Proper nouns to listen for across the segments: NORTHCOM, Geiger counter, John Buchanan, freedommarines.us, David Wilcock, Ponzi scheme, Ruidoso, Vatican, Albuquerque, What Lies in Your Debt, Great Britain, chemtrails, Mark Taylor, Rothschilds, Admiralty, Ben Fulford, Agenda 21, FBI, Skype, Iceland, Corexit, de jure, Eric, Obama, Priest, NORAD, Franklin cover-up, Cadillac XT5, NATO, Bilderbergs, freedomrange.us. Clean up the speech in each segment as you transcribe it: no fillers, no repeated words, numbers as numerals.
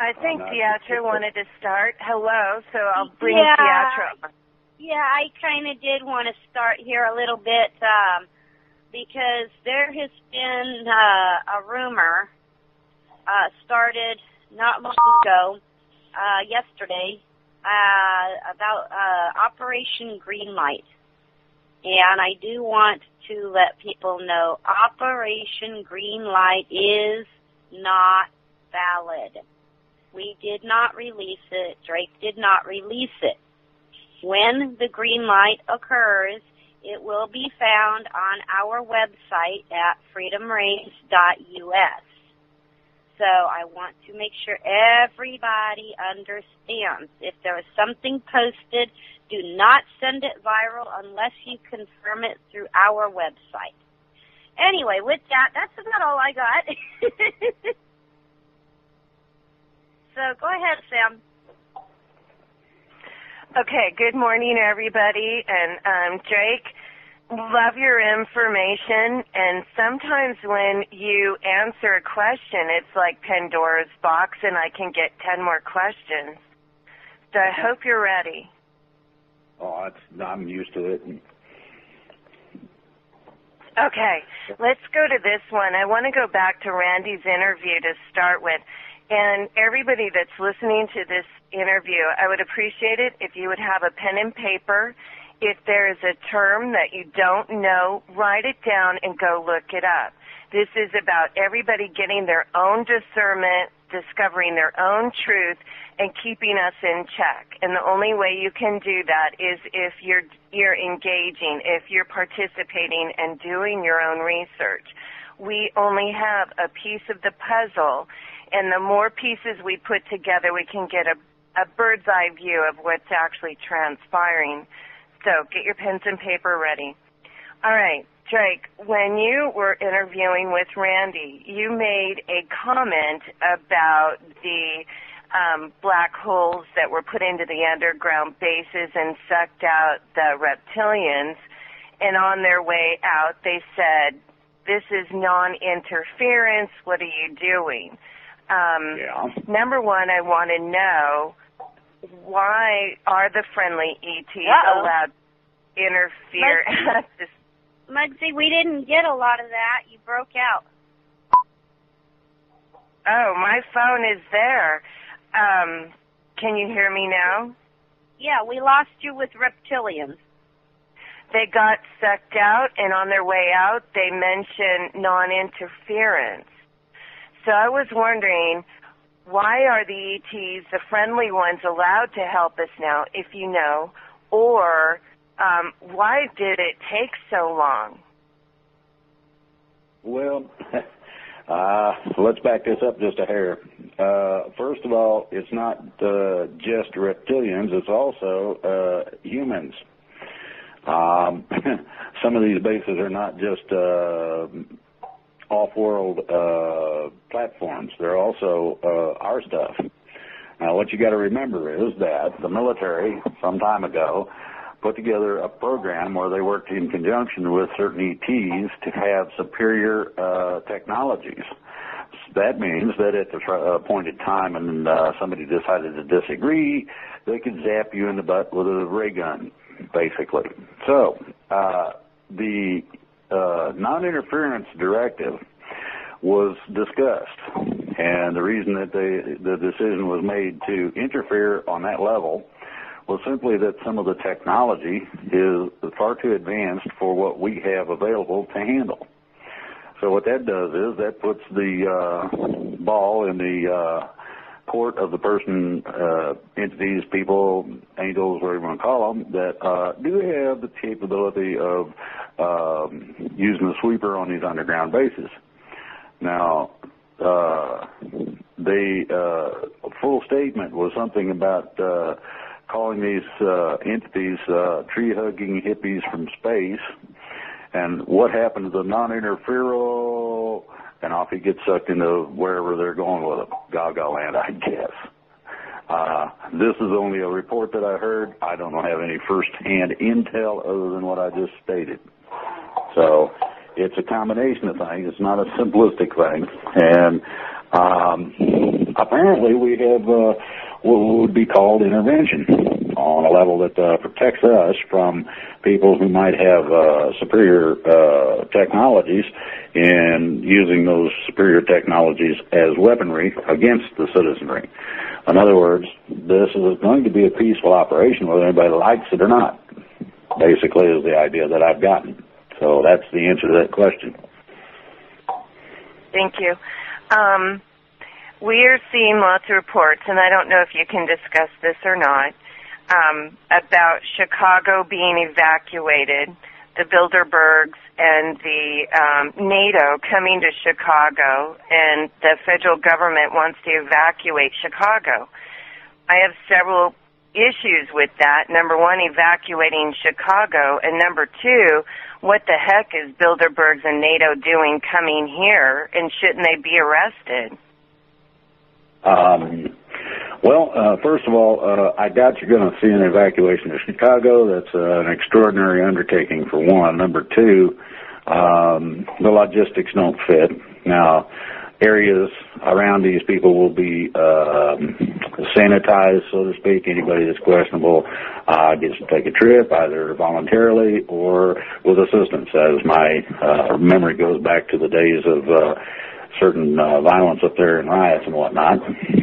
I think Deatra wanted to start. Hello, so I'll bring Deatra on. Yeah, I kind of did want to start here a little bit because there has been a rumor started not long ago, yesterday, about Operation Greenlight. And I do want to let people know Operation Greenlight is not valid. We did not release it. Drake did not release it. When the green light occurs, it will be found on our website at freedomrange.us. So I want to make sure everybody understands. If there is something posted, do not send it viral unless you confirm it through our website. Anyway, with that, that's about all I got. So go ahead, Sam. Okay, good morning, everybody. And Drake, love your information. And sometimes when you answer a question, it's like Pandora's box, and I can get 10 more questions. So I hope you're ready. Oh, I'm used to it. Okay, let's go to this one. I want to go back to Randy's interview to start with. And everybody that's listening to this interview, I would appreciate it if you would have a pen and paper. If there is a term that you don't know, write it down and go look it up. This is about everybody getting their own discernment, discovering their own truth, and keeping us in check. And the only way you can do that is if you're engaging, if you're participating and doing your own research. We only have a piece of the puzzle. And the more pieces we put together, we can get a bird's eye view of what's actually transpiring. So get your pens and paper ready. All right, Drake, when you were interviewing with Randy, you made a comment about the black holes that were put into the underground bases and sucked out the reptilians. And on their way out, they said, "This is non-interference. What are you doing?" Number one, I want to know, why are the friendly ETs allowed to interfere? Mugsy, we didn't get a lot of that. You broke out. Oh, my phone is there. Can you hear me now? Yeah, we lost you with reptilians. They got sucked out, and on their way out, they mentioned non-interference. So I was wondering, why are the ETs, the friendly ones, allowed to help us now, if you know, or why did it take so long? Well, let's back this up just a hair. First of all, it's not just reptilians, it's also humans. Some of these bases are not just off-world platforms. They're also our stuff. Now, what you got to remember is that the military, some time ago, put together a program where they worked in conjunction with certain ETs to have superior technologies. So that means that at the appointed time and somebody decided to disagree, they could zap you in the butt with a ray gun, basically. So the non-interference directive was discussed, and the reason that the decision was made to interfere on that level was simply that some of the technology is far too advanced for what we have available to handle. So what that does is that puts the ball in the court of the person, entities, people, angels, whatever you want to call them, that do have the capability of using the sweeper on these underground bases. Now, the full statement was something about calling these entities tree-hugging hippies from space, and what happened to the non-interferal, and off he gets sucked into wherever they're going with them, Gaga land, I guess. This is only a report that I heard. I don't have any first-hand intel other than what I just stated. So it's a combination of things. It's not a simplistic thing. And Apparently we have what would be called intervention on a level that protects us from people who might have superior technologies and using those superior technologies as weaponry against the citizenry. In other words, this is going to be a peaceful operation whether anybody likes it or not, basically, is the idea that I've gotten. So that's the answer to that question. Thank you. We're seeing lots of reports, and I don't know if you can discuss this or not, about Chicago being evacuated, the Bilderbergs and the NATO coming to Chicago, and the federal government wants to evacuate Chicago. I have several issues with that. Number one, evacuating Chicago, and number two, what the heck is Bilderbergs and NATO doing coming here, and shouldn't they be arrested? Well, first of all, I doubt you're going to see an evacuation of Chicago. That's an extraordinary undertaking, for one. Number two, the logistics don't fit. Now, areas around these people will be sanitized, so to speak. Anybody that's questionable gets to take a trip, either voluntarily or with assistance, as my memory goes back to the days of certain violence up there and riots and whatnot.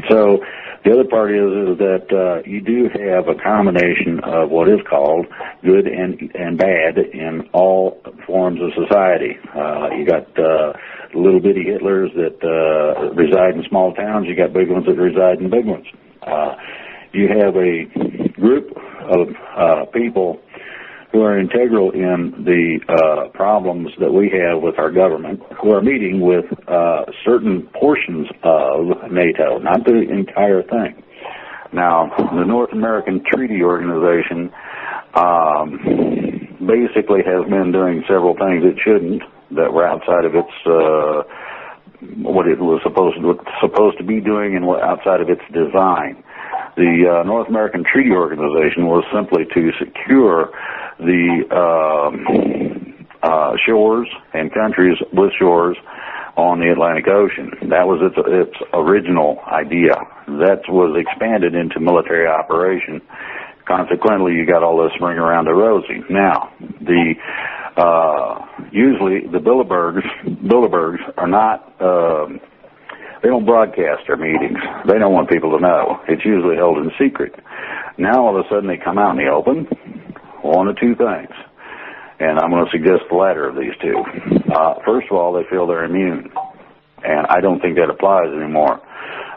So the other part is that you do have a combination of what is called good and bad in all forms of society. You got little bitty Hitlers that reside in small towns. You got big ones that reside in big ones. You have a group of people who are integral in the problems that we have with our government, who are meeting with certain portions of NATO, not the entire thing. Now, the North American Treaty Organization basically has been doing several things it shouldn't, that were outside of its what it was supposed to be doing and outside of its design. The North American Treaty Organization was simply to secure the shores and countries with shores on the Atlantic Ocean. That was its original idea. That was expanded into military operation. Consequently, you got all this ring around the rosy. Now, usually the Bilderbergs are not, they don't broadcast their meetings. They don't want people to know. It's usually held in secret. Now all of a sudden they come out in the open, one of two things. And I'm going to suggest the latter of these two. First of all, they feel they're immune. And I don't think that applies anymore.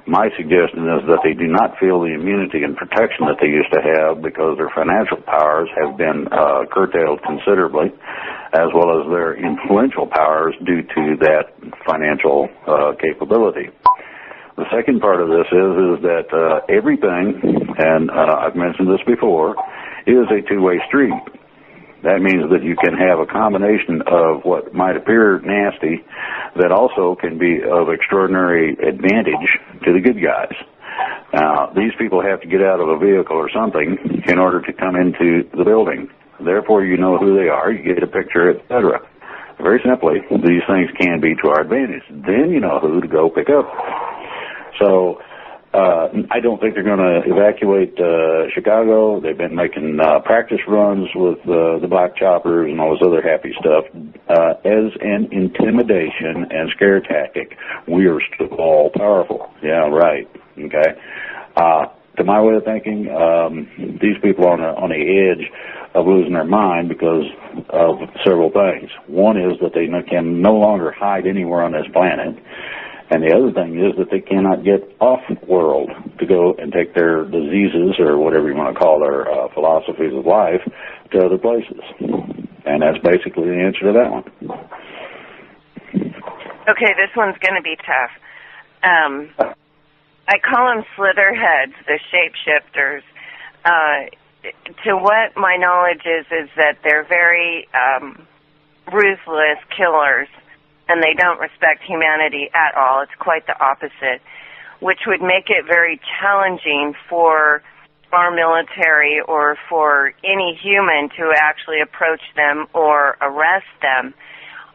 My suggestion is that they do not feel the immunity and protection that they used to have because their financial powers have been curtailed considerably, as well as their influential powers due to that financial capability. The second part of this is that everything, and I've mentioned this before, is a two-way street. That means that you can have a combination of what might appear nasty that also can be of extraordinary advantage to the good guys. Now, these people have to get out of a vehicle or something in order to come into the building. Therefore, you know who they are, you get a picture, etc. Very simply, these things can be to our advantage. Then you know who to go pick up. So, I don't think they're going to evacuate Chicago. They've been making practice runs with the black choppers and all this other happy stuff as an intimidation and scare tactic. We are still all powerful. Yeah, right. Okay. To my way of thinking, these people are on the edge of losing their mind because of several things. One is that they can no longer hide anywhere on this planet. And the other thing is that they cannot get off-world to go and take their diseases or whatever you want to call their philosophies of life to other places. And that's basically the answer to that one. Okay, this one's going to be tough. I call them slitherheads, the shapeshifters. To what my knowledge is that they're very ruthless killers. And they don't respect humanity at all. It's quite the opposite, which would make it very challenging for our military or for any human to actually approach them or arrest them.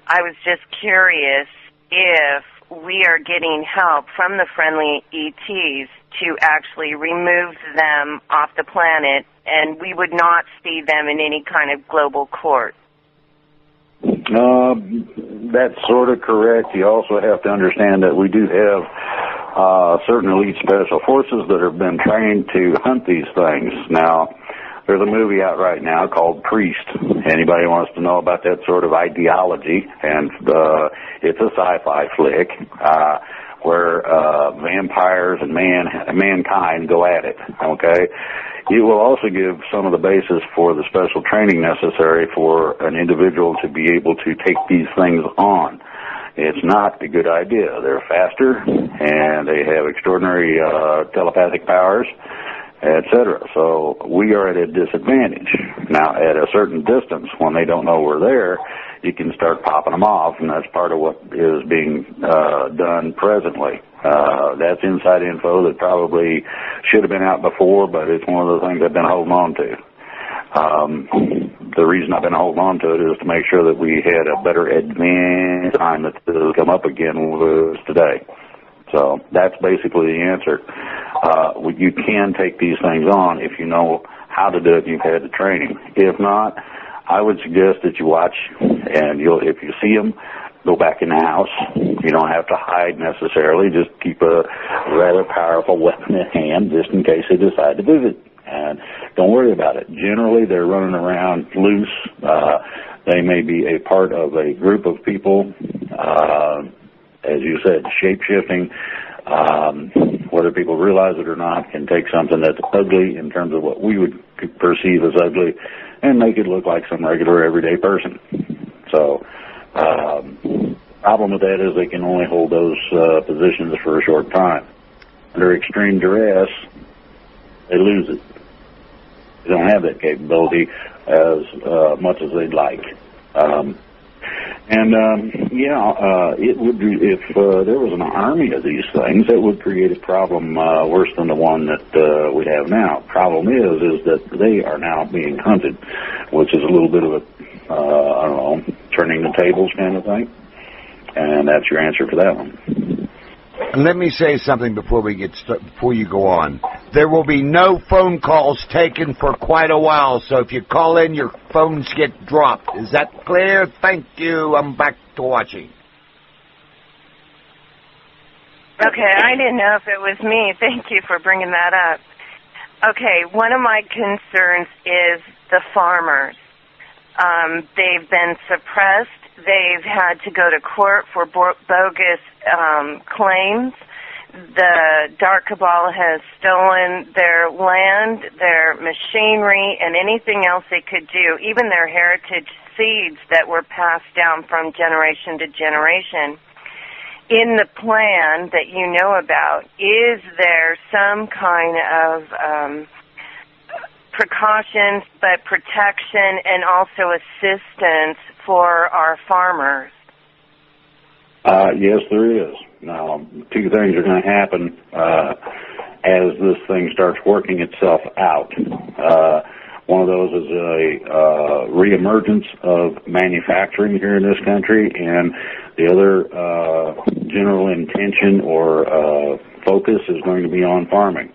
I was just curious if we are getting help from the friendly ETs to actually remove them off the planet, and we would not see them in any kind of global court. That's sort of correct. You also have to understand that we do have certain elite special forces that have been trained to hunt these things. Now, there's a movie out right now called Priest. Anybody wants to know about that sort of ideology? And it's a sci-fi flick where vampires and mankind go at it, okay? It will also give some of the basis for the special training necessary for an individual to be able to take these things on. It's not a good idea. They're faster, and they have extraordinary telepathic powers, etc. So we are at a disadvantage. Now, at a certain distance, when they don't know we're there, you can start popping them off, and that's part of what is being done presently. That's inside info that probably should have been out before, but it's one of the things I've been holding on to. The reason I've been holding on to it is to make sure that we had a better advanced time that this will come up again was today. So that's basically the answer. You can take these things on if you know how to do it and you've had the training. If not, I would suggest that you watch, and if you see them, go back in the house. You don't have to hide necessarily. Just keep a rather powerful weapon at hand just in case they decide to visit. And don't worry about it. Generally, they're running around loose. They may be a part of a group of people, as you said, shape-shifting. Whether people realize it or not, can take something that's ugly in terms of what we would perceive as ugly and make it look like some regular everyday person. So problem with that is they can only hold those positions for a short time. Under extreme duress, they lose it. They don't have that capability as much as they'd like. It would, if there was an army of these things, it would create a problem worse than the one that we have now. Problem is that they are now being hunted, which is a little bit of a, I don't know, turning the tables kind of thing. And that's your answer for that one. And let me say something before we get before you go on. There will be no phone calls taken for quite a while, so if you call in, your phones get dropped. Is that clear? Thank you. I'm back to watching. Okay, I didn't know if it was me. Thank you for bringing that up. Okay, one of my concerns is the farmers. They've been suppressed. They've had to go to court for bogus claims. The Dark Cabal has stolen their land, their machinery, and anything else they could do, even their heritage seeds that were passed down from generation to generation. In the plan that you know about, is there some kind of precautions, but protection and also assistance for our farmers? Yes, there is. Now, two things are going to happen as this thing starts working itself out. One of those is a reemergence of manufacturing here in this country, and the other general intention or focus is going to be on farming.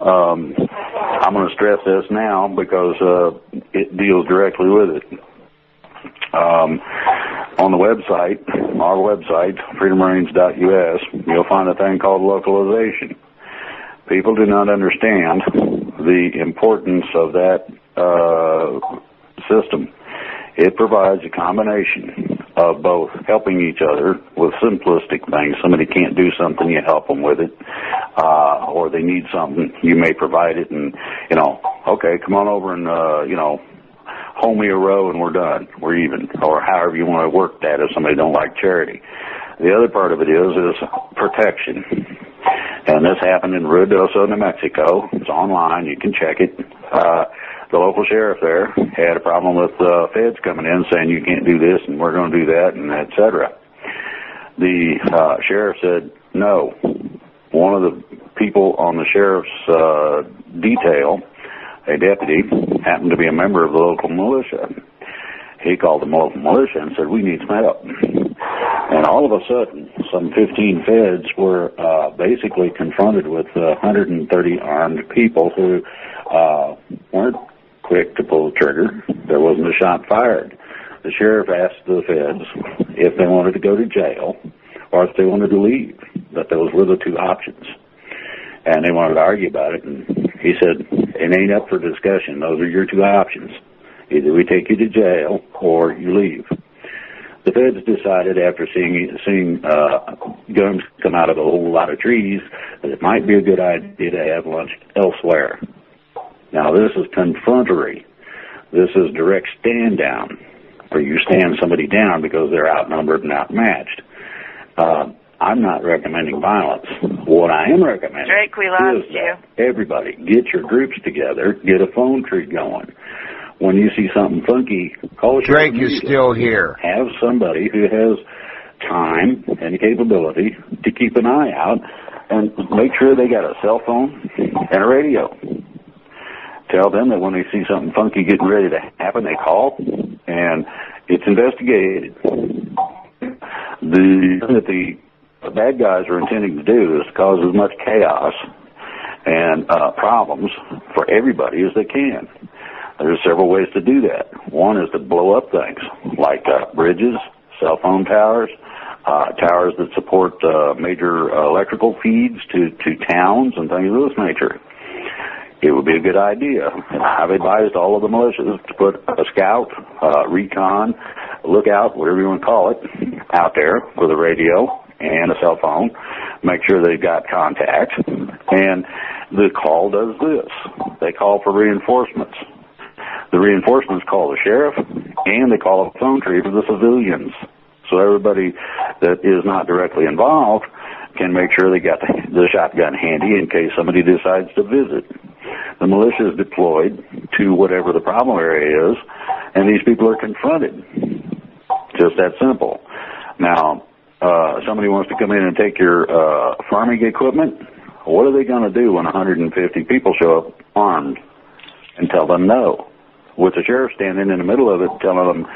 I'm going to stress this now because it deals directly with it. On the website, our website, freedommarines.us, you'll find a thing called localization. People do not understand the importance of that system. It provides a combination of both helping each other with simplistic things. Somebody can't do something, you help them with it, or they need something, you may provide it, and, you know, okay, come on over and, you know, hold me a row and we're done, we're even, or however you want to work that if somebody don't like charity. The other part of it is protection. And this happened in Ruidoso, New Mexico. It's online, you can check it. The local sheriff there had a problem with the feds coming in saying you can't do this and we're going to do that and et cetera. The sheriff said no. One of the people on the sheriff's detail, a deputy, happened to be a member of the local militia. He called the local militia and said, we need some help. And all of a sudden, some 15 feds were basically confronted with 130 armed people who weren't quick to pull the trigger. There wasn't a shot fired. The sheriff asked the feds if they wanted to go to jail or if they wanted to leave, that those were the two options. And they wanted to argue about it, and he said, it ain't up for discussion. Those are your two options. Either we take you to jail or you leave. The feds decided after seeing guns come out of a whole lot of trees that it might be a good idea to have lunch elsewhere. Now, this is confrontery. This is direct stand-down, where you stand somebody down because they're outnumbered and outmatched. I'm not recommending violence. What I am recommending, Drake, we lost is you. Everybody, get your groups together, get a phone tree going. When you see something funky, call Drake is still here. Have somebody who has time and capability to keep an eye out and make sure they got a cell phone and a radio. Tell them that when they see something funky getting ready to happen, they call, and it's investigated. The bad guys are intending to do is cause as much chaos and problems for everybody as they can. There's several ways to do that. One is to blow up things like bridges, cell phone towers, towers that support major electrical feeds to towns and things of this nature. It would be a good idea. I've advised all of the militias to put a scout, recon, lookout, whatever you want to call it, out there with a radio and a cell phone, make sure they've got contact. And the call does this. They call for reinforcements. The reinforcements call the sheriff, and they call a phone tree for the civilians. So everybody that is not directly involved can make sure they got the shotgun handy in case somebody decides to visit. The militia is deployed to whatever the problem area is, and these people are confronted. Just that simple. Now, somebody wants to come in and take your farming equipment. What are they going to do when 150 people show up armed and tell them no? With the sheriff standing in the middle of it telling them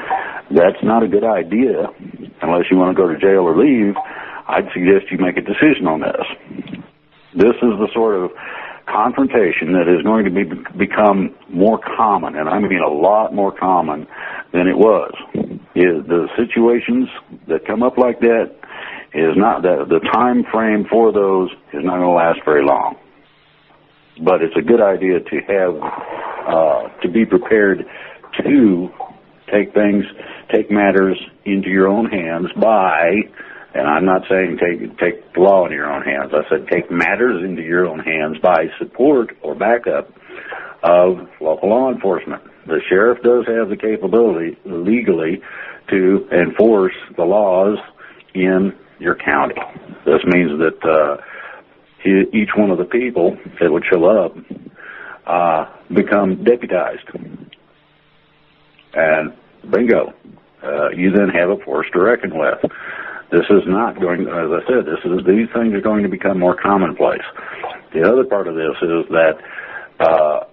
that's not a good idea unless you want to go to jail or leave, I'd suggest you make a decision on this. This is the sort of confrontation that is going to become more common, and I mean a lot more common than it was. The situations that come up like that is not that the time frame for those is not going to last very long. But it's a good idea to have to be prepared to take matters into your own hands by, and I'm not saying take the law into your own hands. I said take matters into your own hands by support or backup of local law enforcement. The sheriff does have the capability legally to enforce the laws in your county. This means that each one of the people that would show up become deputized. And bingo, you then have a force to reckon with. This is not going, as I said, these things are going to become more commonplace. The other part of this is that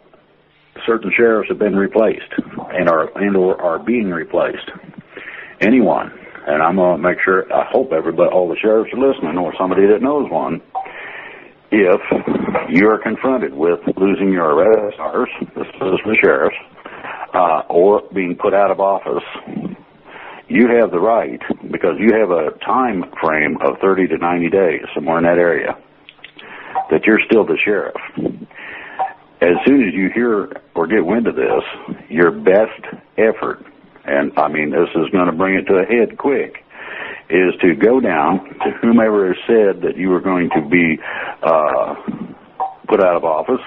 certain sheriffs have been replaced and or are being replaced. Anyone, and I'm going to make sure, I hope all the sheriffs are listening or somebody that knows one. If you're confronted with losing your arrest orders, this is the sheriff, or being put out of office, you have the right, because you have a time frame of 30 to 90 days, somewhere in that area, that you're still the sheriff. As soon as you hear or get wind of this, your best effort, and I mean this is going to bring it to a head quick, is to go down to whomever said that you were going to be put out of office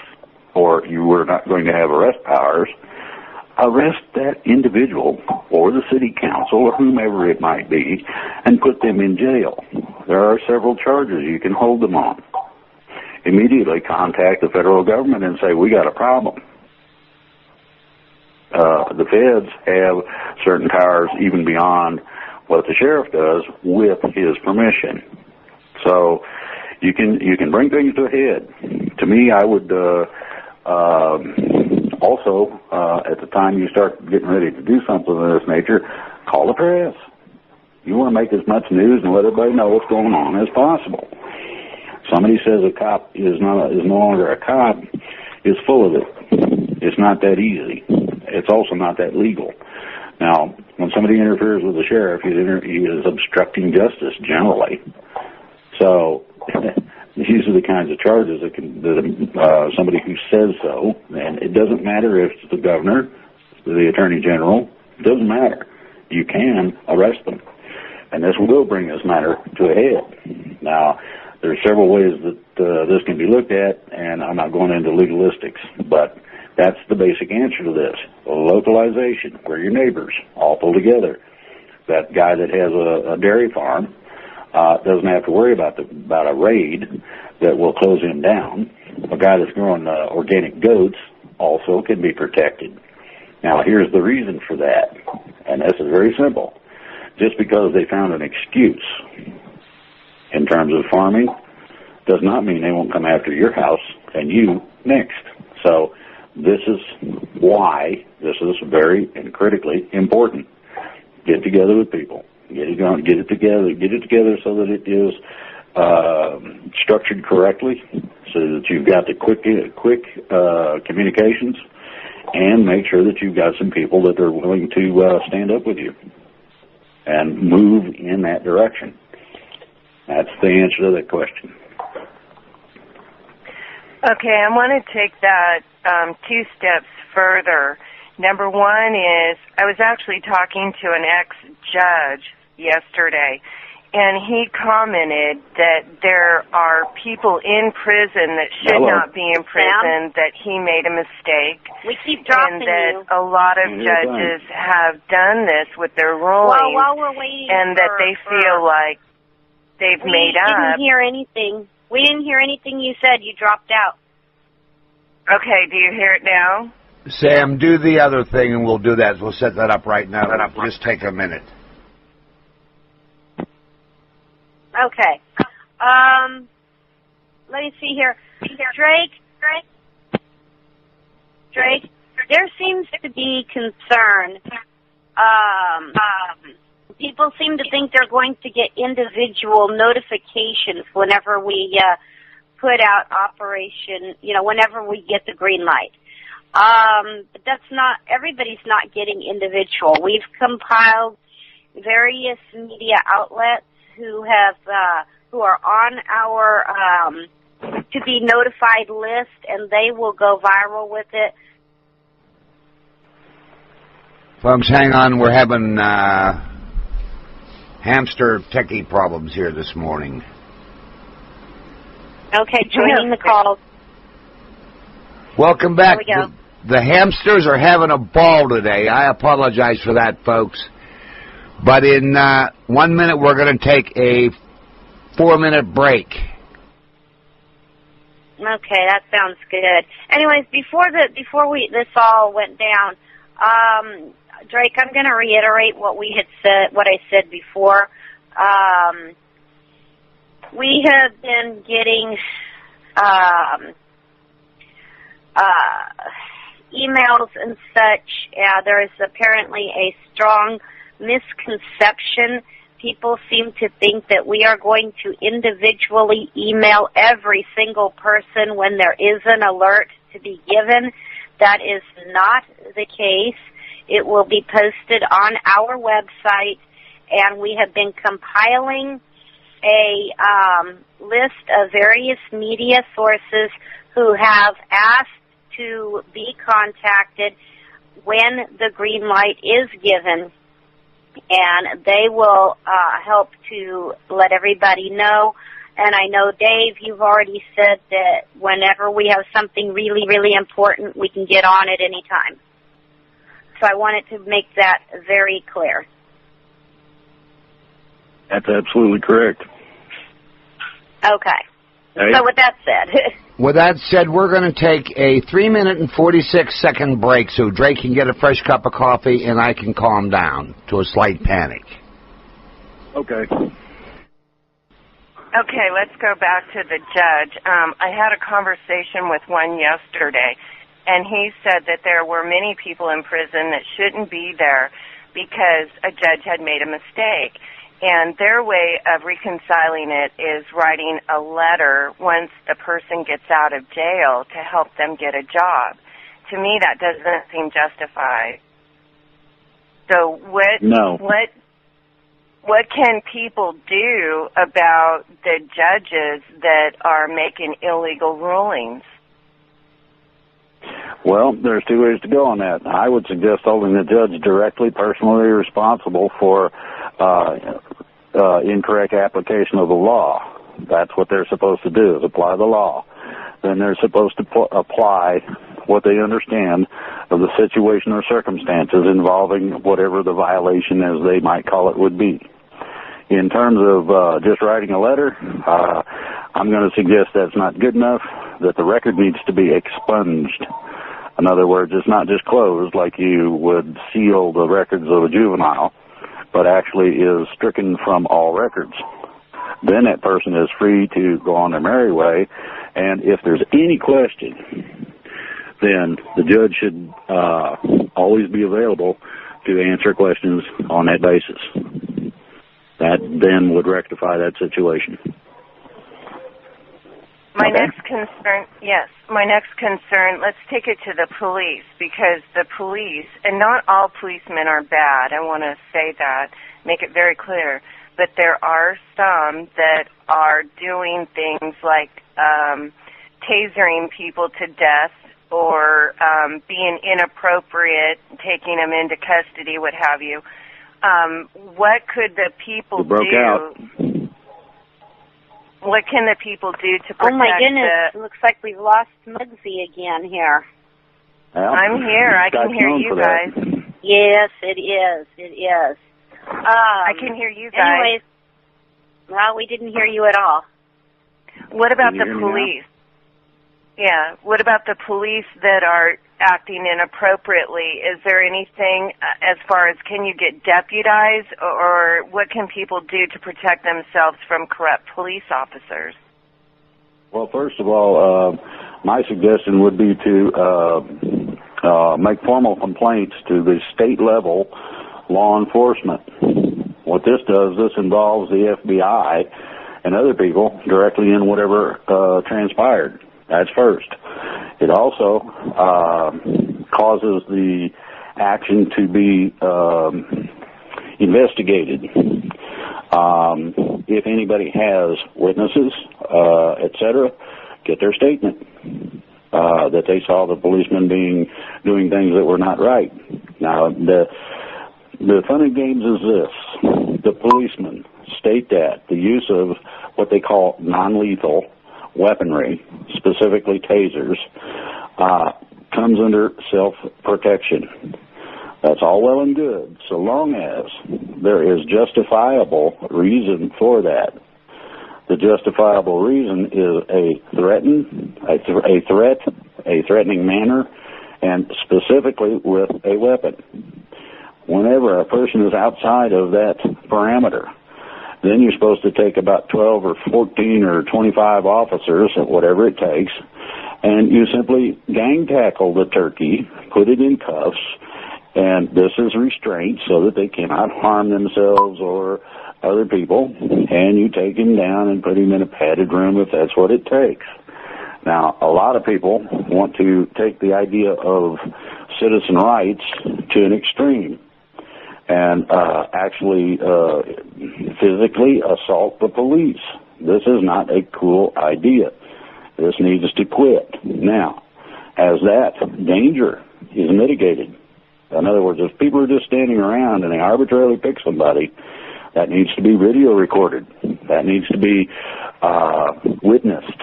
or you were not going to have arrest powers, arrest that individual or the city council or whomever it might be and put them in jail. There are several charges you can hold them on. Immediately contact the federal government and say, we got a problem. The feds have certain powers even beyond what the sheriff does with his permission. So you can bring things to a head. To me, I would also, at the time you start getting ready to do something of this nature, call the press. You want to make as much news and let everybody know what's going on as possible. Somebody says a cop is no longer a cop is full of it. It's not that easy. It's also not that legal. Now, when somebody interferes with the sheriff, he is obstructing justice generally. So these are the kinds of charges that can somebody who says so, and it doesn't matter if it's the governor, the attorney general, it doesn't matter. You can arrest them, and this will bring this matter to a head. Now, there are several ways that this can be looked at, and I'm not going into legalistics, but that's the basic answer to this. Localization, we're your neighbors, all pulled together. That guy that has a dairy farm doesn't have to worry about a raid that will close him down. A guy that's growing organic goats also can be protected. Now, here's the reason for that, and this is very simple. Just because they found an excuse in terms of farming does not mean they won't come after your house and you next. So this is why this is very and critically important. Get together with people. Get it together so that it is structured correctly, so that you've got the quick communications, and make sure that you've got some people that are willing to stand up with you and move in that direction. That's the answer to that question. Okay, I want to take that 2 steps further. Number one is, I was actually talking to an ex-judge yesterday, and he commented that there are people in prison that should not be in prison, that he made a mistake, we keep dropping and that a lot of judges have done this with their rulings, and that they feel like they've made up. We didn't hear anything. We didn't hear anything you said. You dropped out. Okay, do you hear it now? Sam, do the other thing, and we'll do that. We'll set that up right now. Just take a minute. Okay. Let me see here. Drake, there seems to be concern. People seem to think they're going to get individual notifications whenever we put out Operation, whenever we get the green light. But that's not, everybody's not getting individual. We've compiled various media outlets who are on our to be notified list, and they will go viral with it. Folks, hang on. We're having hamster techie problems here this morning. Okay, joining the call. Welcome back. There we go. The hamsters are having a ball today. I apologize for that, folks. But in 1 minute, we're going to take a 4-minute break. Okay, that sounds good. Anyways, before this all went down, Drake, I'm going to reiterate what we had said, what I said before. We have been getting emails and such. There is apparently a strong misconception. People seem to think that we are going to individually email every single person when there is an alert to be given. That is not the case. It will be posted on our website, and we have been compiling a list of various media sources who have asked to be contacted when the green light is given, and they will help to let everybody know. And I know, Dave, you've already said that whenever we have something really, really important, we can get on at any time. So I wanted to make that very clear. That's absolutely correct. Okay. Hey. So with that said... With that said, we're going to take a 3-minute and 46-second break so Drake can get a fresh cup of coffee and I can calm down to a slight panic. Okay. Okay, let's go back to the judge. I had a conversation with one yesterday, and he said that there were many people in prison that shouldn't be there because a judge had made a mistake. And their way of reconciling it is writing a letter once a person gets out of jail to help them get a job. To me, that doesn't seem justified. So what can people do about the judges that are making illegal rulings? Well, there's two ways to go on that. I would suggest holding the judge directly, personally responsible for incorrect application of the law. That's what they're supposed to do, is apply the law. Then they're supposed to apply what they understand of the situation or circumstances involving whatever the violation, as they might call it, would be. In terms of just writing a letter, I'm going to suggest that's not good enough, that the record needs to be expunged. In other words, it's not just closed like you would seal the records of a juvenile, but actually is stricken from all records. Then that person is free to go on their merry way, and if there's any question, then the judge should always be available to answer questions on that basis. That then would rectify that situation. My next concern, let's take it to the police, because the police, and not all policemen are bad, I want to say that, make it very clear, but there are some that are doing things like tasering people to death or being inappropriate, taking them into custody, what have you. What could the people do? What can the people do to protect? Oh my goodness! It looks like we've lost Mugsy again here. Well, I'm here. I can hear you guys. Yes, it is. It is. I can hear you guys. Anyways, well, we didn't hear you at all. What about the police? Yeah. What about the police that are acting inappropriately? Is there anything as far as can you get deputized, or what can people do to protect themselves from corrupt police officers? Well, first of all, my suggestion would be to make formal complaints to the state level law enforcement. What this does, this involves the FBI and other people directly in whatever transpired. That's first. It also causes the action to be investigated. If anybody has witnesses, etc., get their statement that they saw the policemen doing things that were not right. Now, the fun and games is this: the policemen state that the use of what they call non-lethal weaponry, specifically tasers, comes under self-protection. That's all well and good, so long as there is justifiable reason for that. The justifiable reason is a threatening manner, and specifically with a weapon. Whenever a person is outside of that parameter, then you're supposed to take about 12 or 14 or 25 officers, whatever it takes, and you simply gang tackle the turkey, put it in cuffs, and this is restraint so that they cannot harm themselves or other people, and you take him down and put him in a padded room if that's what it takes. Now, a lot of people want to take the idea of citizen rights to an extreme and actually physically assault the police. This is not a cool idea. This needs to quit. Now, as that danger is mitigated, in other words, if people are just standing around and they arbitrarily pick somebody, that needs to be video recorded. That needs to be witnessed.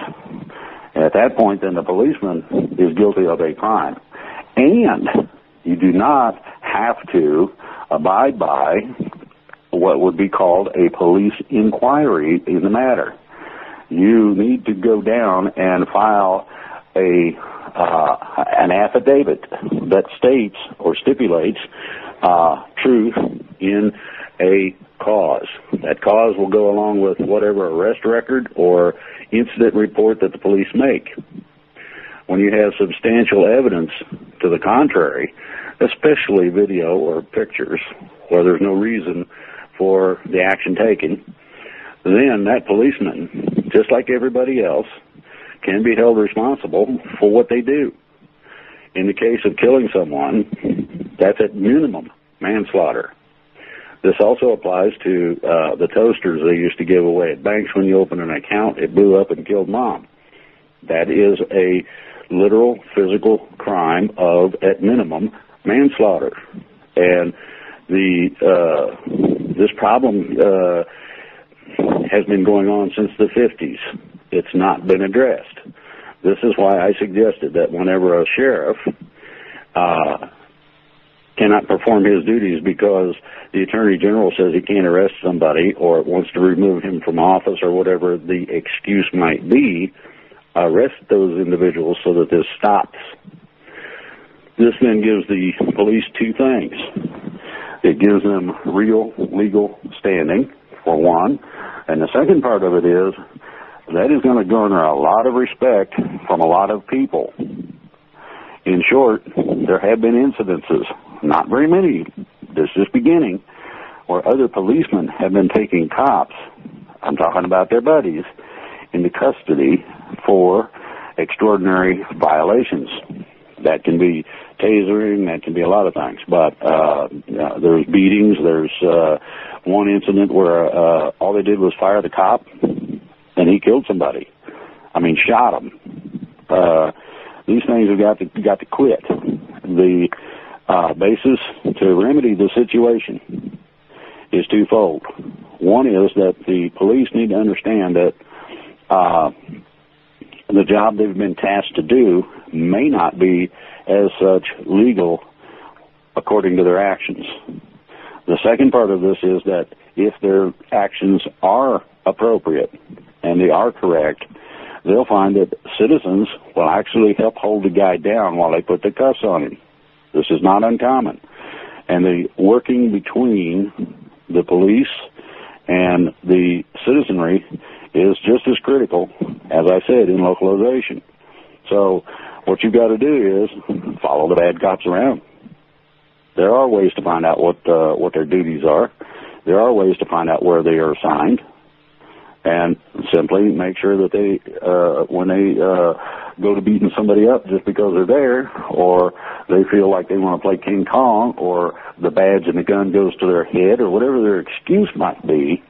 And at that point, then the policeman is guilty of a crime. And you do not have to abide by what would be called a police inquiry in the matter. You need to go down and file an affidavit that states or stipulates truth in a cause. That cause will go along with whatever arrest record or incident report that the police make. When you have substantial evidence to the contrary, especially video or pictures, where there's no reason for the action taken, then that policeman, just like everybody else, can be held responsible for what they do. In the case of killing someone, that's at minimum manslaughter. This also applies to the toasters they used to give away at banks. When you open an account, it blew up and killed mom. That is a literal physical crime of, at minimum, manslaughter. And this problem has been going on since the 50s. It's not been addressed. This is why I suggested that whenever a sheriff cannot perform his duties because the Attorney General says he can't arrest somebody or wants to remove him from office or whatever the excuse might be, arrest those individuals so that this stops. This then gives the police two things. It gives them real legal standing, for one, and the second part of it is that is going to garner a lot of respect from a lot of people. In short, there have been incidences, not very many, this is beginning, where other policemen have been taking cops, I'm talking about their buddies, into custody for extraordinary violations. That can be tasering, that can be a lot of things, but there's beatings, there's one incident where all they did was fire the cop and he killed somebody. I mean, shot him. These things have got to quit. The basis to remedy the situation is twofold. One is that the police need to understand that the job they've been tasked to do may not be as such legal according to their actions. The second part of this is that if their actions are appropriate and they are correct, they'll find that citizens will actually help hold the guy down while they put the cuffs on him. This is not uncommon. And the working between the police and the citizenry is just as critical, as I said, in localization. So what you've got to do is follow the bad cops around. There are ways to find out what their duties are. There are ways to find out where they are assigned, and simply make sure that they, when they go to beating somebody up just because they're there, or they feel like they want to play King Kong, or the badge and the gun goes to their head, or whatever their excuse might be,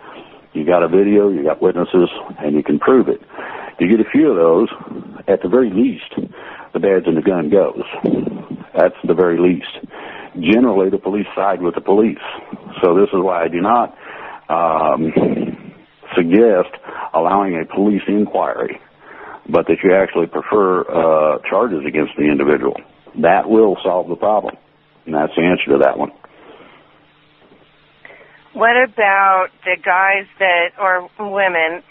you got a video, you got witnesses, and you can prove it. You get a few of those, at the very least, the badge and the gun goes. That's the very least. Generally, the police side with the police. So this is why I do not suggest allowing a police inquiry, but that you actually prefer charges against the individual. That will solve the problem, and that's the answer to that one. What about the guys that, or women,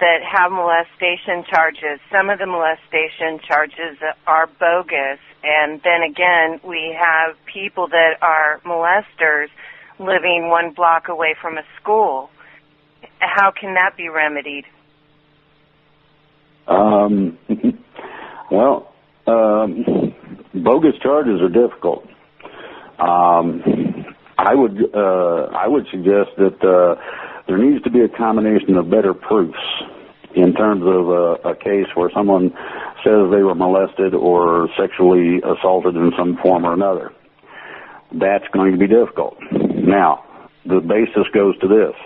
that have molestation charges? Some of the molestation charges are bogus, and then again, we have people that are molesters living one block away from a school. How can that be remedied? Well, bogus charges are difficult. I would suggest that there needs to be a combination of better proofs in terms of a case where someone says they were molested or sexually assaulted in some form or another. That's going to be difficult. Now, the basis goes to this.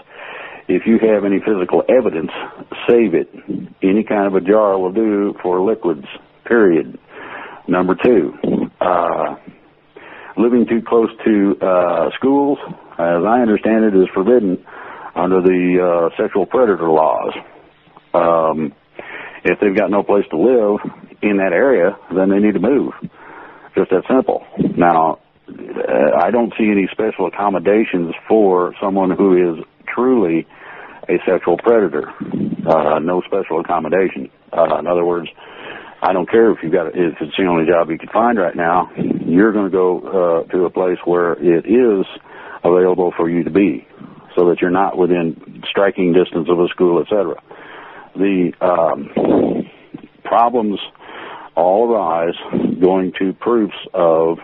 If you have any physical evidence, save it. Any kind of a jar will do for liquids, period. Number two, living too close to schools, as I understand it, is forbidden under the sexual predator laws. If they've got no place to live in that area, then they need to move. Just that simple. Now, I don't see any special accommodations for someone who is truly a sexual predator. No special accommodation. In other words, I don't care if you've got if it's the only job you can find right now. You're going to go to a place where it is available for you to be, so that you're not within striking distance of a school, etc. The problems all arise going to proofs of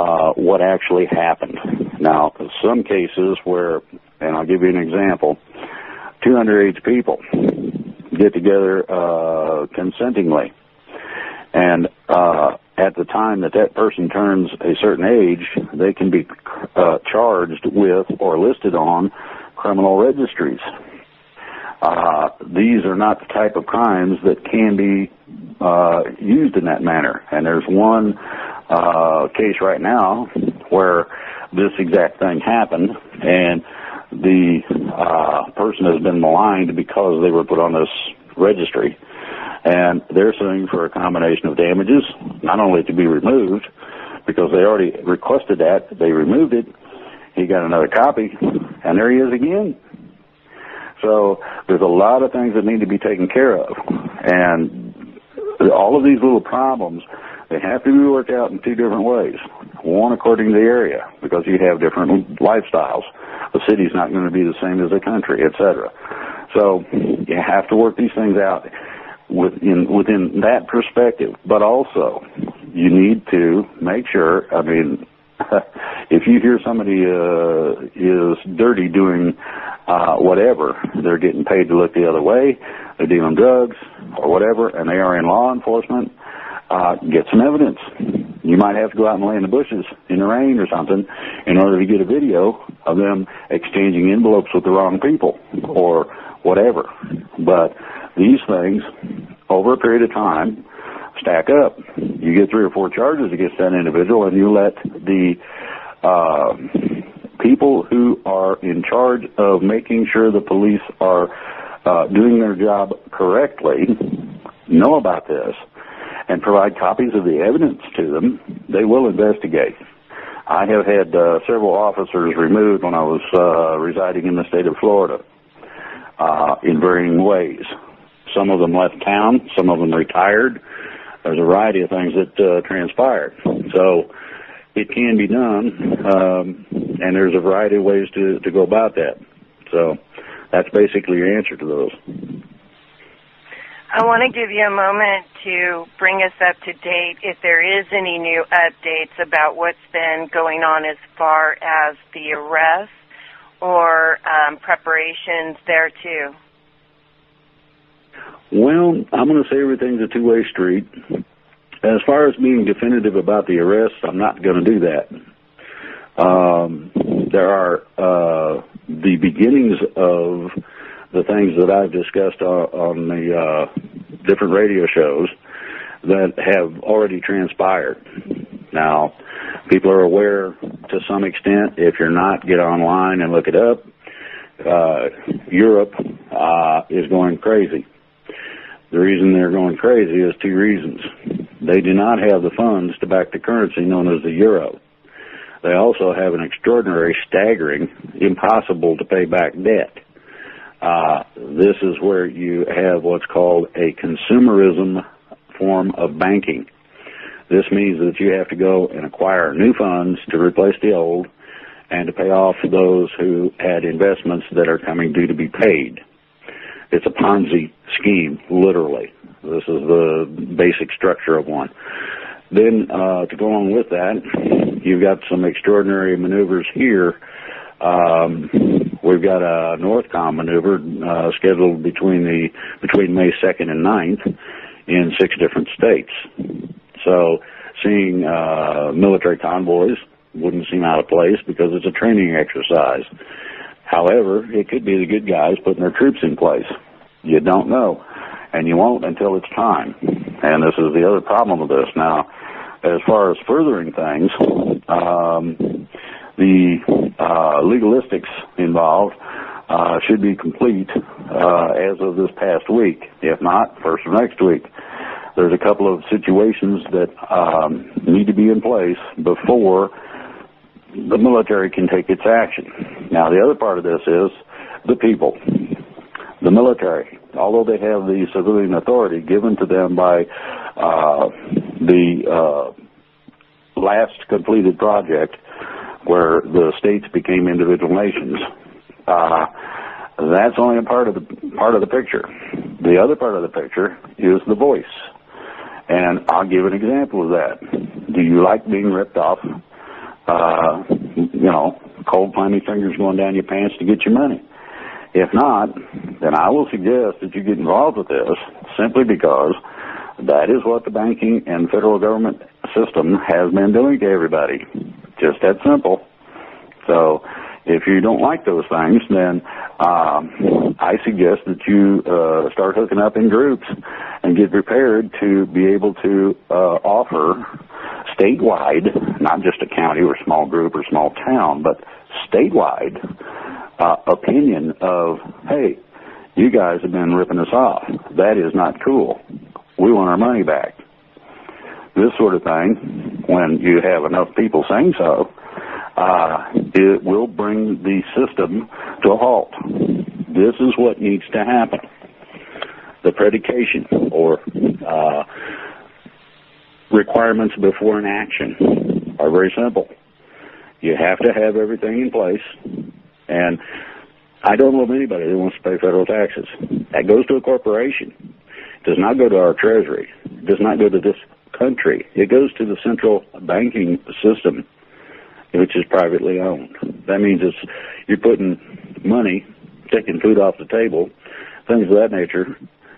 what actually happened. Now, some cases where, and I'll give you an example, two underage people get together consentingly, and at the time that that person turns a certain age, they can be charged with or listed on criminal registries. These are not the type of crimes that can be used in that manner. And there's one case right now where this exact thing happened, and the person has been maligned because they were put on this registry. And they're suing for a combination of damages, not only to be removed, because they already requested that, they removed it, he got another copy, and there he is again. So there's a lot of things that need to be taken care of. And all of these little problems, they have to be worked out in two different ways. One, according to the area, because you have different lifestyles. The city's not going to be the same as the country, etc. So you have to work these things out within that perspective. But also, you need to make sure, I mean, if you hear somebody is dirty doing whatever, they're getting paid to look the other way, they're dealing drugs or whatever, and they are in law enforcement, get some evidence. You might have to go out and lay in the bushes in the rain or something in order to get a video of them exchanging envelopes with the wrong people or whatever. But these things, over a period of time, stack up. You get three or four charges against that individual, and you let the people who are in charge of making sure the police are doing their job correctly know about this and provide copies of the evidence to them. They will investigate. I have had several officers removed when I was residing in the state of Florida in varying ways. Some of them left town, some of them retired. There's a variety of things that transpired. So it can be done, and there's a variety of ways to go about that. So that's basically your answer to those. I want to give you a moment to bring us up to date if there is any new updates about what's been going on as far as the arrests or preparations there, too. Well, I'm going to say everything's a two-way street. As far as being definitive about the arrests, I'm not going to do that. There are the beginnings of the things that I've discussed on the different radio shows that have already transpired. Now, people are aware to some extent. If you're not, get online and look it up. Europe is going crazy. The reason they're going crazy is two reasons. They do not have the funds to back the currency known as the euro. They also have an extraordinary, staggering, impossible to pay back debt. This is where you have what's called a consumerism form of banking. This means that you have to go and acquire new funds to replace the old and to pay off those who had investments that are coming due to be paid. It's a Ponzi scheme, literally. This is the basic structure of one. Then, to go along with that, you've got some extraordinary maneuvers here. We've got a NORTHCOM maneuver scheduled between May 2nd and 9th in 6 different states. So seeing military convoys wouldn't seem out of place because it's a training exercise. However, it could be the good guys putting their troops in place. You don't know, and you won't until it's time. And this is the other problem with this. Now, as far as furthering things, the legalistics involved should be complete as of this past week. If not, first of next week. There's a couple of situations that need to be in place before the military can take its action. Now, the other part of this is the people. The military, although they have the civilian authority given to them by the last completed project where the states became individual nations, that's only a part of the picture. The other part of the picture is the voice. And I'll give an example of that. Do you like being ripped off? you know, cold clammy fingers going down your pants to get your money. If not, then I will suggest that you get involved with this simply because that is what the banking and federal government system has been doing to everybody. Just that simple. So if you don't like those things, then I suggest that you start hooking up in groups and get prepared to be able to offer statewide, not just a county or small group or small town, but statewide opinion of, hey, you guys have been ripping us off. That is not cool. We want our money back. This sort of thing, when you have enough people saying so, it will bring the system to a halt. This is what needs to happen. The predication or requirements before an action are very simple. You have to have everything in place, and I don't know of anybody that wants to pay federal taxes. That goes to a corporation. It does not go to our treasury. It does not go to this country. It goes to the central banking system, which is privately owned. That means it's, you're putting money, taking food off the table, things of that nature,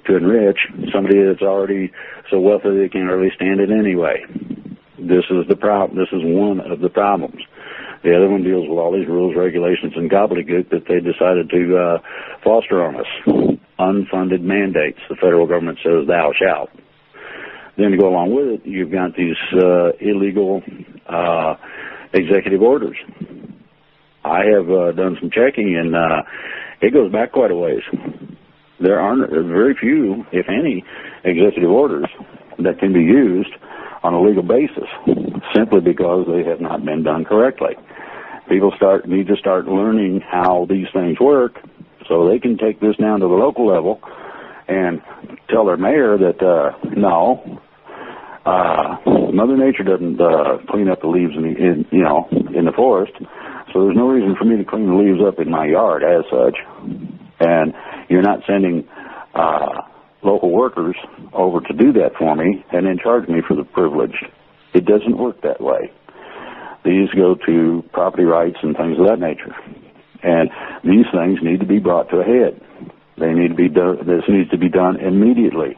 to enrich somebody that's already so wealthy they can't really stand it anyway. This is the problem. This is one of the problems. The other one deals with all these rules, regulations, and gobbledygook that they decided to foster on us. Unfunded mandates. The federal government says, thou shalt. Then to go along with it, you've got these illegal executive orders. I have done some checking, and it goes back quite a ways. There are very few, if any, executive orders that can be used on a legal basis simply because they have not been done correctly. People need to start learning how these things work so they can take this down to the local level and tell their mayor that, no, Mother Nature doesn't clean up the leaves in the forest, so there's no reason for me to clean the leaves up in my yard as such. And you're not sending local workers over to do that for me and then charge me for the privilege. It doesn't work that way. These go to property rights and things of that nature. And these things need to be brought to a head. They need to be done. This needs to be done immediately.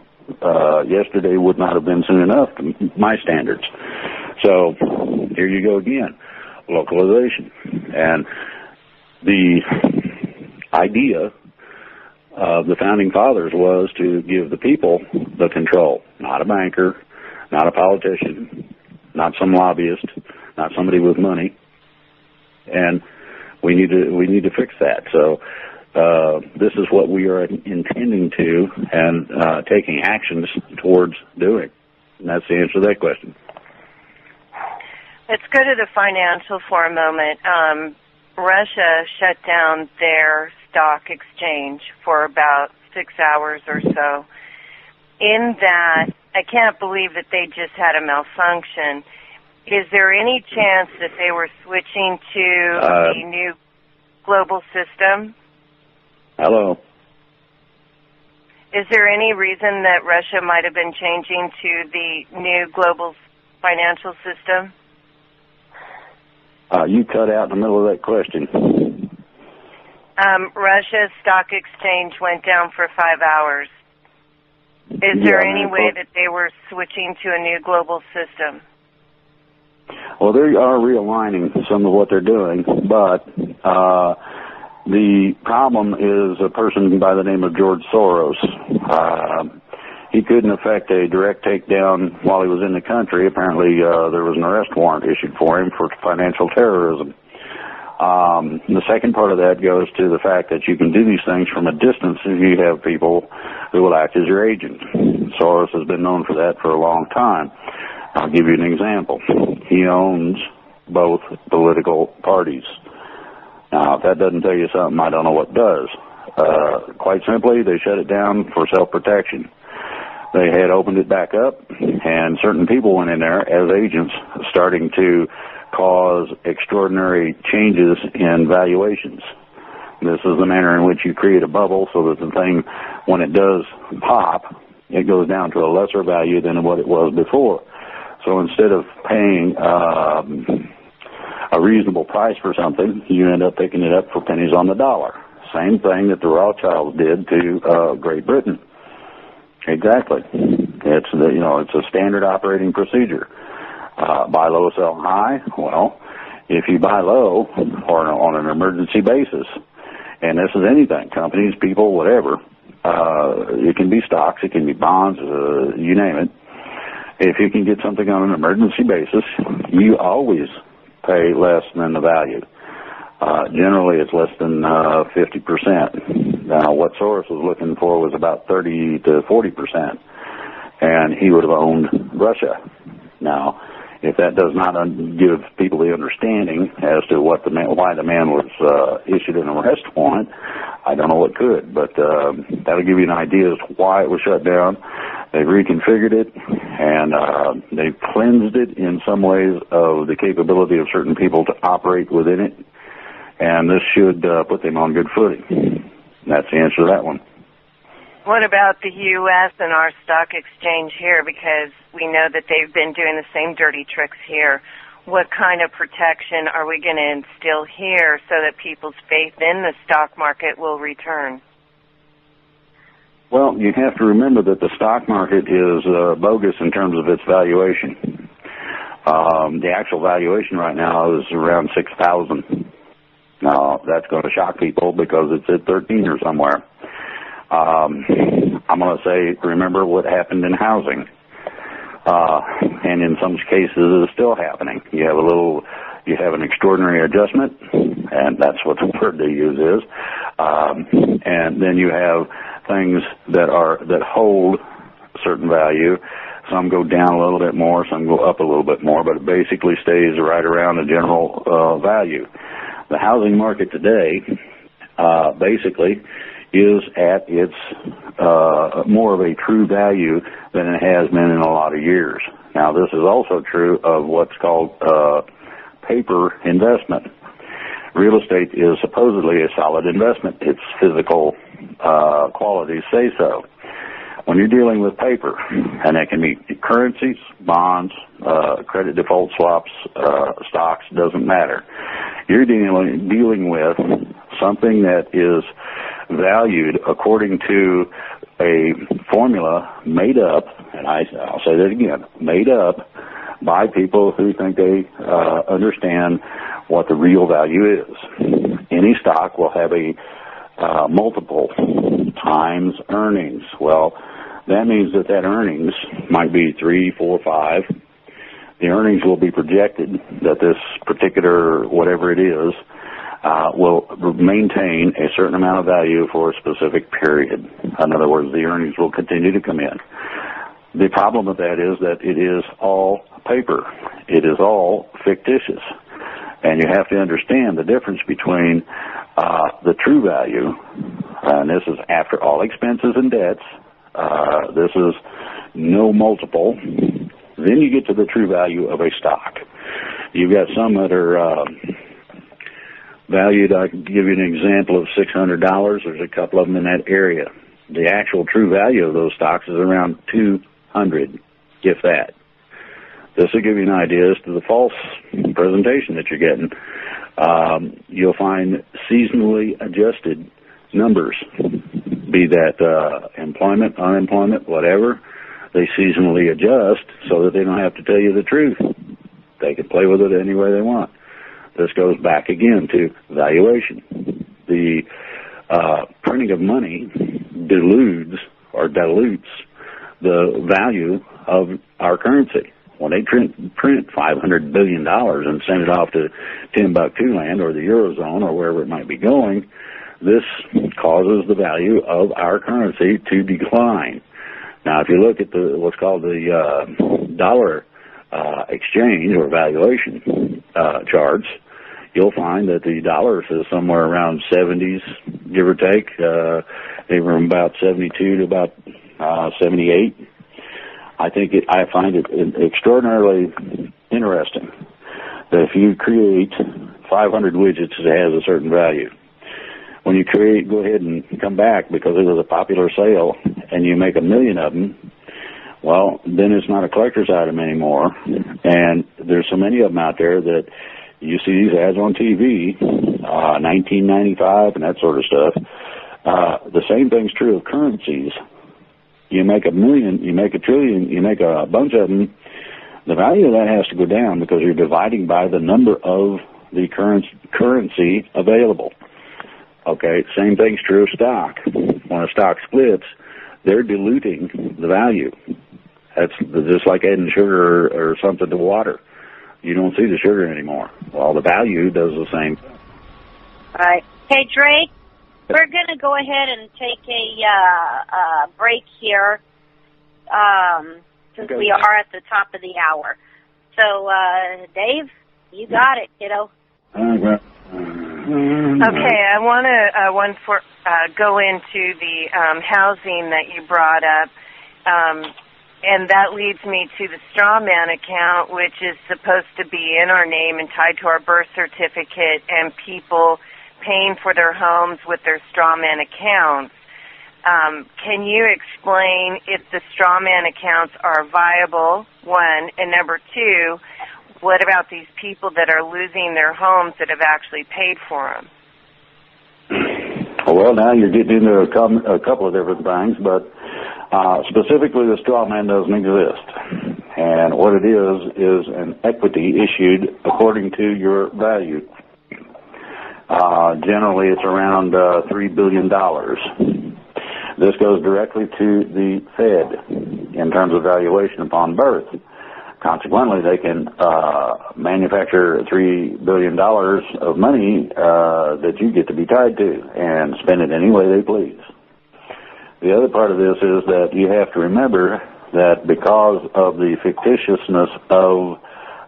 Yesterday would not have been soon enough to my standards. So here you go again, localization. And the idea of the founding fathers was to give the people the control, not a banker, not a politician, not some lobbyist, not somebody with money. And we need to fix that. So this is what we are intending to and taking actions towards doing. And that's the answer to that question. Let's go to the financial for a moment. Russia shut down their stock exchange for about 6 hours or so. In that, I can't believe that they just had a malfunction. Is there any chance that they were switching to a new global system? Hello. Is there any reason that Russia might have been changing to the new global financial system? You cut out in the middle of that question. Russia's stock exchange went down for 5 hours. Is there any way that they were switching to a new global system? Well, they are realigning some of what they're doing, but the problem is a person by the name of George Soros. He couldn't effect a direct takedown while he was in the country. Apparently, there was an arrest warrant issued for him for financial terrorism. The second part of that goes to the fact that you can do these things from a distance if you have people who will act as your agent. Soros has been known for that for a long time. I'll give you an example. He owns both political parties. Now, if that doesn't tell you something, I don't know what does. Quite simply, they shut it down for self-protection. They had opened it back up, and certain people went in there as agents, starting to cause extraordinary changes in valuations. This is the manner in which you create a bubble so that the thing, when it does pop, it goes down to a lesser value than what it was before. So instead of paying a reasonable price for something, you end up picking it up for pennies on the dollar. Same thing that the Rothschilds did to Great Britain. Exactly. It's it's a standard operating procedure. Buy low, sell high. Well, if you buy low or on an emergency basis, and this is anything, companies, people, whatever, it can be stocks, it can be bonds, you name it. If you can get something on an emergency basis, you always pay less than the value. Generally, it's less than 50%. Now, what Soros was looking for was about 30 to 40%, and he would have owned Russia. Now, if that does not give people the understanding as to what the man, why the man was issued an arrest warrant, I don't know what could, but that'll give you an idea as to why it was shut down. They've reconfigured it, and they've cleansed it in some ways of the capability of certain people to operate within it, and this should put them on good footing. And that's the answer to that one. What about the U.S. and our stock exchange here? Because we know that they've been doing the same dirty tricks here. What kind of protection are we going to instill here so that people's faith in the stock market will return? Well, you have to remember that the stock market is bogus in terms of its valuation. The actual valuation right now is around 6,000. Now, that's going to shock people because it's at 13 or somewhere. I'm going to say, remember what happened in housing. And in some cases, it's still happening. You have an extraordinary adjustment, and that's what the word they use is. And then you have things that hold a certain value. Some go down a little bit more, some go up a little bit more, but it basically stays right around the general value. The housing market today, basically, is at its more of a true value than it has been in a lot of years. Now, this is also true of what's called paper investment. Real estate is supposedly a solid investment. Its physical qualities say so. When you're dealing with paper, and that can be currencies, bonds, credit default swaps, stocks, doesn't matter. You're dealing with something that is valued according to a formula made up, and I'll say that again, made up by people who think they understand what the real value is. Any stock will have a multiple times earnings. Well, that means that earnings might be 3, 4, 5. The earnings will be projected that this particular, whatever it is, will maintain a certain amount of value for a specific period. In other words, the earnings will continue to come in. The problem with that is that it is all paper. It is all fictitious. And you have to understand the difference between the true value, and this is after all expenses and debts, this is no multiple. Then you get to the true value of a stock. You've got some that are valued, I can give you an example of $600. There's a couple of them in that area. The actual true value of those stocks is around 200, if that. This will give you an idea as to the false presentation that you're getting. You'll find seasonally adjusted numbers, be that employment, unemployment, whatever. They seasonally adjust so that they don't have to tell you the truth. They can play with it any way they want. This goes back again to valuation. The printing of money dilutes the value of our currency. When they print $500 billion and send it off to Timbuktu land or the Eurozone or wherever it might be going, this causes the value of our currency to decline. Now, if you look at what's called the dollar exchange or valuation charts, you'll find that the dollar is somewhere around 70s, give or take. They were from about 72 to about 78. I find it extraordinarily interesting that if you create 500 widgets, it has a certain value. When you create, go ahead and come back because it was a popular sale, and you make 1 million of them. Well, then it's not a collector's item anymore, and there's so many of them out there that You see these ads on TV, 1995 and that sort of stuff. The same thing's true of currencies. You make a million, you make a trillion, you make a bunch of them. The value of that has to go down because you're dividing by the number of the currency available. Okay, same thing's true of stock. When a stock splits, they're diluting the value. That's just like adding sugar or something to water. You don't see the sugar anymore. Well, the value does the same. All right. Hey, Drake, we're going to go ahead and take a break here since we are at the top of the hour. So, Dave, you got it, kiddo. Okay, I want to go into the housing that you brought up. And that leads me to the straw man account, which is supposed to be in our name and tied to our birth certificate, and people paying for their homes with their straw man accounts. Can you explain if the straw man accounts are viable, one, and number two, what about these people that are losing their homes that have actually paid for them? Well, now you're getting into a couple of different things, but specifically the straw man doesn't exist. And what it is an equity issued according to your value. Generally, it's around $3 billion. This goes directly to the Fed in terms of valuation upon birth. Consequently, they can manufacture $3 billion of money that you get to be tied to and spend it any way they please. The other part of this is that you have to remember that because of the fictitiousness of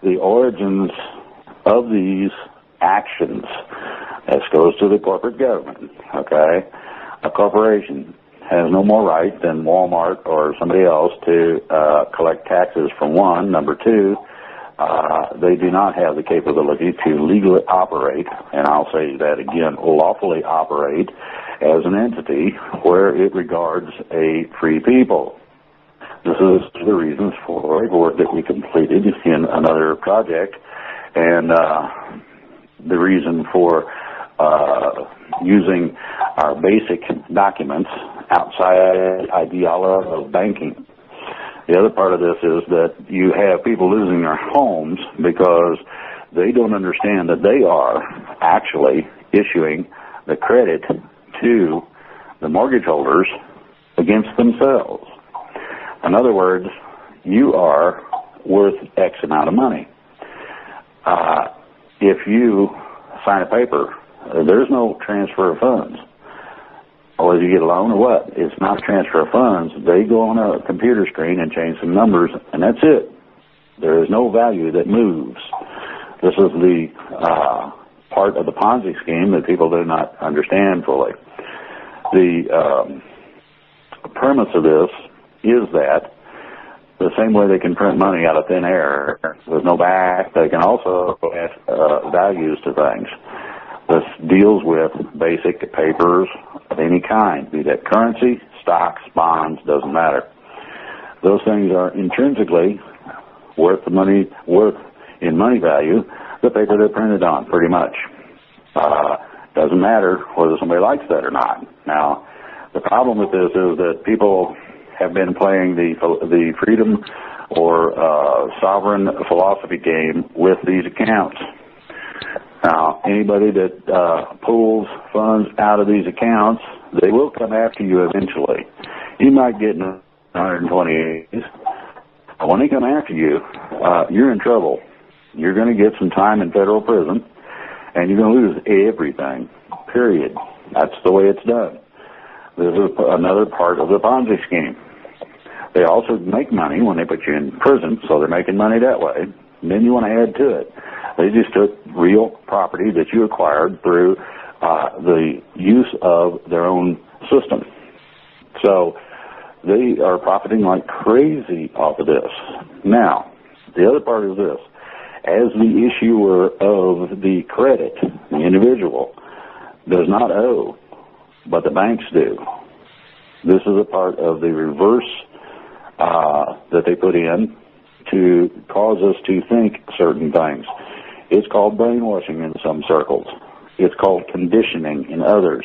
the origins of these actions, this goes to the corporate government, okay? A corporation has no more right than Walmart or somebody else to collect taxes from one. Number two, they do not have the capability to legally operate, and I'll say that again, lawfully operate as an entity where it regards a free people. This is the reasons for a board that we completed in another project, and the reason for using our basic documents outside ideology of banking. The other part of this is that you have people losing their homes because they don't understand that they are actually issuing the credit to the mortgage holders against themselves. In other words, you are worth X amount of money. If you sign a paper, there's no transfer of funds. Or you get a loan or what? It's not a transfer of funds. They go on a computer screen and change some numbers, and that's it. There is no value that moves. This is the part of the Ponzi scheme that people do not understand fully. The premise of this is that the same way they can print money out of thin air, there's no back, they can also add values to things. This deals with basic papers of any kind, be that currency, stocks, bonds, doesn't matter. Those things are intrinsically worth the money, worth in money value, the paper they're printed on, pretty much. Doesn't matter whether somebody likes that or not. Now, the problem with this is that people have been playing the freedom or sovereign philosophy game with these accounts. Now, anybody that pulls funds out of these accounts, they will come after you eventually. You might get in 120 days. When they come after you, you're in trouble. You're going to get some time in federal prison, and you're going to lose everything, period. That's the way it's done. This is another part of the Ponzi scheme. They also make money when they put you in prison, so they're making money that way. And then you want to add to it. They just took real property that you acquired through the use of their own system. So they are profiting like crazy off of this. Now, the other part is this. As the issuer of the credit, the individual does not owe, but the banks do. This is a part of the reverse that they put in to cause us to think certain things. It's called brainwashing in some circles. It's called conditioning in others.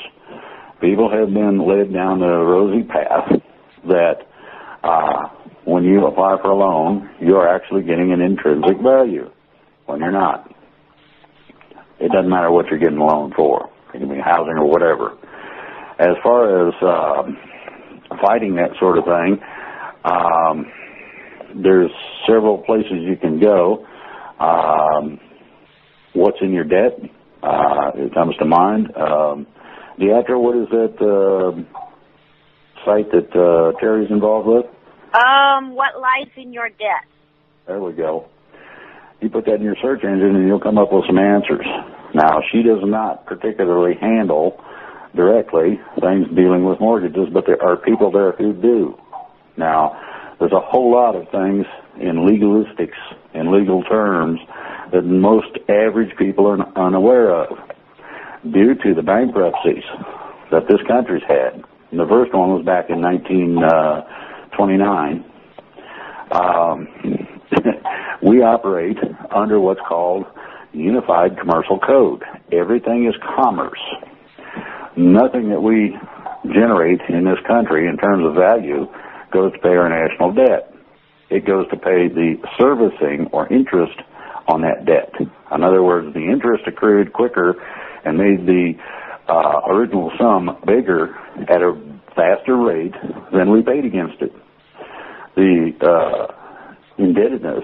People have been led down the rosy path that when you apply for a loan, you're actually getting an intrinsic value when you're not. It doesn't matter what you're getting a loan for. It can be housing or whatever. As far as fighting that sort of thing, there's several places you can go. What's in your debt? It comes to mind. Deatra, what is that site that Terry's involved with? What Lies in Your Debt. There we go. You put that in your search engine and you'll come up with some answers. Now, she does not particularly handle directly things dealing with mortgages, but there are people there who do. Now, there's a whole lot of things in legalistics and legal terms that most average people are unaware of due to the bankruptcies that this country's had. And the first one was back in 1929. We operate under what's called Unified Commercial Code. Everything is commerce. Nothing that we generate in this country in terms of value goes to pay our national debt. It goes to pay the servicing or interest on that debt. In other words, the interest accrued quicker and made the original sum bigger at a faster rate than we paid against it. The indebtedness,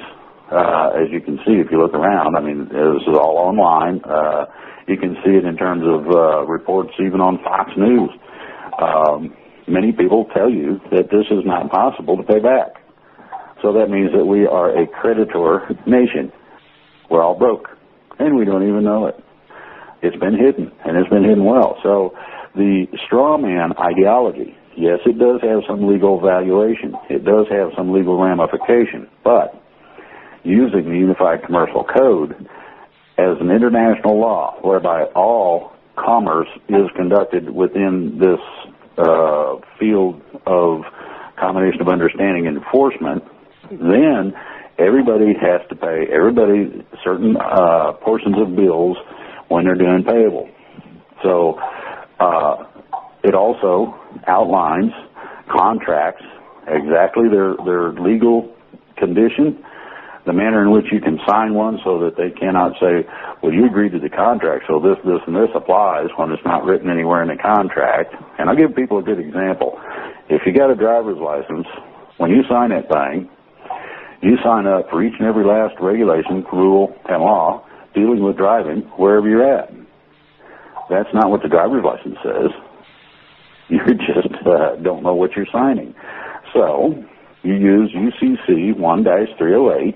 as you can see if you look around, I mean, this is all online. You can see it in terms of reports even on Fox News. Many people tell you that this is not possible to pay back. So that means that we are a creditor nation. We're all broke, and we don't even know it. It's been hidden, and it's been hidden well. So the straw man ideology, yes, it does have some legal valuation. It does have some legal ramification. But using the Unified Commercial Code as an international law whereby all commerce is conducted within this field of combination of understanding and enforcement, then everybody has to pay everybody certain portions of bills when they're doing payable. So it also outlines contracts, exactly their legal condition, the manner in which you can sign one so that they cannot say, well, you agreed to the contract, so this, this, and this applies when it's not written anywhere in the contract. And I'll give people a good example. If you got a driver's license, when you sign that thing, you sign up for each and every last regulation, rule, and law dealing with driving wherever you're at. That's not what the driver's license says. You just don't know what you're signing. So you use UCC 1-308,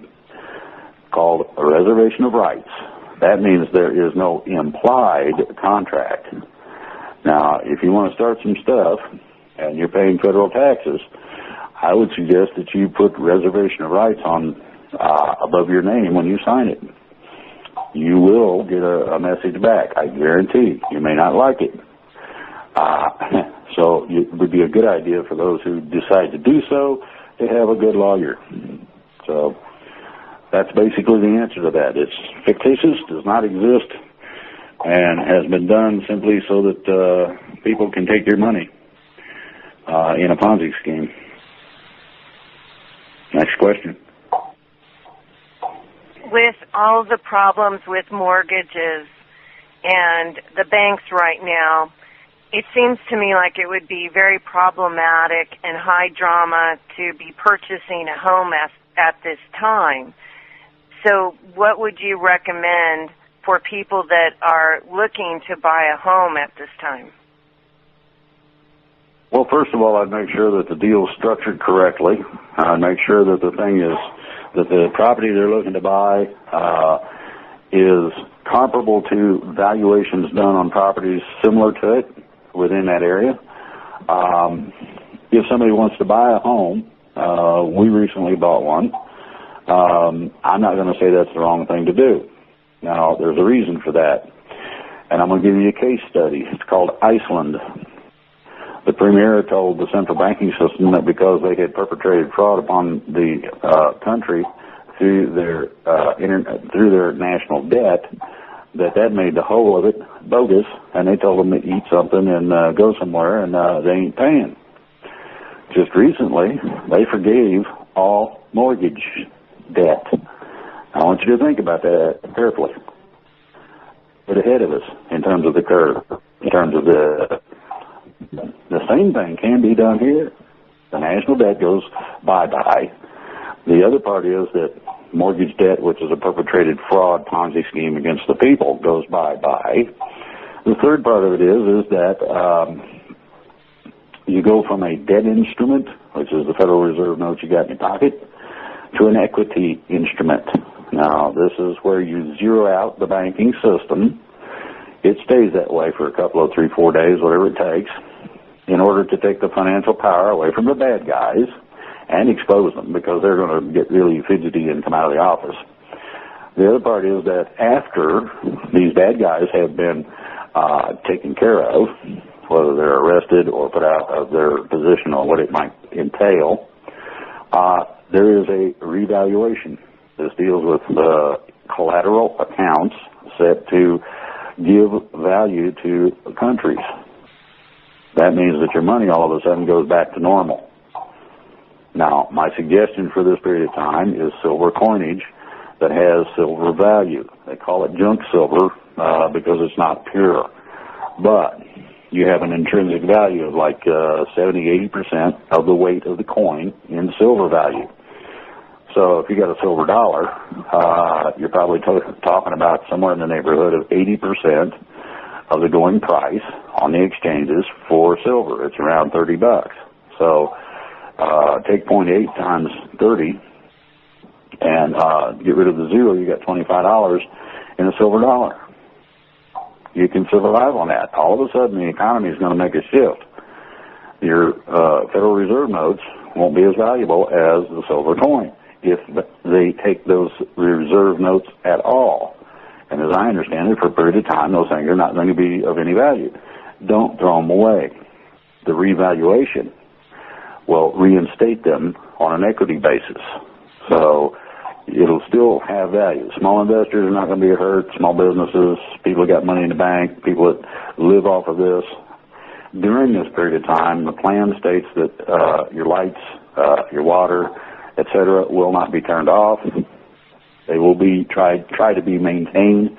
called a reservation of rights. That means there is no implied contract. Now, if you want to start some stuff and you're paying federal taxes, I would suggest that you put reservation of rights on above your name when you sign it. You will get a message back, I guarantee. You may not like it. So it would be a good idea for those who decide to do so to have a good lawyer. So that's basically the answer to that. It's fictitious, does not exist, and has been done simply so that people can take your money in a Ponzi scheme. Next question. With all the problems with mortgages and the banks right now, it seems to me like it would be very problematic and high drama to be purchasing a home at this time. So what would you recommend for people that are looking to buy a home at this time? Well, first of all, I'd make sure that the deal's structured correctly. I'd make sure that the thing is that the property they're looking to buy is comparable to valuations done on properties similar to it within that area. If somebody wants to buy a home, we recently bought one. I'm not going to say that's the wrong thing to do. Now, there's a reason for that, and I'm going to give you a case study. It's called Iceland. The premier told the central banking system that because they had perpetrated fraud upon the country through their national debt, that made the whole of it bogus, and they told them to eat something and go somewhere, and they ain't paying. Just recently, they forgave all mortgage debt. I want you to think about that carefully. But ahead of us in terms of the curve, in terms of the same thing can be done here. The national debt goes bye-bye. The other part is that mortgage debt, which is a perpetrated fraud Ponzi scheme against the people, goes bye-bye. The third part of it is that you go from a debt instrument, which is the Federal Reserve note you got in your pocket, to an equity instrument. Now, this is where you zero out the banking system. It stays that way for a couple of 3-4 days, whatever it takes, in order to take the financial power away from the bad guys and expose them, because they're going to get really fidgety and come out of the office. The other part is that after these bad guys have been taken care of, whether they're arrested or put out of their position or what it might entail, there is a revaluation. This deals with collateral accounts set to give value to countries. That means that your money all of a sudden goes back to normal. Now, my suggestion for this period of time is silver coinage that has silver value. They call it junk silver because it's not pure. But you have an intrinsic value of like 70-80% of the weight of the coin in silver value. So if you got a silver dollar, you're probably talking about somewhere in the neighborhood of 80% of the going price on the exchanges for silver. It's around $30. So take 0.8 times 30 and get rid of the zero, you got $25 in a silver dollar. You can survive on that. All of a sudden, the economy is going to make a shift. Your Federal Reserve notes won't be as valuable as the silver coin, if they take those reserve notes at all. And as I understand it, for a period of time, those things are not going to be of any value. Don't throw them away. The revaluation will reinstate them on an equity basis. So it'll still have value. Small investors are not going to be hurt. Small businesses, people that got money in the bank, people that live off of this. During this period of time, the plan states that your lights, your water, etc., will not be turned off. They will be try to be maintained.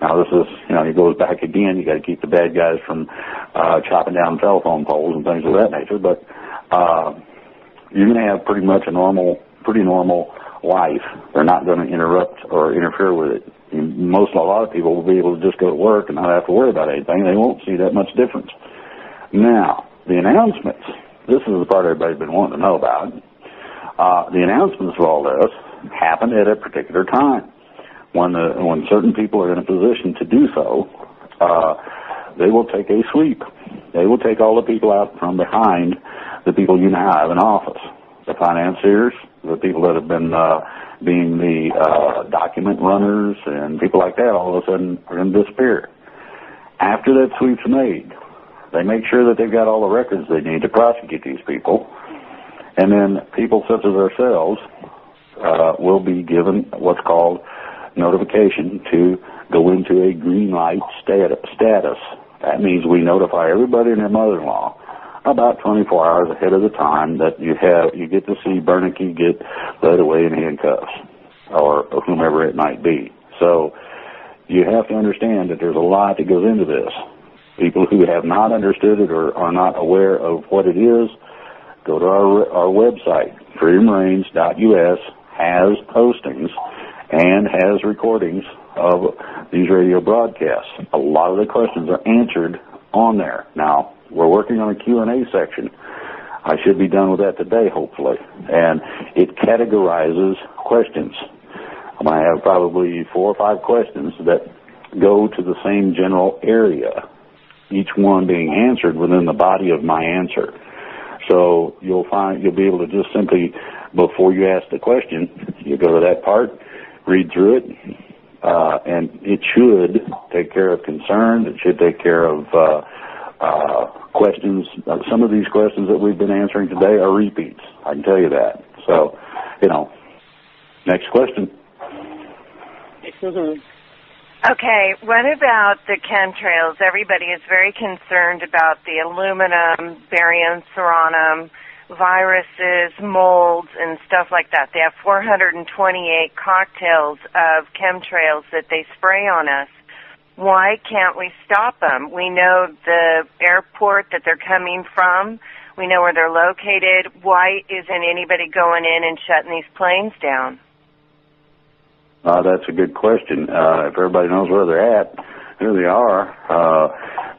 Now this is, you know, it goes back again. You got to keep the bad guys from chopping down telephone poles and things of that nature. But you're going to have pretty much a pretty normal life. They're not going to interrupt or interfere with it. A lot of people will be able to just go to work and not have to worry about anything. They won't see that much difference. Now the announcements. This is the part everybody's been wanting to know about. The announcements of all this happen at a particular time when certain people are in a position to do so. They will take a sweep. They will take all the people out from behind the people you now have in office, the financiers, the people that have been being the document runners and people like that. All of a sudden, are going to disappear. After that sweep's made, they make sure that they've got all the records they need to prosecute these people. And then people such as ourselves will be given what's called notification to go into a green light status. That means we notify everybody and their mother-in-law about 24 hours ahead of the time that you get to see Bernanke get led away in handcuffs or whomever it might be. So you have to understand that there's a lot that goes into this. People who have not understood it or are not aware of what it is, go to our website. freedommarines.us has postings and has recordings of these radio broadcasts. A lot of the questions are answered on there. Now, we're working on a Q&A section. I should be done with that today, hopefully. And it categorizes questions. I'm going to have probably 4 or 5 questions that go to the same general area, each one being answered within the body of my answer. So you'll be able to just simply, before you ask the question, you go to that part, read through it, and it should take care of concerns. It should take care of questions. Some of these questions that we've been answering today are repeats. I can tell you that. So, you know, Next question. Okay, what about the chemtrails? Everybody is very concerned about the aluminum, barium, sarinum, viruses, molds, and stuff like that. They have 428 cocktails of chemtrails that they spray on us. Why can't we stop them? We know the airport that they're coming from. We know where they're located. Why isn't anybody going in and shutting these planes down? That's a good question. If everybody knows where they're at, who they are,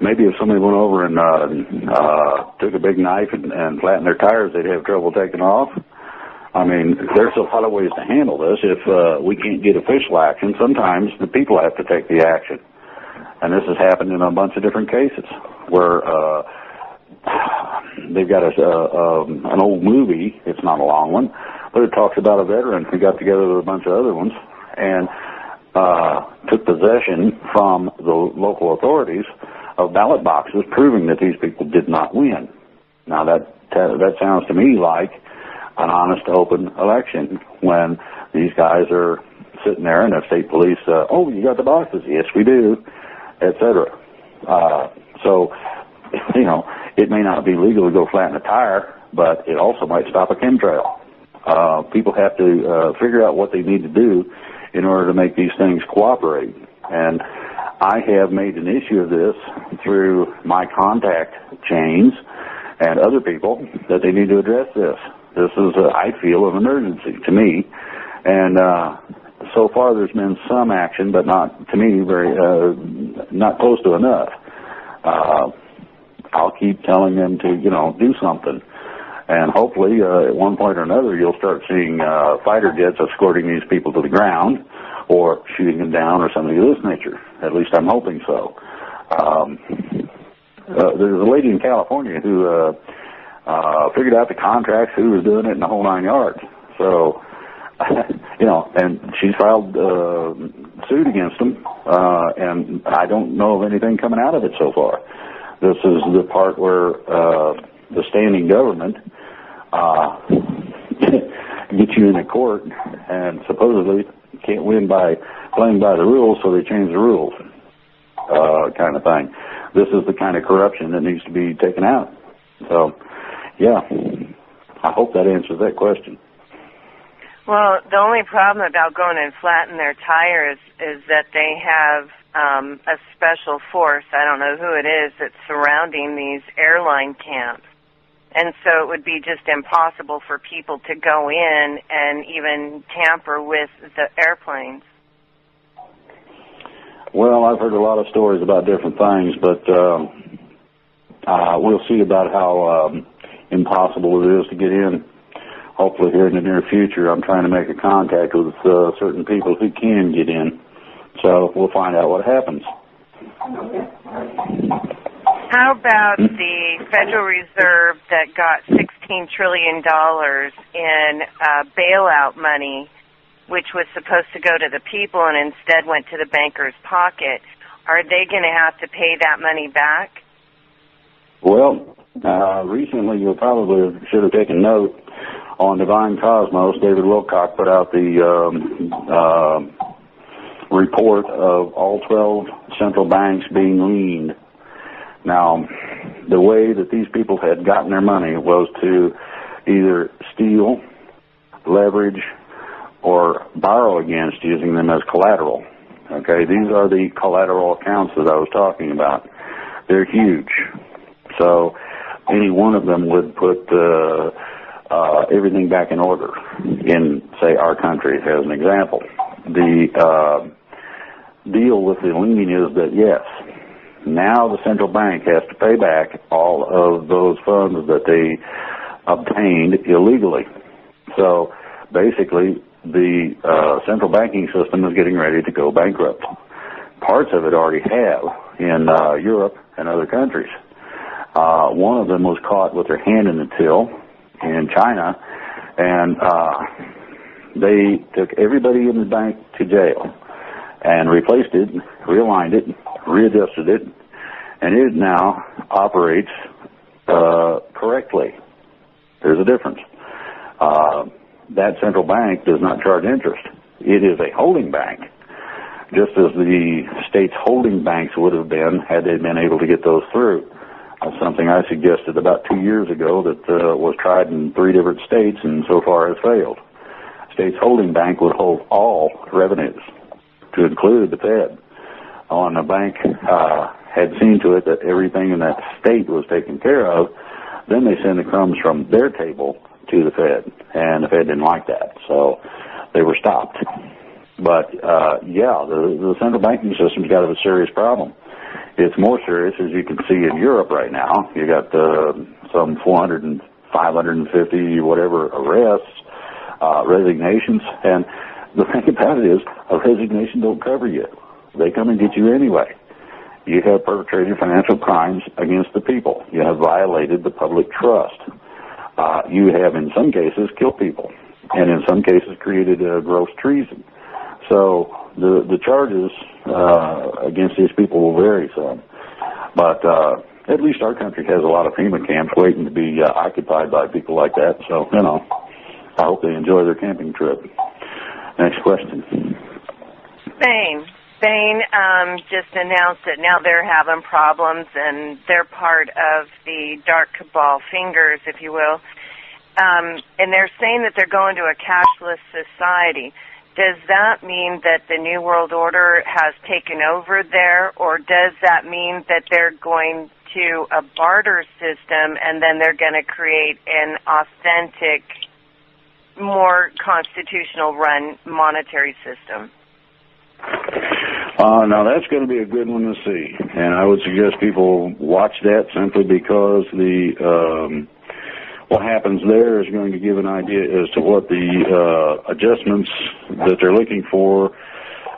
maybe if somebody went over and took a big knife and flattened their tires, they'd have trouble taking off. I mean, there's a lot of ways to handle this. If we can't get official action, sometimes the people have to take the action. And this has happened in a bunch of different cases where they've got an old movie. It's not a long one, but it talks about a veteran who got together with a bunch of other ones and took possession from the local authorities of ballot boxes proving that these people did not win. Now, that sounds to me like an honest, open election when these guys are sitting there and the state police, oh, you got the boxes? Yes, we do, etc. So, you know, it may not be legal to go flatten a tire, but it also might stop a chemtrail. People have to figure out what they need to do in order to make these things cooperate. And I have made an issue of this through my contact chains and other people that they need to address this. This is, I feel, an emergency to me. And so far there's been some action, but not, to me, not close to enough. I'll keep telling them to, you know, do something. And hopefully, at one point or another, you'll start seeing fighter jets escorting these people to the ground or shooting them down or something of this nature. At least I'm hoping so. There's a lady in California who figured out the contracts, who was doing it, and the whole nine yards. So, you know, and she's filed suit against them, and I don't know of anything coming out of it so far. This is the part where the standing government gets you in a court and supposedly can't win by playing by the rules, so they change the rules kind of thing. This is the kind of corruption that needs to be taken out. So, yeah, I hope that answers that question. Well, the only problem about going and flattening their tires is that they have a special force, I don't know who it is, that's surrounding these airline camps. And so it would be just impossible for people to go in and even tamper with the airplanes. Well, I've heard a lot of stories about different things, but we'll see about how impossible it is to get in. Hopefully here in the near future, I'm trying to make a contact with certain people who can get in. So we'll find out what happens. How about the Federal Reserve that got $16 trillion in bailout money, which was supposed to go to the people and instead went to the banker's pocket? Are they going to have to pay that money back? Well, recently you probably should have taken note on Divine Cosmos. David Wilcock put out the report of all 12 central banks being leaned. Now, the way that these people had gotten their money was to either steal, leverage, or borrow against using them as collateral. Okay, these are the collateral accounts that I was talking about. They're huge. So any one of them would put everything back in order in, say, our country, as an example. The deal with the lending is that, yes, now the central bank has to pay back all of those funds that they obtained illegally. So basically the central banking system is getting ready to go bankrupt. Parts of it already have in Europe and other countries. One of them was caught with their hand in the till in China, and they took everybody in the bank to jail and replaced it, realigned it, readjusted it, and it now operates correctly. There's a difference. that central bank does not charge interest. It is a holding bank, just as the state's holding banks would have been had they been able to get those through. That's something I suggested about 2 years ago that was tried in 3 different states and so far has failed. State's holding bank would hold all revenues, to include the Fed. On the bank had seen to it that everything in that state was taken care of, then they sent the crumbs from their table to the Fed, and the Fed didn't like that, so they were stopped. But, yeah, the central banking system's got a serious problem. It's more serious, as you can see, in Europe right now. You got some 400 and 550, whatever, arrests, resignations, and the thing about it is a resignation don't cover you. They come and get you anyway. You have perpetrated financial crimes against the people. You have violated the public trust. You have, in some cases, killed people, and in some cases created gross treason. So the charges against these people will vary some. But at least our country has a lot of FEMA camps waiting to be occupied by people like that. So, you know, I hope they enjoy their camping trip. Next question. Spain just announced that now they're having problems and they're part of the dark cabal fingers, if you will. And they're saying that they're going to a cashless society. Does that mean that the New World Order has taken over there, or does that mean that they're going to a barter system and then they're going to create an authentic, more constitutional-run monetary system? Now, that's going to be a good one to see, and I would suggest people watch that simply because the what happens there is going to give an idea as to what the adjustments that they're looking for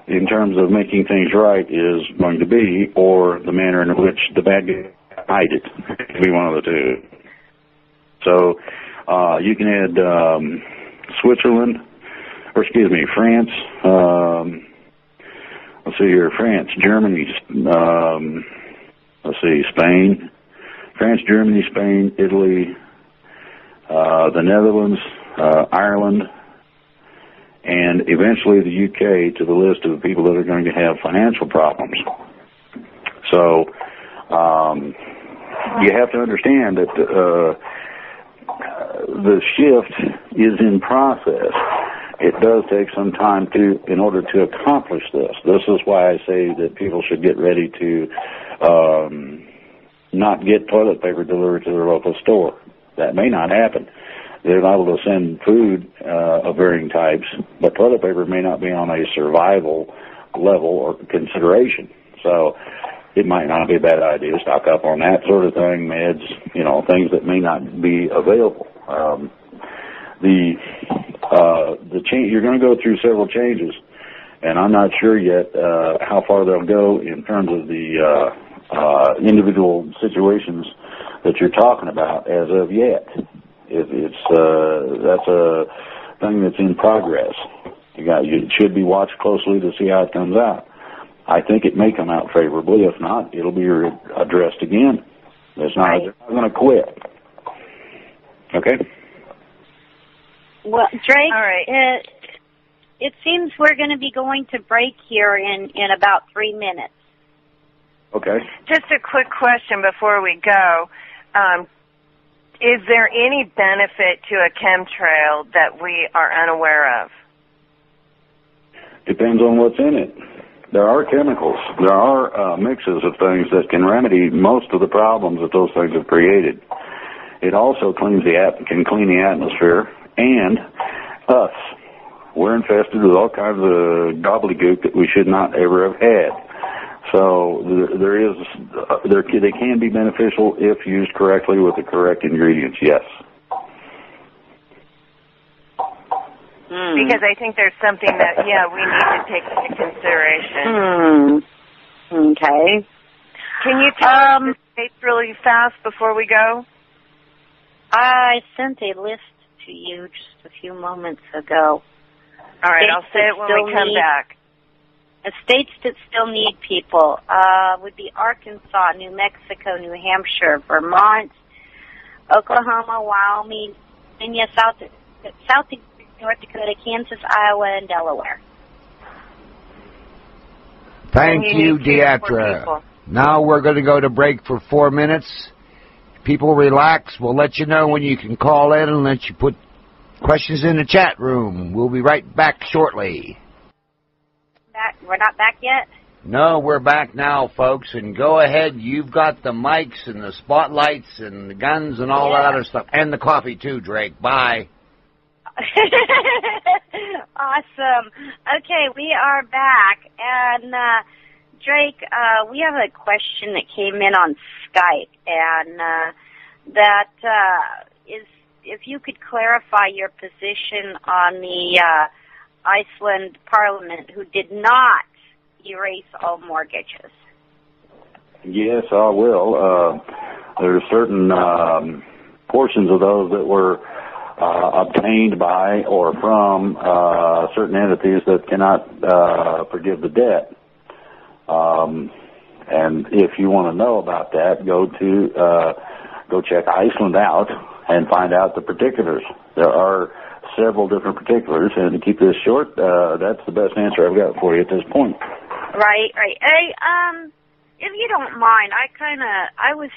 in terms of making things right is going to be, or the manner in which the bad guy hide it. It could be one of the two. So you can add Switzerland, or excuse me, France. Let's see here, France, Germany, let's see, Spain, France, Germany, Spain, Italy, the Netherlands, Ireland, and eventually the UK to the list of the people that are going to have financial problems. So you have to understand that the shift is in process. It does take some time in order to accomplish this. This is why I say that people should get ready to not get toilet paper delivered to their local store. That may not happen. They're liable to send food of varying types, but toilet paper may not be on a survival level or consideration. So it might not be a bad idea to stock up on that sort of thing, meds, you know, things that may not be available. You're going to go through several changes, and I'm not sure yet how far they'll go in terms of the individual situations that you're talking about as of yet. That's a thing that's in progress. You should be watched closely to see how it comes out. I think it may come out favorably. If not, it'll be addressed again. They're not going to quit. Okay. Well, Drake, all right. It seems we're going to be going to break here in about 3 minutes. Okay. Just a quick question before we go. Is there any benefit to a chemtrail that we are unaware of? Depends on what's in it. There are chemicals. There are mixes of things that can remedy most of the problems that those things have created. It also can clean the atmosphere. And us, we're infested with all kinds of gobbledygook that we should not ever have had. So they can be beneficial if used correctly with the correct ingredients, yes. Because I think there's something that, yeah, we need to take into consideration. Okay. Can you tell us the dates really fast before we go? I sent a list to you just a few moments ago. All right, I'll say it when we come back. States that still need people would be Arkansas, New Mexico, New Hampshire, Vermont, Oklahoma, Wyoming, Virginia, South North Dakota, Kansas, Iowa, and Delaware. Thank you, Deatra. Now we're going to go to break for 4 minutes. People relax. We'll let you know when you can call in and let you put questions in the chat room. We'll be right back shortly. Back? We're not back yet? No, we're back now, folks. And go ahead. You've got the mics and the spotlights and the guns and all that other stuff. And the coffee, too, Drake. Bye. Awesome. Okay, we are back. And, Drake, we have a question that came in on Skype. And that is if you could clarify your position on the Iceland Parliament who did not erase all mortgages. Yes, I will. There are certain portions of those that were obtained by or from certain entities that cannot forgive the debt. And if you want to know about that, go check Iceland out and find out the particulars. There are several different particulars, and to keep this short, that's the best answer I've got for you at this point. Right, right. Hey, if you don't mind, I was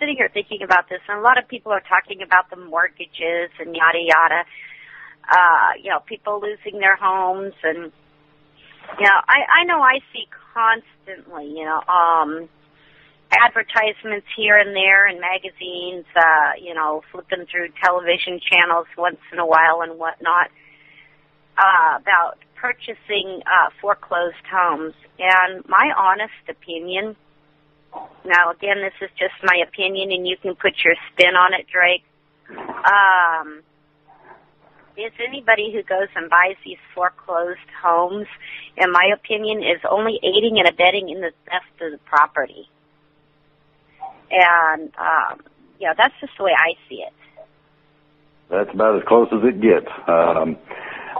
sitting here thinking about this, and a lot of people are talking about the mortgages and yada yada. You know, people losing their homes, and you know, I know I see constantly, you know, advertisements here and there in magazines, you know, flipping through television channels once in a while and whatnot, about purchasing foreclosed homes. And my honest opinion, now again, this is just my opinion and you can put your spin on it, Drake, is anybody who goes and buys these foreclosed homes, in my opinion, is only aiding and abetting in the theft of the property. And, yeah, that's just the way I see it. That's about as close as it gets.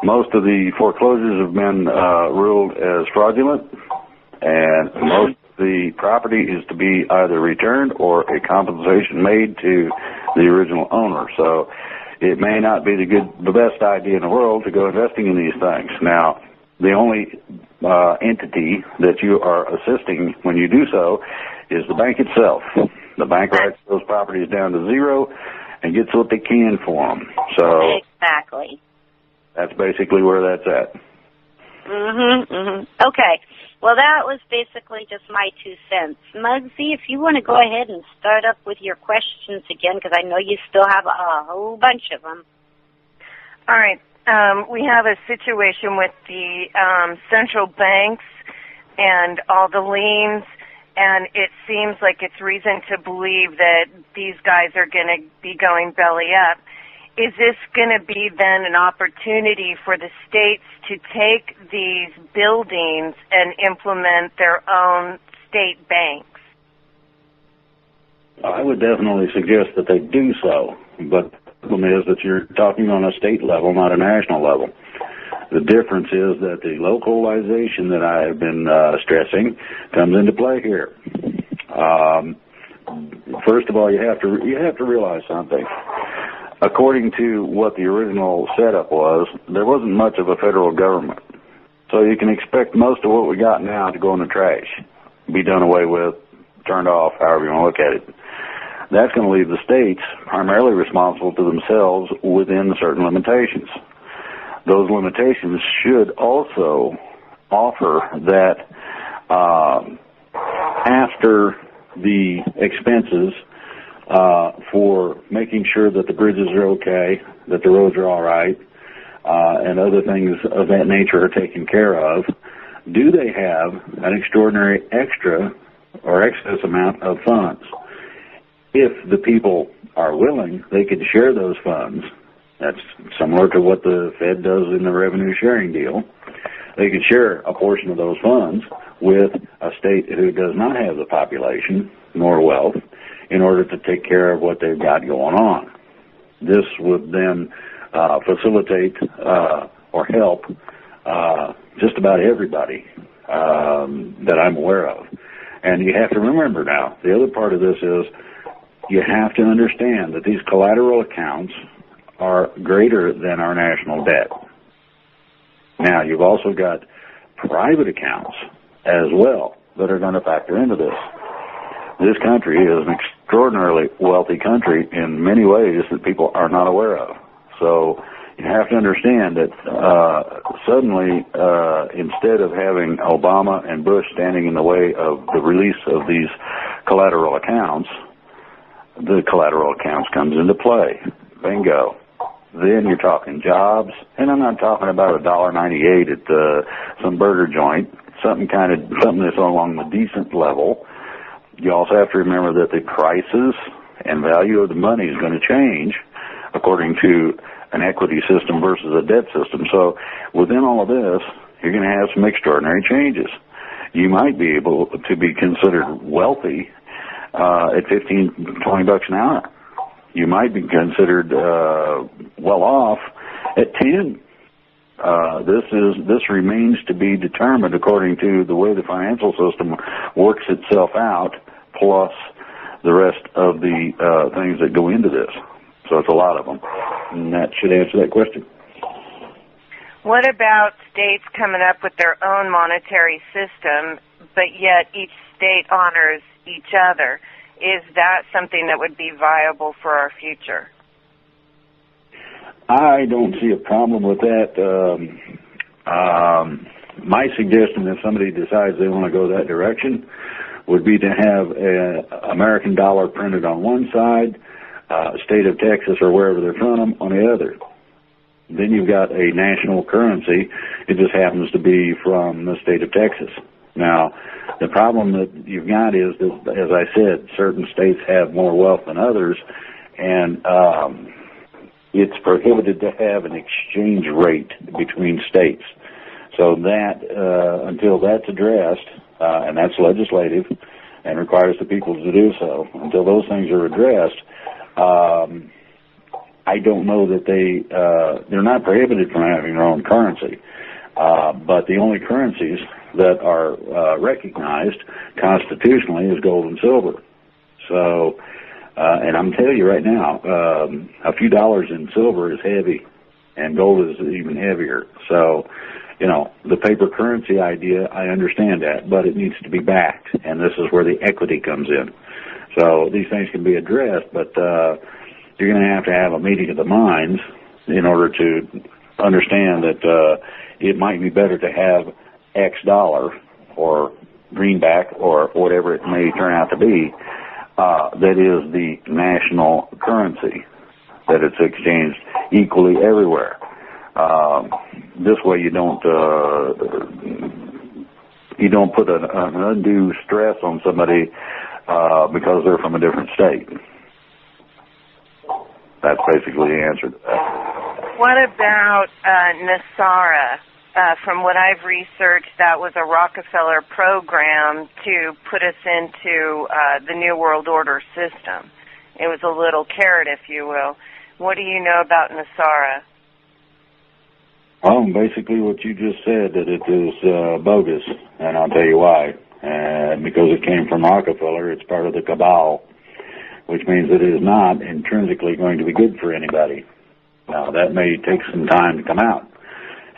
Most of the foreclosures have been ruled as fraudulent, and most of the property is to be either returned or a compensation made to the original owner. So it may not be the best idea in the world to go investing in these things. Now, the only entity that you are assisting when you do so is the bank itself. The bank writes those properties down to zero and gets what they can for them. So exactly. That's basically where that's at. Mm-hmm, mm-hmm. Okay. Well, that was basically just my 2 cents. Mugsy, if you want to go ahead and start up with your questions again, because I know you still have a whole bunch of them. All right. We have a situation with the central banks and all the liens. And it seems like it's reason to believe that these guys are going to be going belly up. Is this going to be then an opportunity for the states to take these buildings and implement their own state banks? I would definitely suggest that they do so. But the problem is that you're talking on a state level, not a national level. The difference is that the localization that I have been stressing comes into play here. First of all, you have to realize something. According to what the original setup was, there wasn't much of a federal government. So you can expect most of what we got now to go in the trash, be done away with, turned off, however you want to look at it. That's going to leave the states primarily responsible to themselves within certain limitations. Those limitations should also offer that after the expenses for making sure that the bridges are okay, that the roads are all right, and other things of that nature are taken care of, do they have an extraordinary extra or excess amount of funds? If the people are willing, they could share those funds. That's similar to what the Fed does in the revenue sharing deal. They could share a portion of those funds with a state who does not have the population nor wealth in order to take care of what they've got going on. This would then facilitate or help just about everybody that I'm aware of. And you have to remember now, the other part of this is you have to understand that these collateral accounts are greater than our national debt. Now, you've also got private accounts as well that are going to factor into this. This country is an extraordinarily wealthy country in many ways that people are not aware of. So you have to understand that suddenly, instead of having Obama and Bush standing in the way of the release of these collateral accounts, the collateral accounts comes into play. Bingo. Then you're talking jobs, and I'm not talking about $1.98 at some burger joint, something that's along the decent level. You also have to remember that the prices and value of the money is going to change according to an equity system versus a debt system. So within all of this, you're going to have some extraordinary changes. You might be able to be considered wealthy at 15, 20 bucks an hour. You might be considered well off at 10. This remains to be determined according to the way the financial system works itself out, plus the rest of the things that go into this. So it's a lot of them, and that should answer that question. What about states coming up with their own monetary system, but yet each state honors each other? Is that something that would be viable for our future? I don't see a problem with that. My suggestion, if somebody decides they want to go that direction, would be to have an American dollar printed on one side, state of Texas or wherever they're from on the other. Then you've got a national currency. It just happens to be from the state of Texas. Now, the problem that you've got is that, as I said, certain states have more wealth than others, and it's prohibited to have an exchange rate between states. So that, until that's addressed, and that's legislative and requires the people to do so, until those things are addressed, I don't know that they're not prohibited from having their own currency. But the only currencies that are recognized constitutionally is gold and silver. So, and I'm telling you right now, a few dollars in silver is heavy, and gold is even heavier. So, you know, the paper currency idea, I understand that, but it needs to be backed, and this is where the equity comes in. So these things can be addressed, but you're going to have a meeting of the minds in order to understand that it might be better to have X dollar or greenback or whatever it may turn out to be, that is the national currency, that it's exchanged equally everywhere. This way you don't put an undue stress on somebody because they're from a different state. That's basically the answer to that. What about NESARA? From what I've researched, that was a Rockefeller program to put us into the New World Order system. It was a little carrot, if you will. What do you know about NESARA? Well, basically what you just said, that it is bogus, and I'll tell you why. Because it came from Rockefeller, it's part of the cabal, which means that it is not intrinsically going to be good for anybody. Now, that may take some time to come out,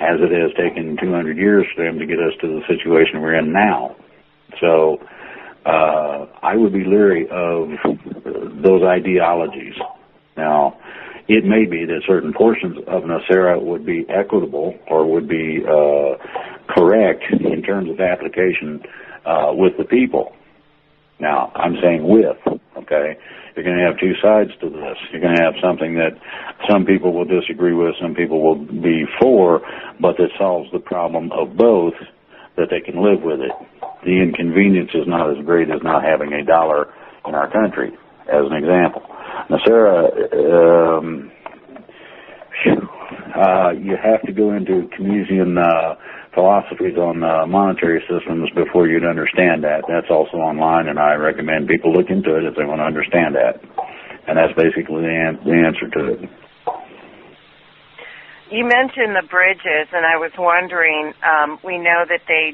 as it has taken 200 years for them to get us to the situation we're in now. So I would be leery of those ideologies. Now, it may be that certain portions of NESARA would be equitable or would be correct in terms of application with the people. Now, I'm saying with, okay? You're going to have two sides to this. You're going to have something that some people will disagree with, some people will be for, but that solves the problem of both, that they can live with it. The inconvenience is not as great as not having a dollar in our country, as an example. Now, Sarah, you have to go into Keynesian philosophies on monetary systems before you'd understand that. That's also online, and I recommend people look into it if they want to understand that. And that's basically the answer to it. You mentioned the bridges, and I was wondering, we know that the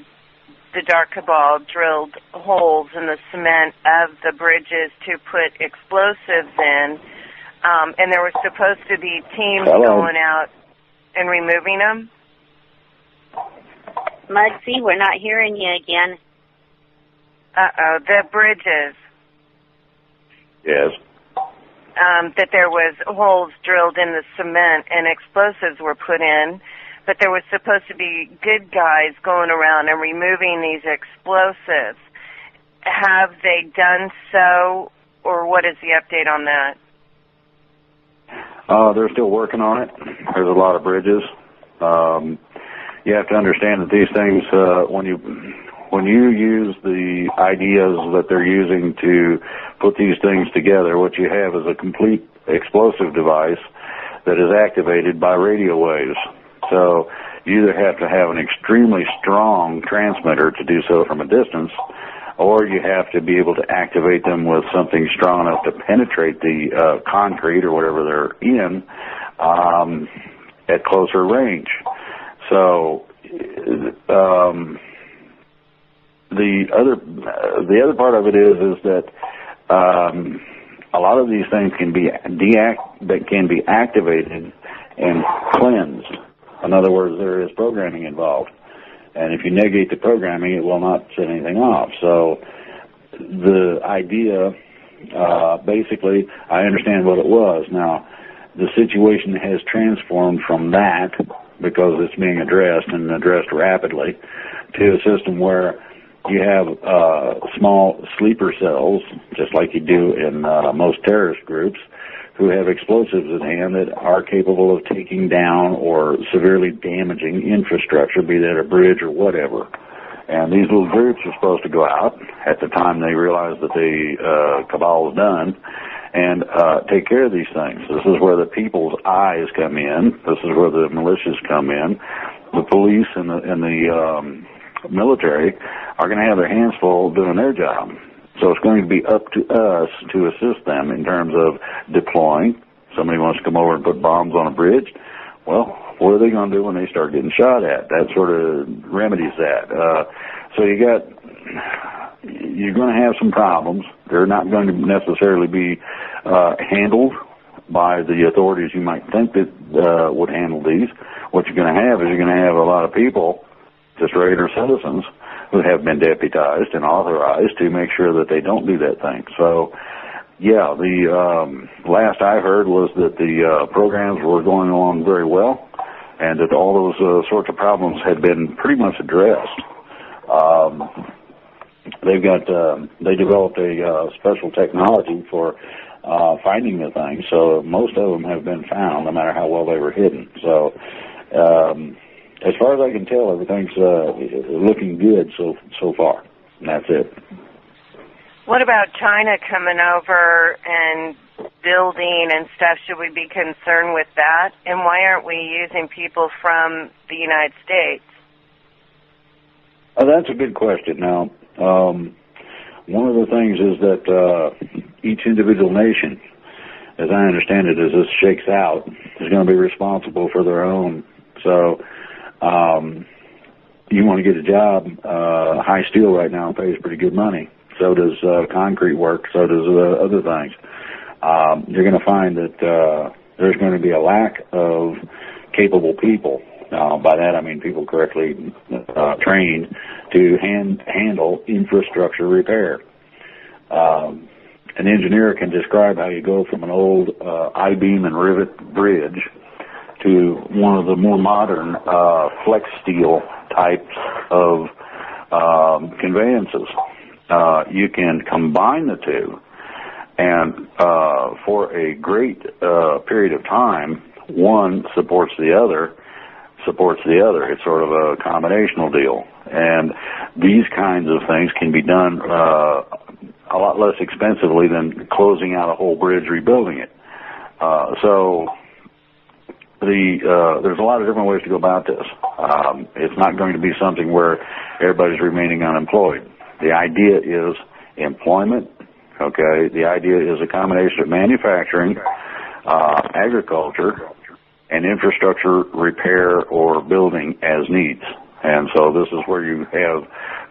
dark cabal drilled holes in the cement of the bridges to put explosives in, and there were supposed to be teams going out and removing them. Mugsy, we're not hearing you again. Uh-oh, the bridges. Yes. That there was holes drilled in the cement and explosives were put in, but there was supposed to be good guys going around and removing these explosives. Have they done so, or what is the update on that? They're still working on it. There's a lot of bridges. You have to understand that these things, when you use the ideas that they're using to put these things together, what you have is a complete explosive device that is activated by radio waves. So you either have to have an extremely strong transmitter to do so from a distance, or you have to be able to activate them with something strong enough to penetrate the concrete or whatever they're in at closer range. So the other part of it is that a lot of these things can be activated and cleansed. In other words, there is programming involved. And if you negate the programming, it will not set anything off. So the idea, basically, I understand what it was. Now, the situation has transformed from that, because it's being addressed and addressed rapidly, to a system where you have small sleeper cells, just like you do in most terrorist groups, who have explosives at hand that are capable of taking down or severely damaging infrastructure, be that a bridge or whatever. And these little groups are supposed to go out at the time they realize that the cabal is done and take care of these things. This is where the people's eyes come in. This is where the militias come in. The police and the military are going to have their hands full doing their job. So it's going to be up to us to assist them in terms of deploying. Somebody wants to come over and put bombs on a bridge. Well, what are they going to do when they start getting shot at? That sort of remedies that. So you're going to have some problems. They're not going to necessarily be handled by the authorities you might think that would handle these. What you're going to have is you're going to have a lot of people, just regular citizens, who have been deputized and authorized to make sure that they don't do that thing. So, yeah, the last I heard was that the programs were going along very well and that all those sorts of problems had been pretty much addressed. They developed a special technology for finding the thing, so most of them have been found, no matter how well they were hidden. So, as far as I can tell, everything's looking good so far, and that's it. What about China coming over and building and stuff? Should we be concerned with that? And why aren't we using people from the United States? That's a good question. Now, one of the things is that each individual nation, as I understand it, as this shakes out, is going to be responsible for their own. So, you want to get a job, high steel right now pays pretty good money. So does concrete work, so does other things. You're going to find that there's going to be a lack of capable people. Now, by that I mean people correctly trained to handle infrastructure repair. An engineer can describe how you go from an old I-beam and rivet bridge to one of the more modern flex steel types of conveyances. You can combine the two, and for a great period of time, one supports the other, It's sort of a combinational deal. And these kinds of things can be done a lot less expensively than closing out a whole bridge, rebuilding it. There's a lot of different ways to go about this. It's not going to be something where everybody's remaining unemployed. The idea is employment, okay? The idea is a combination of manufacturing, agriculture, and infrastructure repair or building as needs. And so this is where you have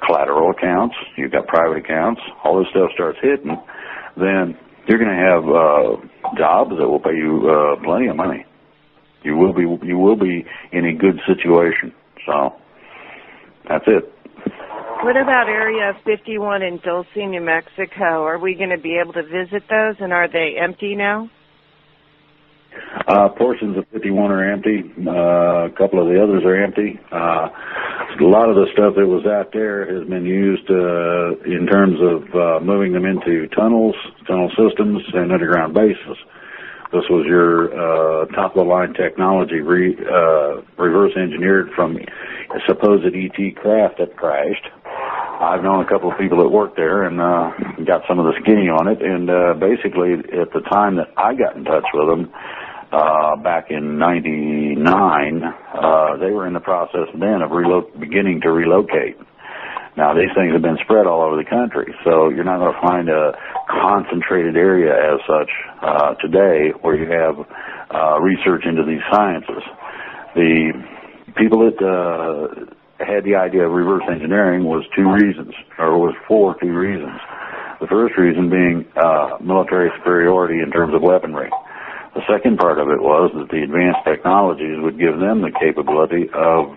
collateral accounts, you've got private accounts, all this stuff starts hitting, then you're going to have jobs that will pay you plenty of money. You will be in a good situation. So That's it. What about Area 51 in Dulce, New Mexico? Are we going to be able to visit those, and are they empty now? Portions of 51 are empty. A couple of the others are empty. A lot of the stuff that was out there has been used in terms of moving them into tunnels, tunnel systems, and underground bases. This was your top-of-the-line technology reverse-engineered from a supposed ET craft that crashed. I've known a couple of people that worked there and got some of the skinny on it. And basically, at the time that I got in touch with them, back in 99, they were in the process then of beginning to relocate. Now, these things have been spread all over the country, so you're not going to find a concentrated area as such today where you have research into these sciences. The people that had the idea of reverse engineering was for two reasons. The first reason being military superiority in terms of weaponry. The second part of it was that the advanced technologies would give them the capability of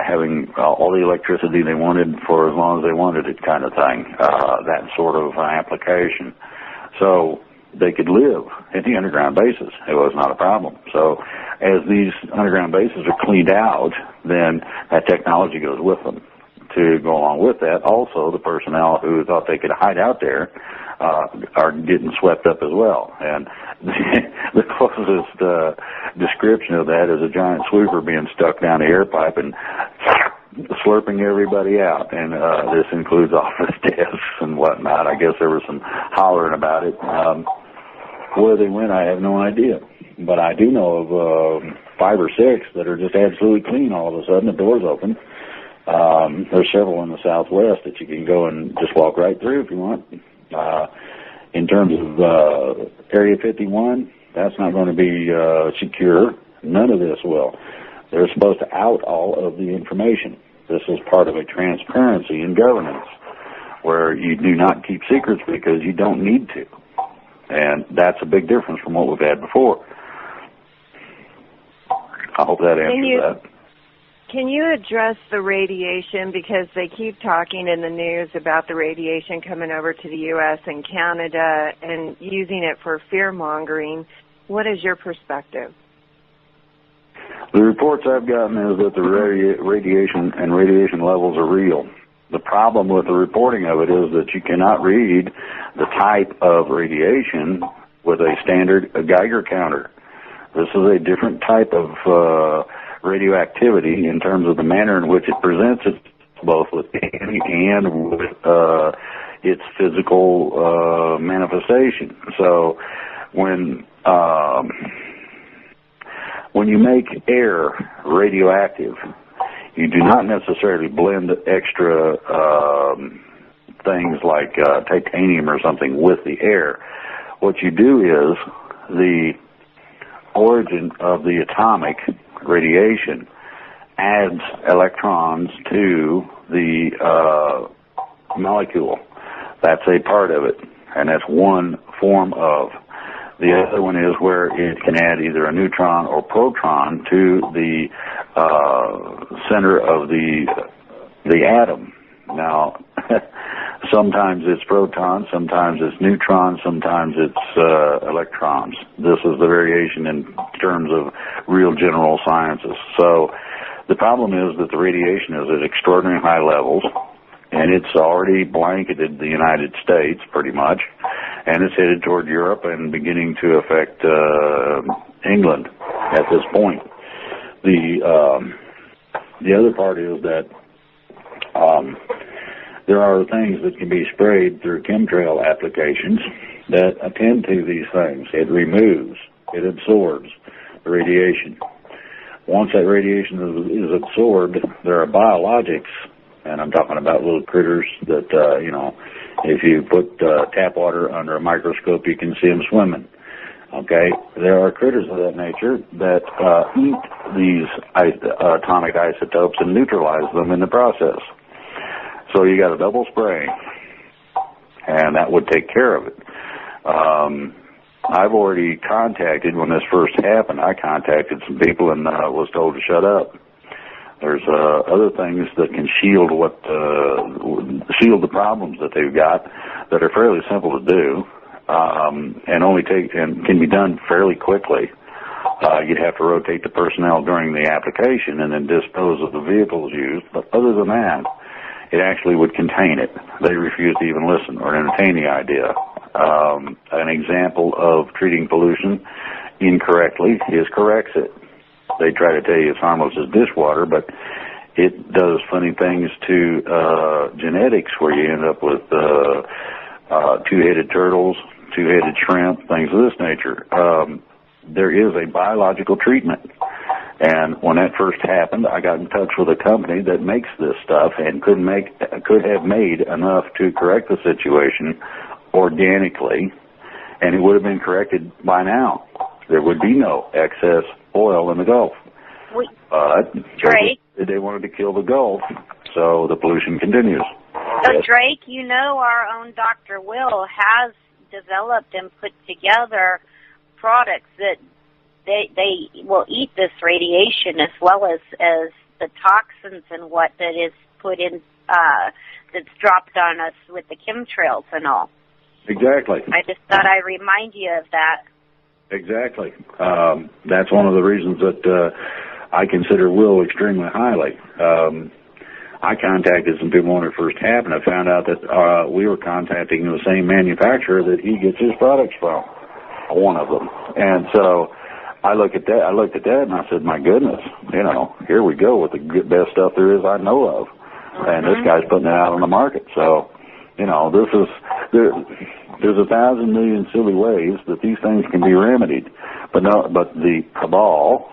having all the electricity they wanted for as long as they wanted it, kind of thing, that sort of application. So they could live at the underground bases. It was not a problem. So as these underground bases are cleaned out, then that technology goes with them. To go along with that, also the personnel who thought they could hide out there are getting swept up as well. And the closest description of that is a giant swooper being stuck down the air pipe and slurping everybody out. And this includes office desks and whatnot. I guess there was some hollering about it. Where they went, I have no idea. But I do know of 5 or 6 that are just absolutely clean all of a sudden. The door's open. There's several in the Southwest that you can go and just walk right through if you want. In terms of Area 51, that's not going to be secure. None of this will. They're supposed to out all of the information. This is part of a transparency in governance where you do not keep secrets because you don't need to. And that's a big difference from what we've had before. I hope that answers that. Can you address the radiation, because they keep talking in the news about the radiation coming over to the U.S. and Canada and using it for fear-mongering. What is your perspective? The reports I've gotten is that the radiation and radiation levels are real. The problem with the reporting of it is that you cannot read the type of radiation with a standard Geiger counter. This is a different type of radioactivity in terms of the manner in which it presents itself, both with and with its physical manifestation. So when you make air radioactive, you do not necessarily blend extra things like titanium or something with the air. What you do is the origin of the atomic radiation adds electrons to the molecule. That's a part of it, and that's one form of. The other one is where it can add either a neutron or proton to the center of the atom. Now, sometimes it's protons, sometimes it's neutrons, sometimes it's electrons. This is the variation in terms of real general sciences. So the problem is that the radiation is at extraordinary high levels, and it's already blanketed the United States pretty much, and it's headed toward Europe and beginning to affect England at this point. The other part is that there are things that can be sprayed through chemtrail applications that attend to these things. It removes, it absorbs the radiation. Once that radiation is absorbed, there are biologics, and I'm talking about little critters that, you know, if you put tap water under a microscope, you can see them swimming. Okay, there are critters of that nature that eat these atomic isotopes and neutralize them in the process. So you got a double spraying, and that would take care of it. I've already contacted, when this first happened, I contacted some people and was told to shut up. There's other things that can shield what shield the problems that they've got that are fairly simple to do and can be done fairly quickly. You'd have to rotate the personnel during the application and then dispose of the vehicles used. But other than that, it actually would contain it. They refuse to even listen or entertain the idea. An example of treating pollution incorrectly is Corexit. They try to tell you it's harmless as dishwater, but it does funny things to genetics where you end up with two-headed turtles, two-headed shrimp, things of this nature. There is a biological treatment. And when that first happened, I got in touch with a company that makes this stuff and could have made enough to correct the situation organically, and it would have been corrected by now. There would be no excess oil in the Gulf. But they wanted to kill the Gulf, so the pollution continues. So, yes. Drake, you know our own Dr. Will has developed and put together products that they will eat this radiation as well as the toxins and what that is put in, that's dropped on us with the chemtrails and all. Exactly. I just thought I'd remind you of that. Exactly. That's one of the reasons that I consider Will extremely highly. I contacted some people when it first happened. I found out that we were contacting the same manufacturer that he gets his products from, one of them. And so I looked at that, and I said, my goodness, you know, here we go with the best stuff there is I know of. Mm-hmm. And this guy's putting it out on the market. So, you know, this is... There's 1,000 million silly ways that these things can be remedied, but the cabal,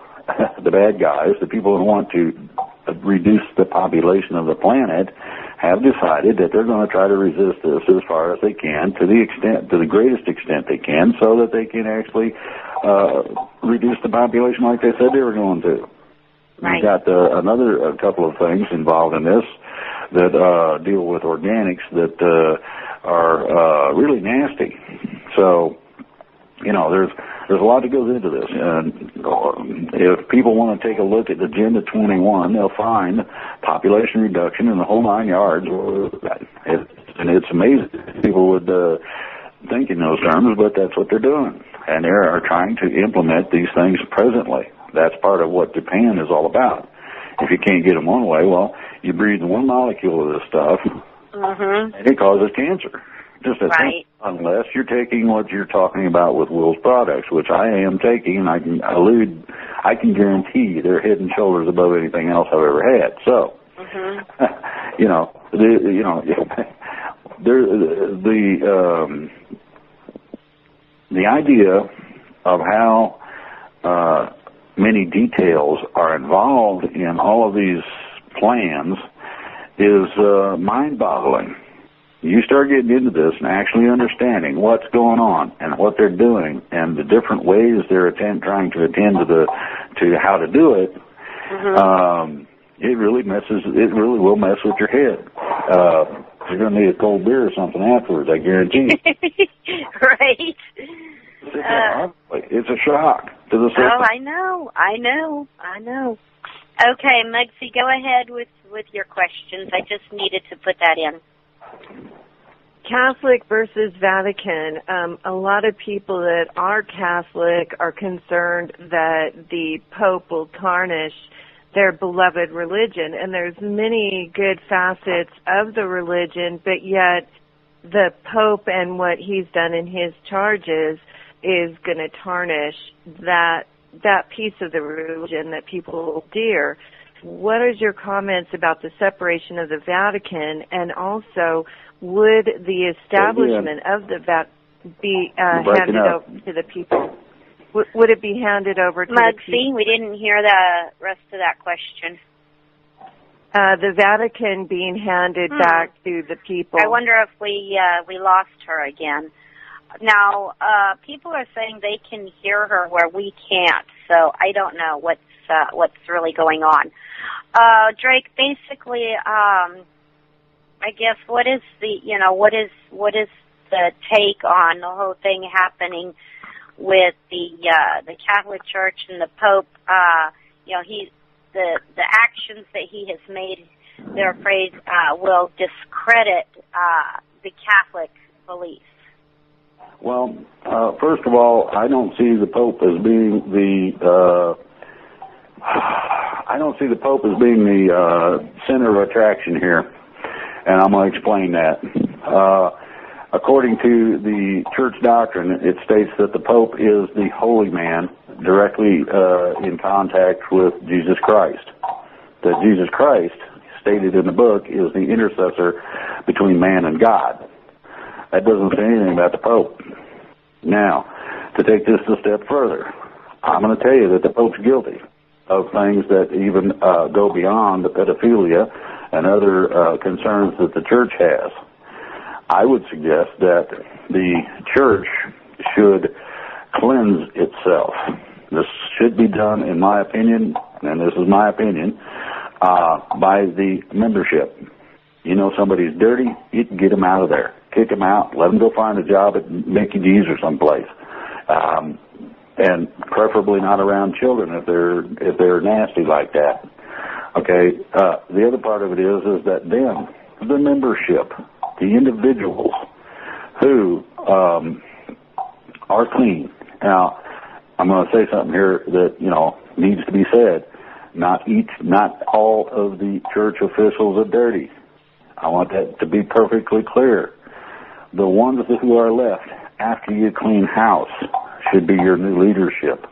the bad guys, the people who want to reduce the population of the planet, have decided that they're going to try to resist this as far as they can, to the greatest extent they can, so that they can actually reduce the population like they said they were going to. Right. We've got another couple of things involved in this that deal with organics that are really nasty. So, you know, there's a lot that goes into this. And if people want to take a look at Agenda 21, they'll find population reduction in the whole 9 yards. And it's amazing people would think in those terms, but that's what they're doing. And they are trying to implement these things presently. That's part of what Japan is all about. If you can't get them one way, well, you breathe one molecule of this stuff, mm-hmm. and it causes cancer. Just right. Unless you're taking what you're talking about with Will's products, which I am taking, and I can guarantee they're head and shoulders above anything else I've ever had. So, mm-hmm. The idea of how many details are involved in all of these plans is mind-boggling. You start getting into this and actually understanding what's going on and what they're doing and the different ways they're trying to attend to how to do it. Mm-hmm. It really will mess with your head. You're going to need a cold beer or something afterwards, I guarantee you. Right. It's a shock to the system. Oh, I know. Okay, Mugsy, go ahead with your questions. I just needed to put that in. Catholic versus Vatican. A lot of people that are Catholic are concerned that the Pope will tarnish their beloved religion, and there's many good facets of the religion, but yet the Pope and what he's done in his charges is going to tarnish that piece of the religion that people hold dear. What is your comments about the separation of the Vatican, and also would the establishment of the Vatican be handed over to the people? Would it be handed over to the people? Mugsy, we didn't hear the rest of that question. The Vatican being handed back to the people. I wonder if we lost her again. Now, people are saying they can hear her where we can't, so I don't know what's really going on. Drake, basically, I guess what is the take on the whole thing happening with the Catholic Church and the Pope? You know, he the actions that he has made, they're afraid will discredit the Catholic beliefs. Well, first of all, I don't see the Pope as being the center of attraction here, and I'm going to explain that. According to the church doctrine, it states that the Pope is the holy man directly in contact with Jesus Christ. That Jesus Christ, stated in the book, is the intercessor between man and God. That doesn't say anything about the Pope. Now, to take this a step further, I'm going to tell you that the Pope's guilty of things that even go beyond the pedophilia and other concerns that the church has. I would suggest that the church should cleanse itself. This should be done, in my opinion, and this is my opinion, by the membership. You know somebody's dirty, you can get them out of there. Kick them out, let them go find a job at Mickey D's or someplace. And preferably not around children if they're nasty like that. Okay, the other part of it is that then the membership, the individuals who are clean. Now, I'm going to say something here that, you know, needs to be said. Not all of the church officials are dirty. I want that to be perfectly clear. The ones who are left after you clean house should be your new leadership,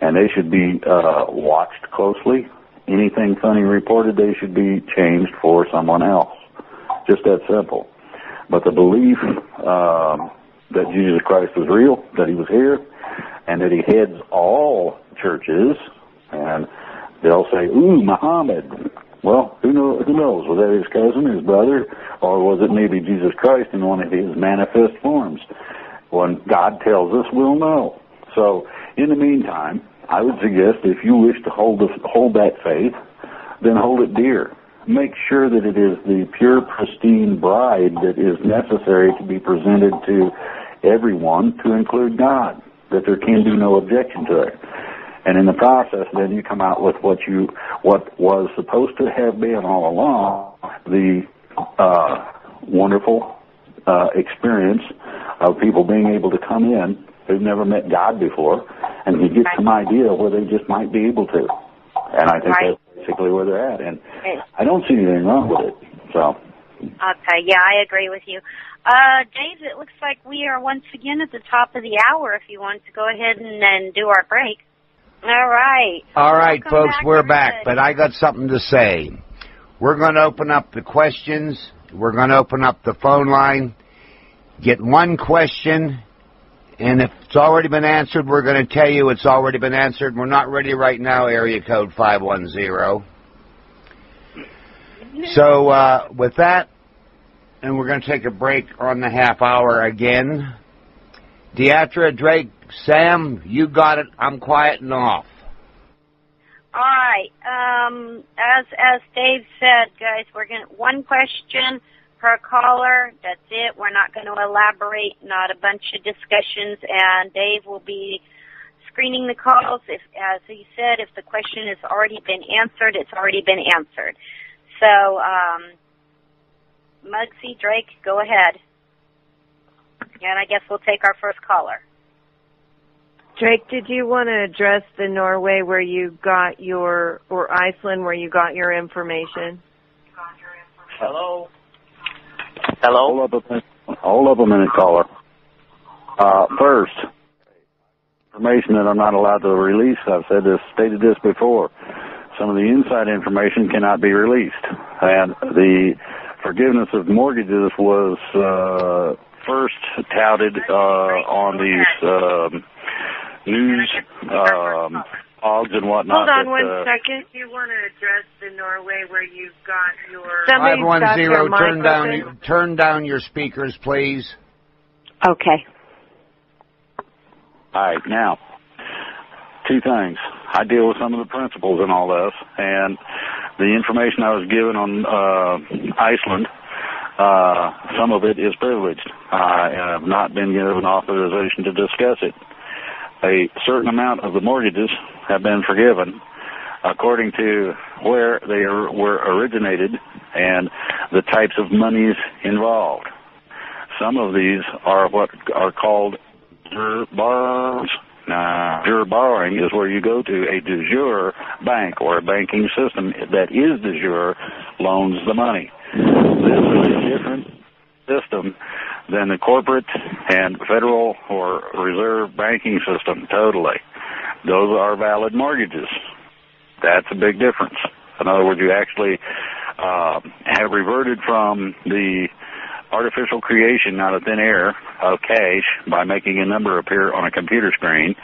and they should be watched closely. Anything funny reported, they should be changed for someone else. Just that simple. But the belief that Jesus Christ was real, that he was here, and that he heads all churches, and they'll say, ooh, Muhammad. Well, who knows? Was that his cousin, his brother, or was it maybe Jesus Christ in one of his manifest forms? When God tells us, we'll know. So, in the meantime, I would suggest if you wish to hold that faith, then hold it dear. Make sure that it is the pure, pristine bride that is necessary to be presented to everyone, to include God, that there can be no objection to it. And in the process, then you come out with what was supposed to have been all along, the wonderful experience of people being able to come in who've never met God before and to get some idea where they just might be able to. And I think that's basically where they're at. And I don't see anything wrong with it. So. Okay, yeah, I agree with you. Dave, it looks like we are once again at the top of the hour if you want to go ahead and do our break. All right, folks, we're back, but I got something to say. We're going to open up the questions. We're going to open up the phone line. Get one question, and if it's already been answered, we're going to tell you it's already been answered. We're not ready right now, area code 510. So with that, and we're going to take a break on the half hour again. Deatra, Drake, Sam, you got it. I'm quieting off. All right. As Dave said, guys, we're going to one question per caller. That's it. We're not going to elaborate, not a bunch of discussions, and Dave will be screening the calls. If, as he said, if the question has already been answered, it's already been answered. So, Mugsy, Drake, go ahead. And I guess we'll take our first caller. Drake, did you want to address the Norway where you got your, or Iceland where you got your information? Hello? Hello? Hold up a minute, caller. First, information that I'm not allowed to release, I've stated this before. Some of the inside information cannot be released. And the forgiveness of mortgages was first touted on these... news, blogs and whatnot. Hold on that, 1 second. Do you want to address the Norway where you've got your... 510, turn down your speakers, please. Okay. All right, now, two things. I deal with some of the principals and all this, and the information I was given on Iceland, some of it is privileged. I have not been given authorization to discuss it. A certain amount of the mortgages have been forgiven, according to where they were originated and the types of monies involved. Some of these are what are called de jure borrowings. Now, de jure borrowing is where you go to a de jure bank or a banking system that is de jure loans the money. This is a different system than the corporate and federal or reserve banking system, totally. Those are valid mortgages. That's a big difference. In other words, you actually have reverted from the artificial creation out of thin air of cash by making a number appear on a computer screen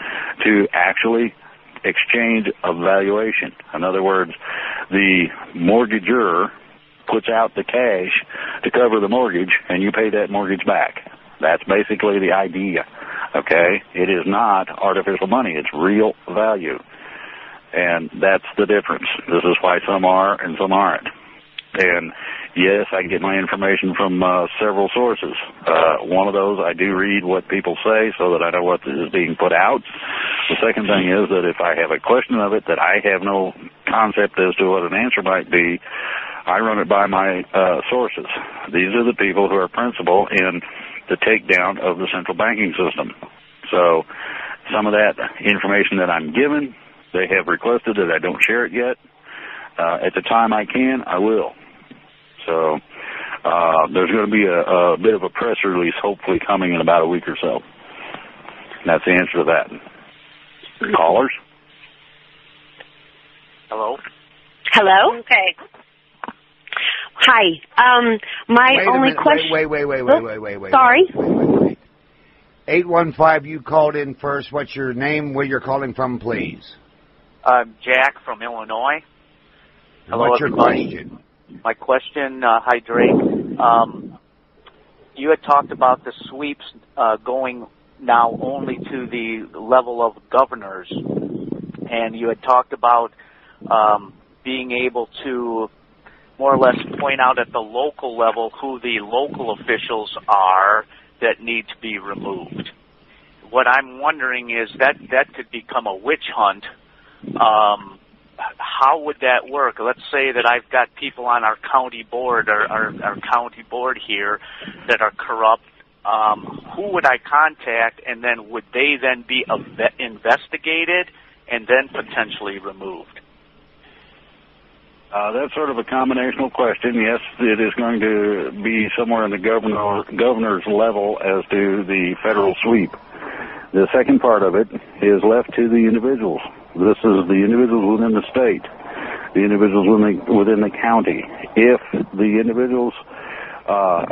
to actually exchange of valuation. In other words, the mortgagor puts out the cash to cover the mortgage, and you pay that mortgage back. That's basically the idea, okay? It is not artificial money. It's real value, and that's the difference. This is why some are and some aren't. And, yes, I get my information from several sources. One of those, I do read what people say so that I know what is being put out. The second thing is that if I have a question of it that I have no concept as to what an answer might be, I run it by my sources. These are the people who are principal in the takedown of the central banking system. So some of that information that I'm given, they have requested that I don't share it yet. At the time I can, I will. So there's going to be a bit of a press release hopefully coming in about a week or so. And that's the answer to that. Callers? Hello? Hello? Okay. Hi. My only question... Wait. Sorry? 815, you called in first. What's your name? Where you're calling from, please? Jack from Illinois. Hello, what's your question? My question, hi, Drake. You had talked about the sweeps going now only to the level of governors, and you had talked about being able to more or less point out at the local level who the local officials are that need to be removed. What I'm wondering is that could become a witch hunt. How would that work? Let's say that I've got people on our county board, our county board here, that are corrupt. Who would I contact, and then would they then be investigated and then potentially removed? That's sort of a combinational question. Yes, it is going to be somewhere in the governor's level as to the federal sweep. The second part of it is left to the individuals. This is the individuals within the state, the individuals within the county. If the individuals,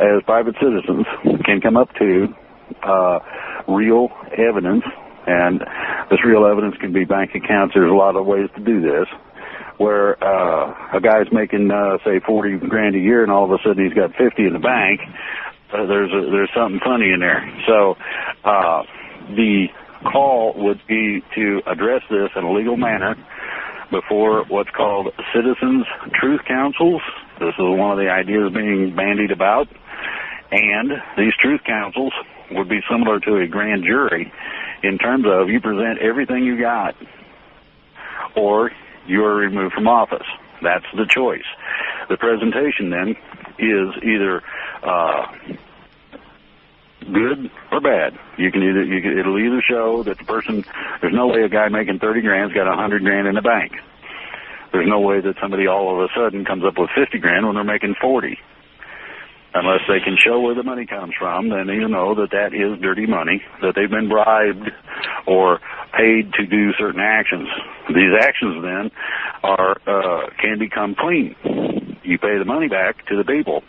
as private citizens, can come up to real evidence, and this real evidence can be bank accounts. There's a lot of ways to do this, where a guy's making, say, 40 grand a year, and all of a sudden he's got 50 in the bank. There's something funny in there. So the call would be to address this in a legal manner before what's called citizens' truth councils. This is one of the ideas being bandied about. And these truth councils would be similar to a grand jury in terms of you present everything you got or you are removed from office. That's the choice. The presentation then is either... good or bad. It'll either show that the person, there's no way a guy making 30 grand's got 100 grand in the bank. There's no way that somebody all of a sudden comes up with 50 grand when they're making 40. Unless they can show where the money comes from, then you know that is dirty money, that they've been bribed or paid to do certain actions. These actions then are can become clean. You pay the money back to the people,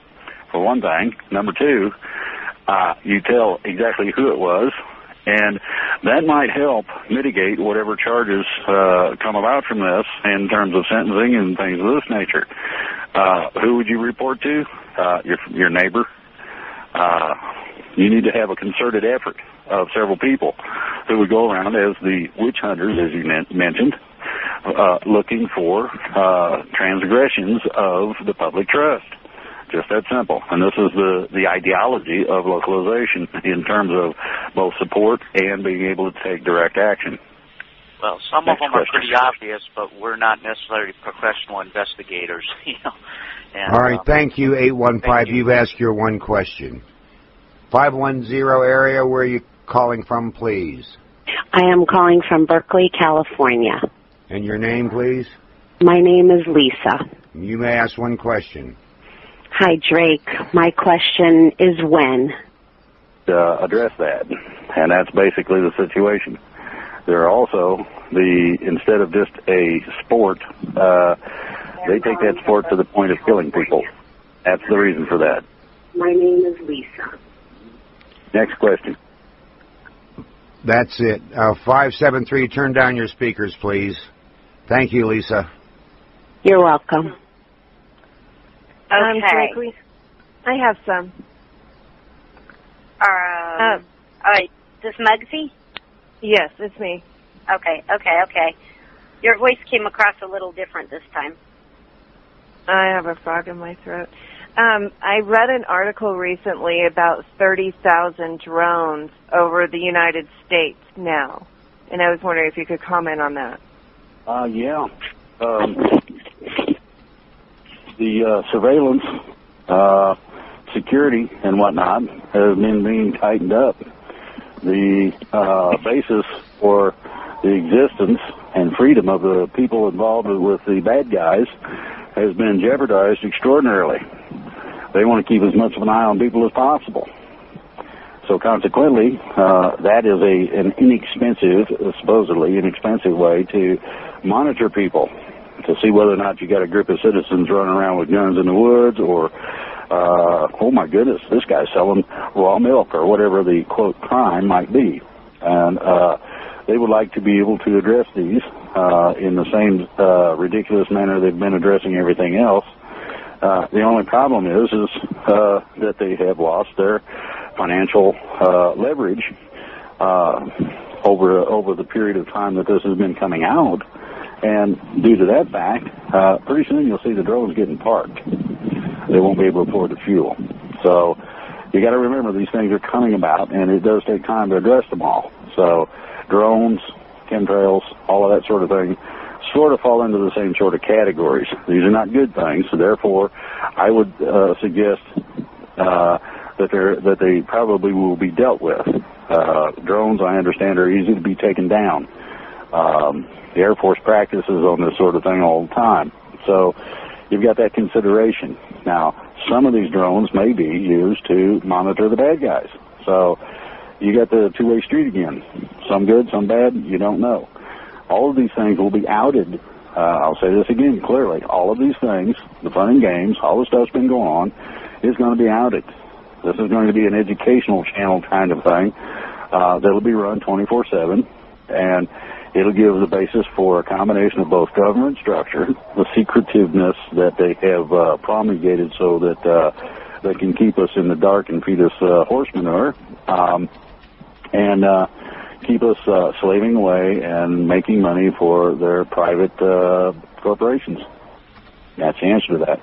for one thing. Number two, you tell exactly who it was, and that might help mitigate whatever charges come about from this in terms of sentencing and things of this nature. Who would you report to? Your neighbor. You need to have a concerted effort of several people who would go around as the witch hunters, as you mentioned, looking for transgressions of the public trust. Just that simple. And this is the ideology of localization in terms of both support and being able to take direct action. Well, some of them are pretty obvious, but we're not necessarily professional investigators. You know? And, all right, thank you, 815. You've asked your one question. 510 area, where are you calling from, please? I am calling from Berkeley, California. And your name, please? My name is Lisa. You may ask one question. Hi, Drake. My question is when? Address that, and that's basically the situation. There are also the, instead of just a sport, they take that sport to the point of killing people. That's the reason for that. My name is Lisa. Next question. That's it. 573, turn down your speakers, please. Thank you, Lisa. You're welcome. Okay. Drake, I have some. All right. Is this Mugsy? Yes, it's me. Okay, okay, okay. Your voice came across a little different this time. I have a frog in my throat. I read an article recently about 30,000 drones over the United States now, and I was wondering if you could comment on that. Yeah. The surveillance, security and whatnot has been being tightened up. The basis for the existence and freedom of the people involved with the bad guys has been jeopardized extraordinarily. They want to keep as much of an eye on people as possible. So consequently, that is an inexpensive, supposedly inexpensive way to monitor people, to see whether or not you got a group of citizens running around with guns in the woods, or oh my goodness, this guy's selling raw milk, or whatever the, quote, crime might be. And they would like to be able to address these in the same ridiculous manner they've been addressing everything else. The only problem is that they have lost their financial leverage over the period of time that this has been coming out. And due to that fact, pretty soon you'll see the drones getting parked. They won't be able to afford the fuel. So you got to remember these things are coming about, and it does take time to address them all. So drones, chemtrails, all of that sort of thing sort of fall into the same sort of categories. These are not good things, so therefore I would suggest that they probably will be dealt with. Drones, I understand, are easy to be taken down. The Air Force practices on this sort of thing all the time. So you've got that consideration. Now, some of these drones may be used to monitor the bad guys. So you got the two-way street again. Some good, some bad, you don't know. All of these things will be outed. I'll say this again clearly. All of these things, the fun and games, all the stuff's been going on, is going to be outed. This is going to be an educational channel kind of thing that'll be run 24/7. And it'll give the basis for a combination of both government structure, the secretiveness that they have promulgated so that they can keep us in the dark and feed us horse manure, and keep us slaving away and making money for their private corporations. That's the answer to that.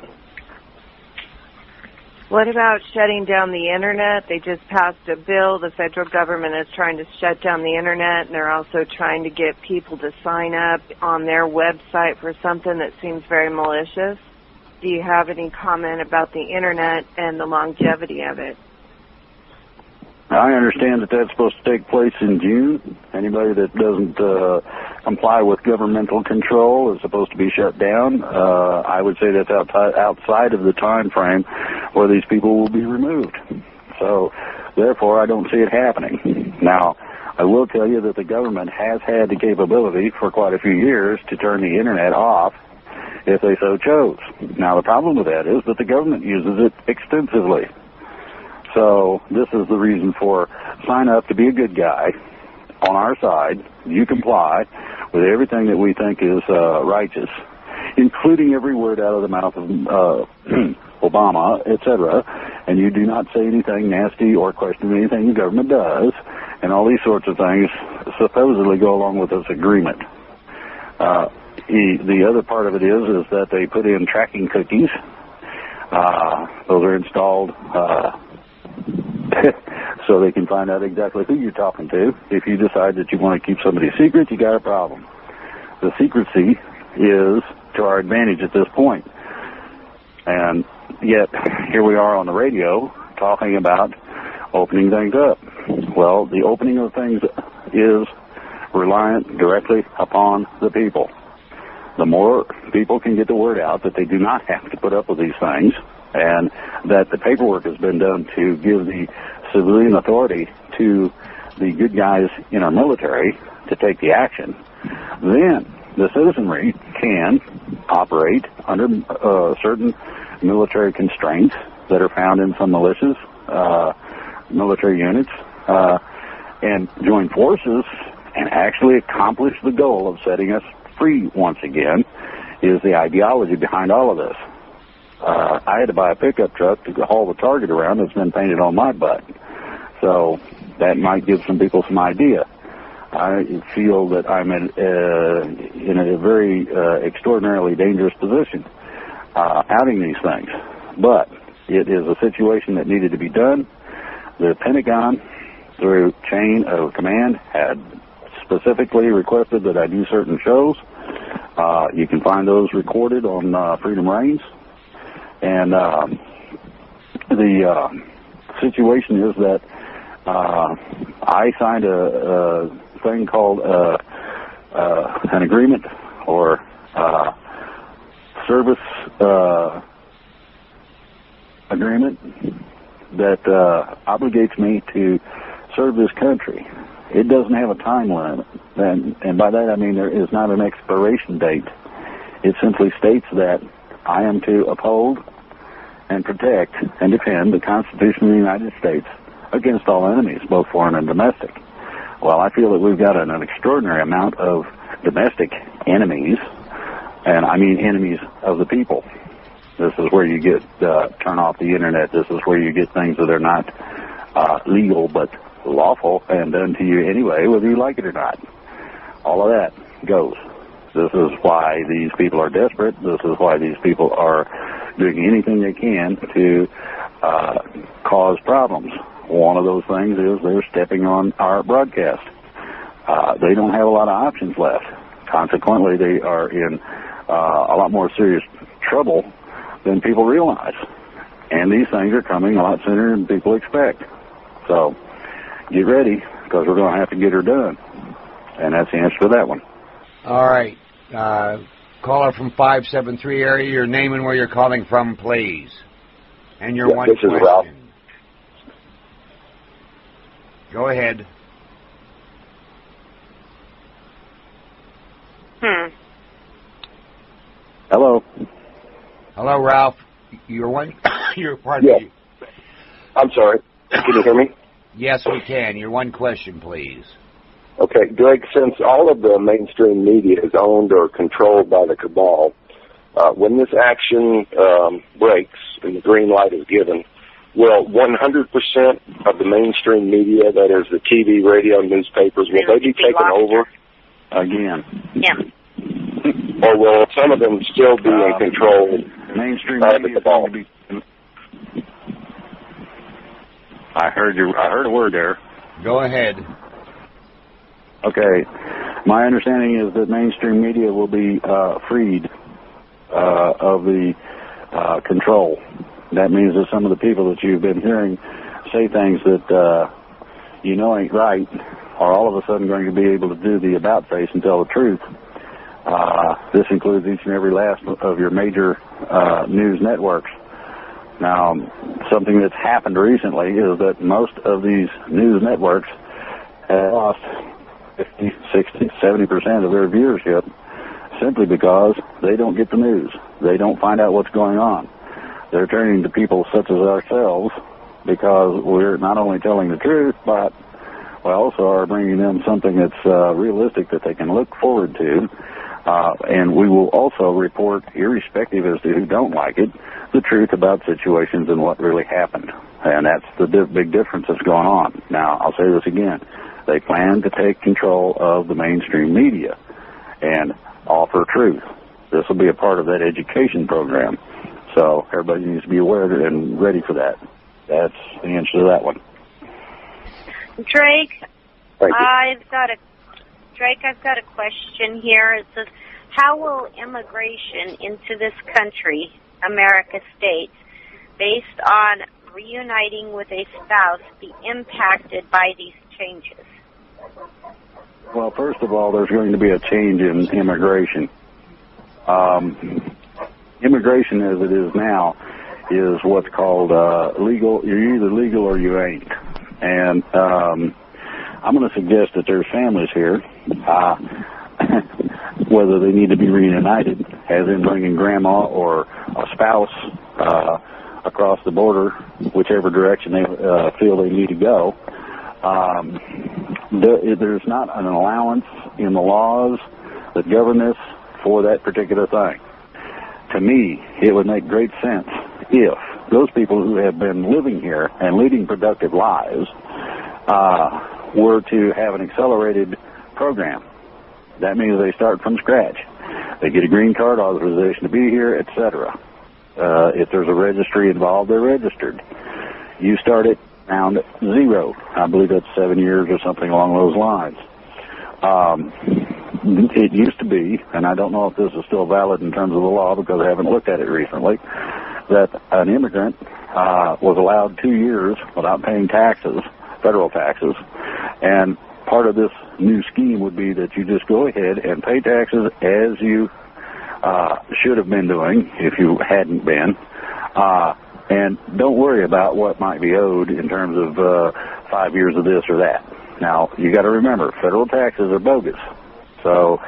What about shutting down the Internet? They just passed a bill. The federal government is trying to shut down the Internet, and they're also trying to get people to sign up on their website for something that seems very malicious. Do you have any comment about the Internet and the longevity of it? I understand that that's supposed to take place in June. Anybody that doesn't comply with governmental control is supposed to be shut down. I would say that's outside of the time frame where these people will be removed. So, therefore, I don't see it happening. Now, I will tell you that the government has had the capability for quite a few years to turn the Internet off if they so chose. Now, the problem with that is that the government uses it extensively. So this is the reason for sign up to be a good guy on our side. You comply with everything that we think is righteous, including every word out of the mouth of Obama, etc. And you do not say anything nasty or question anything the government does. And all these sorts of things supposedly go along with this agreement. The other part of it is that they put in tracking cookies. Those are installed so they can find out exactly who you're talking to. If you decide that you want to keep somebody's secret, you got a problem. The secrecy is to our advantage at this point. And yet, here we are on the radio talking about opening things up. Well, the opening of things is reliant directly upon the people. The more people can get the word out that they do not have to put up with these things, and that the paperwork has been done to give the civilian authority to the good guys in our military to take the action, then the citizenry can operate under certain military constraints that are found in some militias, military units, and join forces and actually accomplish the goal of setting us free once again, is the ideology behind all of this. I had to buy a pickup truck to haul the target around that's been painted on my butt. So that might give some people some idea. I feel that I'm in a very extraordinarily dangerous position outing these things. But it is a situation that needed to be done. The Pentagon, through chain of command, had specifically requested that I do certain shows. You can find those recorded on Freedom Reigns. And the situation is that I signed a thing called an agreement or service agreement that obligates me to serve this country. It doesn't have a time limit, and by that I mean there is not an expiration date. It simply states that I am to uphold and protect and defend the Constitution of the United States against all enemies, both foreign and domestic. Well, I feel that we've got an extraordinary amount of domestic enemies, and I mean enemies of the people. This is where you get turn off the internet. This is where you get things that are not legal but lawful and done to you anyway, whether you like it or not. All of that goes. This is why these people are desperate. This is why these people are doing anything they can to cause problems. One of those things is they're stepping on our broadcast. They don't have a lot of options left. Consequently, they are in a lot more serious trouble than people realize. And these things are coming a lot sooner than people expect. So get ready, because we're going to have to get her done. And that's the answer to that one. All right. Caller from 573 area, your name and where you're calling from, please. And your one question. This is Ralph. Go ahead. Hello. Hello, Ralph. Your one. Your pardon me. I'm sorry. Can you hear me? Yes, we can. Your one question, please. Okay, Drake, since all of the mainstream media is owned or controlled by the cabal, when this action breaks and the green light is given, will 100% of the mainstream media, that is the TV, radio, newspapers, will they be taken over again? Yeah. Or will some of them still be in control mainstream by the cabal? I heard a word there. Go ahead. Okay, my understanding is that mainstream media will be freed of the control. That means that some of the people that you've been hearing say things that you know ain't right are all of a sudden going to be able to do the about face and tell the truth. This includes each and every last of your major news networks. Now, something that's happened recently is that most of these news networks have lost 50, 60, 70% of their viewership simply because they don't get the news. They don't find out what's going on. They're turning to people such as ourselves because we're not only telling the truth, but we also are bringing them something that's realistic that they can look forward to. And we will also report, irrespective as to who don't like it, the truth about situations and what really happened. And that's the big difference that's going on. Now, I'll say this again. They plan to take control of the mainstream media and offer truth. This will be a part of that education program. So everybody needs to be aware of it and ready for that. That's the answer to that one. Drake, I've got a question here. It says, how will immigration into this country, America states, based on reuniting with a spouse, be impacted by these changes? Well, first of all, there's going to be a change in immigration. Immigration as it is now is what's called legal. You're either legal or you ain't. And I'm going to suggest that there's families here, whether they need to be reunited, as in bringing grandma or a spouse across the border, whichever direction they feel they need to go. There's not an allowance in the laws that govern this for that particular thing. To me, it would make great sense if those people who have been living here and leading productive lives were to have an accelerated program. That means they start from scratch. They get a green card, authorization to be here, etc. If there's a registry involved, they're registered. You start at round zero. I believe that's 7 years or something along those lines. It used to be, and I don't know if this is still valid in terms of the law because I haven't looked at it recently, that an immigrant was allowed 2 years without paying taxes, federal taxes, and part of this new scheme would be that you just go ahead and pay taxes as you should have been doing if you hadn't been, and don't worry about what might be owed in terms of 5 years of this or that. Now, you got to remember, federal taxes are bogus, so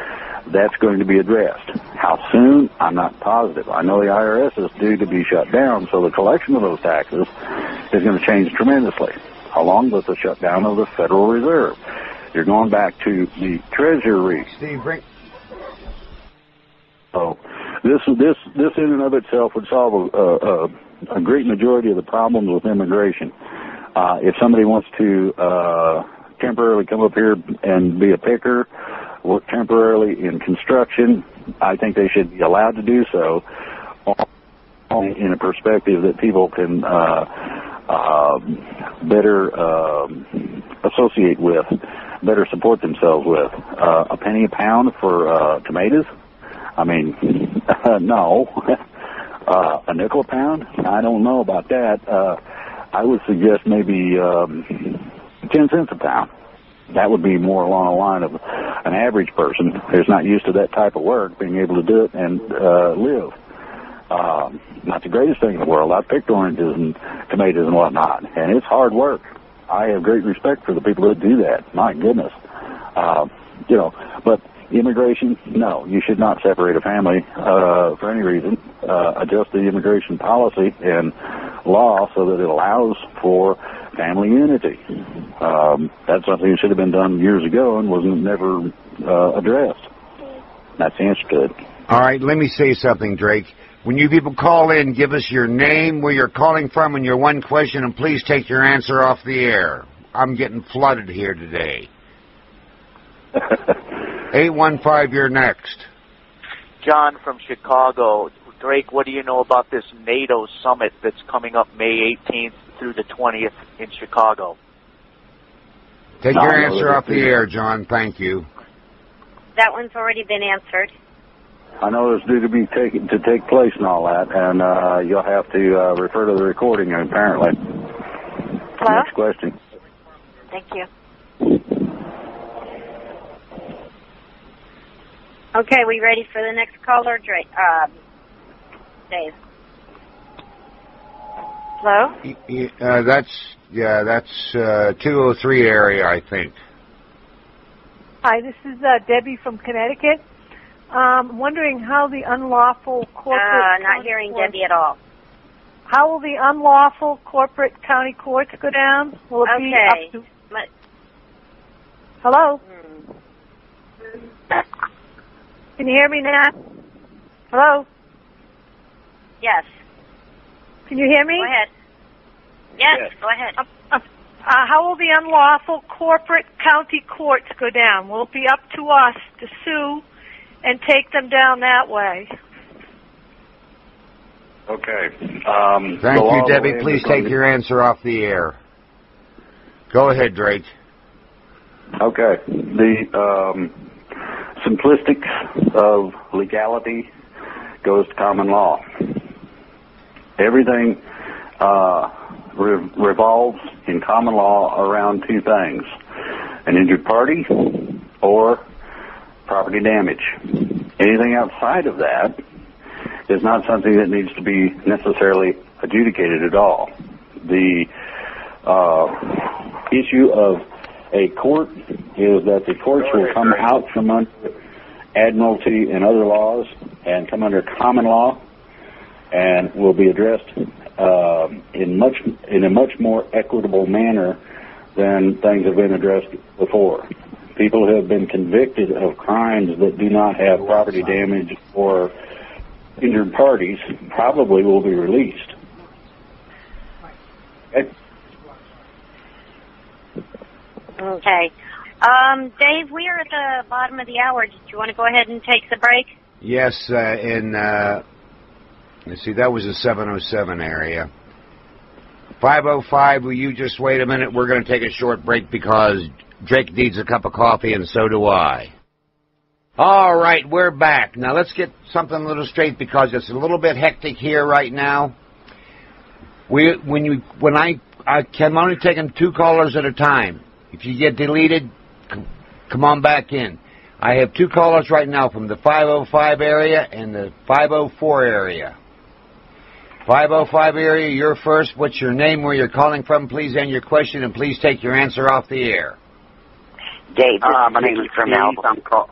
that's going to be addressed. How soon? I'm not positive. I know the IRS is due to be shut down, so the collection of those taxes is going to change tremendously, along with the shutdown of the Federal Reserve. You're going back to the Treasury. So this in and of itself would solve a great majority of the problems with immigration. If somebody wants to temporarily come up here and be a picker, work temporarily in construction, I think they should be allowed to do so in a perspective that people can better associate with, better support themselves with. A penny a pound for tomatoes? I mean, no. A nickel a pound? I don't know about that. I would suggest maybe 10 cents a pound. That would be more along the line of an average person who's not used to that type of work being able to do it and live. Not the greatest thing in the world. I picked oranges and tomatoes and whatnot, and it's hard work. I have great respect for the people that do that. My goodness. You know, but immigration, no, you should not separate a family for any reason. Adjust the immigration policy and law so that it allows for family unity. That's something that should have been done years ago and was never addressed. That's the answer to it. All right, let me say something, Drake. When you people call in, give us your name, where you're calling from, and your one question, and please take your answer off the air. I'm getting flooded here today. 815, you're next. John from Chicago. Drake, what do you know about this NATO summit that's coming up May 18th through the 20th in Chicago? Take your answer off the air, John. Thank you. That one's already been answered. I know it's due to be take place and all that, and you'll have to refer to the recording, apparently. Hello? Next question. Thank you. Okay, we ready for the next caller, Dave? Hello? That's 203 area, I think. Hi, this is Debbie from Connecticut. Wondering how the unlawful corporate... not hearing Debbie at all. How will the unlawful corporate county courts go down? Will it be up to... Hello? Can you hear me now? Hello? Yes. Can you hear me? Go ahead. Yes, go ahead. How will the unlawful corporate county courts go down? Will it be up to us to sue and take them down that way? Okay. Thank you, Debbie. Please take your answer off the air. Go ahead, Drake. Okay. The simplistic of legality goes to common law. Everything revolves in common law around two things: an injured party or property damage. Anything outside of that is not something that needs to be necessarily adjudicated at all. The issue of a court is that the courts will come out from under admiralty and other laws and come under common law and will be addressed in a much more equitable manner than things have been addressed before. People who have been convicted of crimes that do not have property damage or injured parties probably will be released. Okay. Dave, we are at the bottom of the hour. Do you want to go ahead and take the break? Yes. Let's see, that was the 707 area. 505, will you just wait a minute? We're going to take a short break because Drake needs a cup of coffee, and so do I. All right, we're back. Now, let's get something a little straight because it's a little bit hectic here right now. I can only take them two callers at a time. If you get deleted, come on back in. I have two callers right now from the 505 area and the 504 area. 505 area, you're first. What's your name, where you're calling from? Please end your question, and please take your answer off the air. Dave, my name is from Alabama.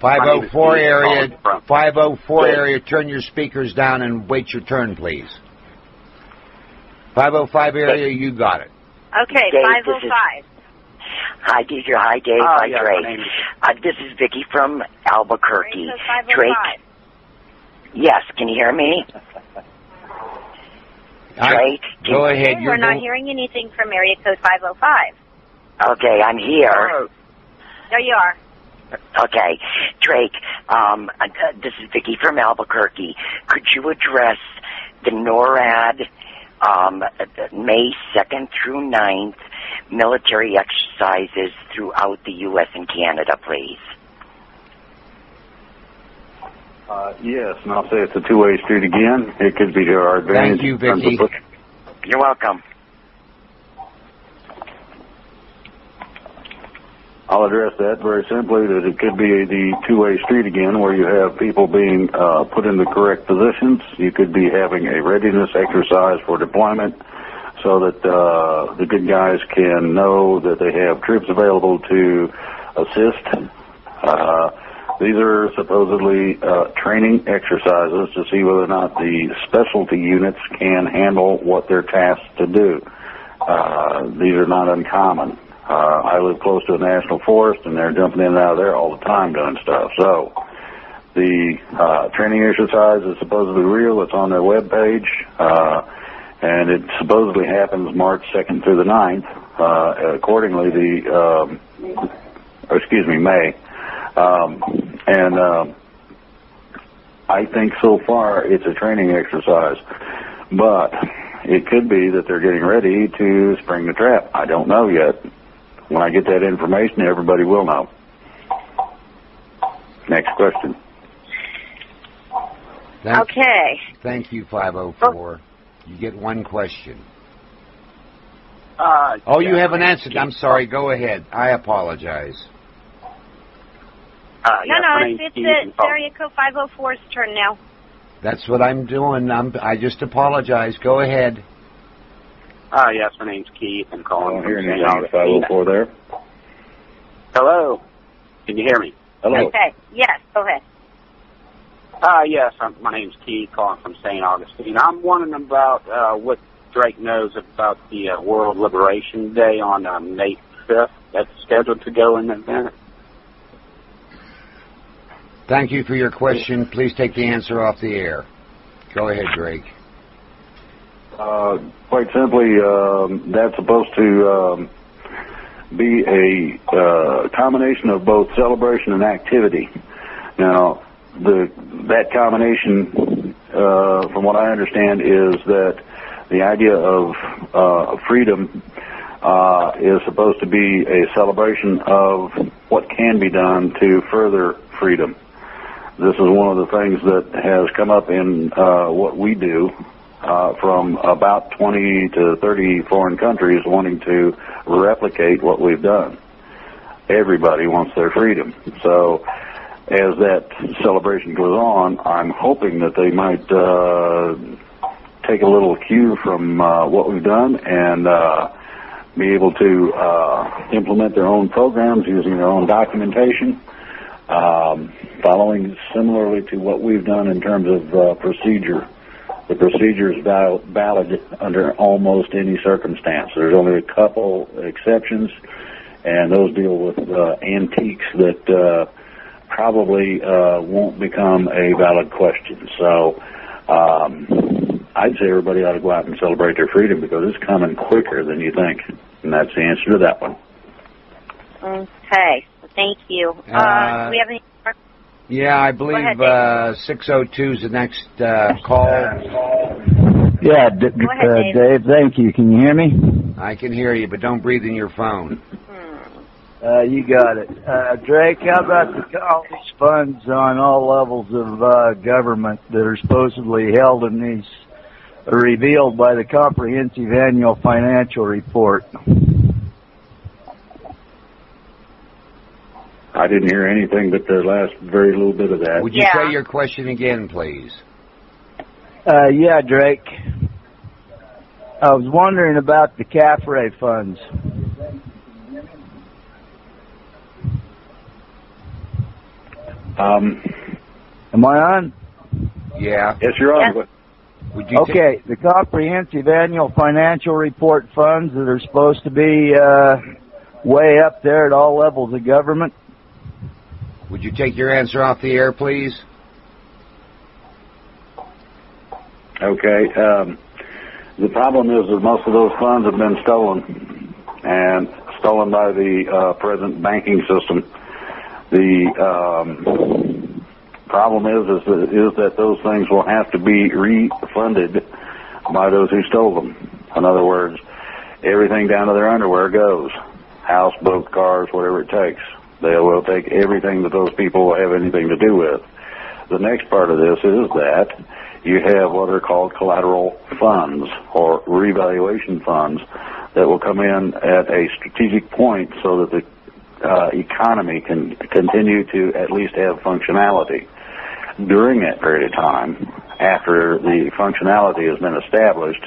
504 area, 504 area, turn your speakers down and wait your turn, please. 505 area, you got it. Okay, Dave, 505. Hi, DJ. Hi, Dave. Hi, yeah, Drake. This is Vicki from Albuquerque. Drake. Yes, can you hear me? Drake. Go ahead. We're not hearing anything from area code 505. Okay, I'm here. Oh. There you are. Okay, Drake. This is Vicki from Albuquerque. Could you address the NORAD May 2nd through 9th military exercises throughout the U.S. and Canada, please? Yes, and I'll say it's a two-way street again. It could be to our advantage. Thank you, Vicki. You're welcome. I'll address that very simply, that it could be the two-way street again, where you have people being put in the correct positions. You could be having a readiness exercise for deployment so that the good guys can know that they have troops available to assist. These are supposedly training exercises to see whether or not the specialty units can handle what they're tasked to do. These are not uncommon. I live close to a national forest, and they're jumping in and out of there all the time doing stuff. So the training exercise is supposedly real. It's on their webpage, and it supposedly happens March 2nd through the 9th. Accordingly, the May. I think so far it's a training exercise, but it could be that they're getting ready to spring the trap. I don't know yet. When I get that information, everybody will know. Next question. Okay. Thank you, 504. You get one question. You haven't answered. I'm sorry. Go ahead. I apologize. It's area code 504's turn now. That's what I'm doing. I just apologize. Go ahead. Yes, my name's Keith. I'm calling from Seattle. 504 there. Hello. Can you hear me? Hello. Okay. Yes, go ahead. Yes, my name's Keith, calling from St. Augustine. I'm wondering about what Drake knows about the World Liberation Day on May 5th. That's scheduled to go in event. Thank you for your question. Please take the answer off the air. Go ahead, Drake. Quite simply, that's supposed to be a combination of both celebration and activity. Now, that combination, from what I understand, is that the idea of freedom is supposed to be a celebration of what can be done to further freedom. This is one of the things that has come up in what we do from about 20 to 30 foreign countries wanting to replicate what we've done. Everybody wants their freedom. So as that celebration goes on, I'm hoping that they might take a little cue from what we've done and be able to implement their own programs using their own documentation, following similarly to what we've done in terms of procedure. The procedure is valid under almost any circumstance. There's only a couple exceptions, and those deal with antiques that probably won't become a valid question. So I'd say everybody ought to go out and celebrate their freedom because it's coming quicker than you think. And that's the answer to that one. Okay. Thank you. Do we have any more? Yeah, I believe 602 is the next call. Yeah, ahead, Dave, thank you. Can you hear me? I can hear you, but don't breathe in your phone. You got it. Drake, how about all these funds on all levels of government that are supposedly held in these, revealed by the Comprehensive Annual Financial Report? I didn't hear anything but the last very little bit of that. Would you say your question again, please? Yeah, Drake. I was wondering about the CAFRE funds. Am I on? Yeah. Yes, you're on. Yeah. Would you okay, the Comprehensive Annual Financial Report funds that are supposed to be way up there at all levels of government. Would you take your answer off the air, please? Okay. The problem is that most of those funds have been stolen, and stolen by the present banking system. The problem is that those things will have to be refunded by those who stole them. In other words, everything down to their underwear goes. House, boat, cars, whatever it takes. They will take everything that those people have anything to do with. The next part of this is that you have what are called collateral funds or revaluation funds that will come in at a strategic point so that the economy can continue to at least have functionality. During that period of time, after the functionality has been established,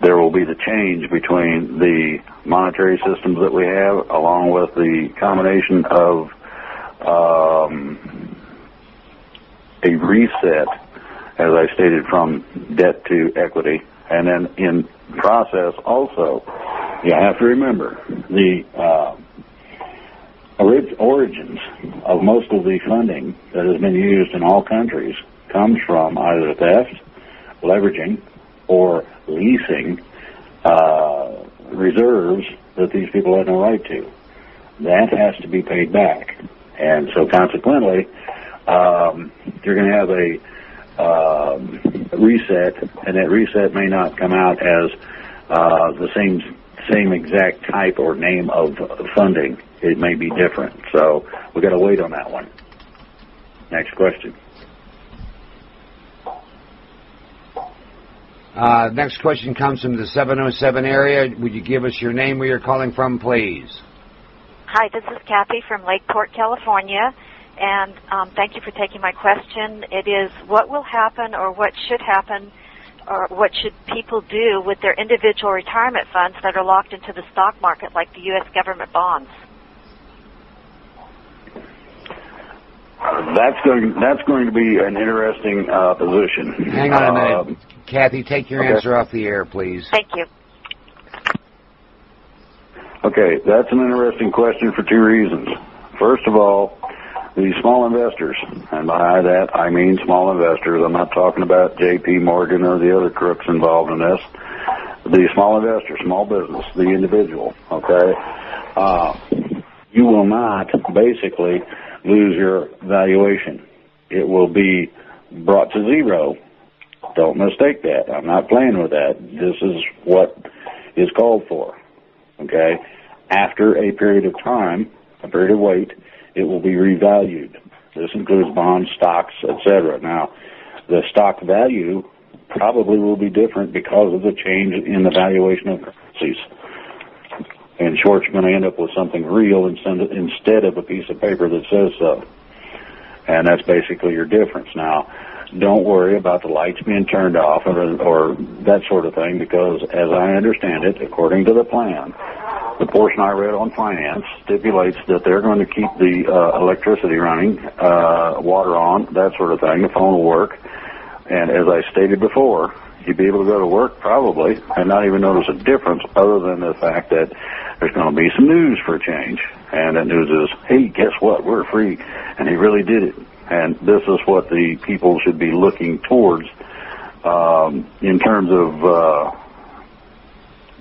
there will be the change between the monetary systems that we have along with the combination of a reset, as I stated, from debt to equity. And then in process also, you have to remember the origins of most of the funding that has been used in all countries comes from either theft, leveraging, or leasing reserves that these people had no right to. That has to be paid back. And so consequently, you're going to have a reset, and that reset may not come out as the same exact type or name of funding. It may be different. So we've got to wait on that one. Next question. Next question comes from the 707 area. Would you give us your name, where you're calling from, please? Hi, this is Kathy from Lakeport, California, and thank you for taking my question. It is, what will happen or what should happen or what should people do with their individual retirement funds that are locked into the stock market like the U.S. government bonds? That's going to be an interesting position. Hang on a minute. Kathy, take your answer off the air, please. Thank you. Okay, that's an interesting question for two reasons. First of all, the small investors, and by that I mean small investors. I'm not talking about J.P. Morgan or the other crooks involved in this. The small investor, small business, the individual, okay? You will not basically lose your valuation. It will be brought to zero. Don't mistake that. I'm not playing with that. This is what is called for. okay? After a period of time, a period of wait, it will be revalued. This includes bonds, stocks, etc. Now, the stock value probably will be different because of the change in the valuation of currencies. And short's going to end up with something real instead of a piece of paper that says so. And that's basically your difference. Now, don't worry about the lights being turned off or that sort of thing, because as I understand it, according to the plan, the portion I read on finance stipulates that they're going to keep the electricity running, water on, that sort of thing. The phone will work. And as I stated before, you'd be able to go to work probably and not even notice a difference other than the fact that there's going to be some news for a change. And that news is, hey, guess what? We're free. And he really did it. And this is what the people should be looking towards in terms of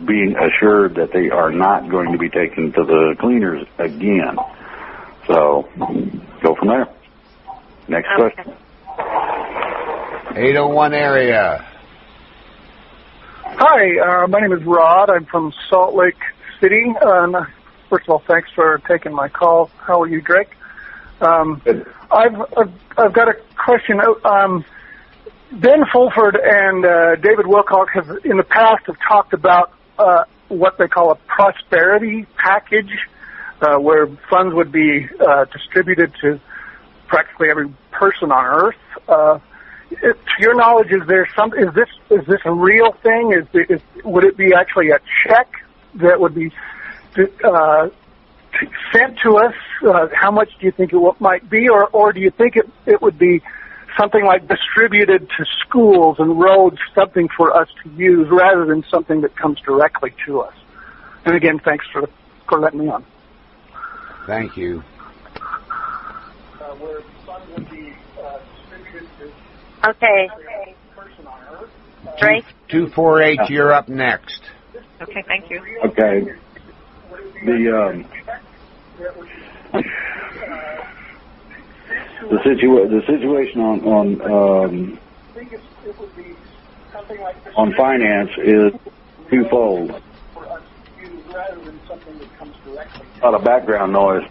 being assured that they are not going to be taken to the cleaners again. So go from there. Next question. 801 area. Hi, my name is Rod. I'm from Salt Lake City. First of all, thanks for taking my call. How are you, Drake? I've got a question. Ben Fulford and David Wilcock have in the past have talked about what they call a prosperity package, where funds would be distributed to practically every person on Earth. To your knowledge, is there some? Is this a real thing? Would it be actually a check that would be sent to us? How much do you think it might be, or do you think it would be something like distributed to schools and roads, something for us to use rather than something that comes directly to us? And again, thanks for letting me on. Thank you. Where fund would be distributed to. Okay. Drake? 248, you're up next. Okay, thank you. Okay. The situation on finance is twofold. A lot of background noise.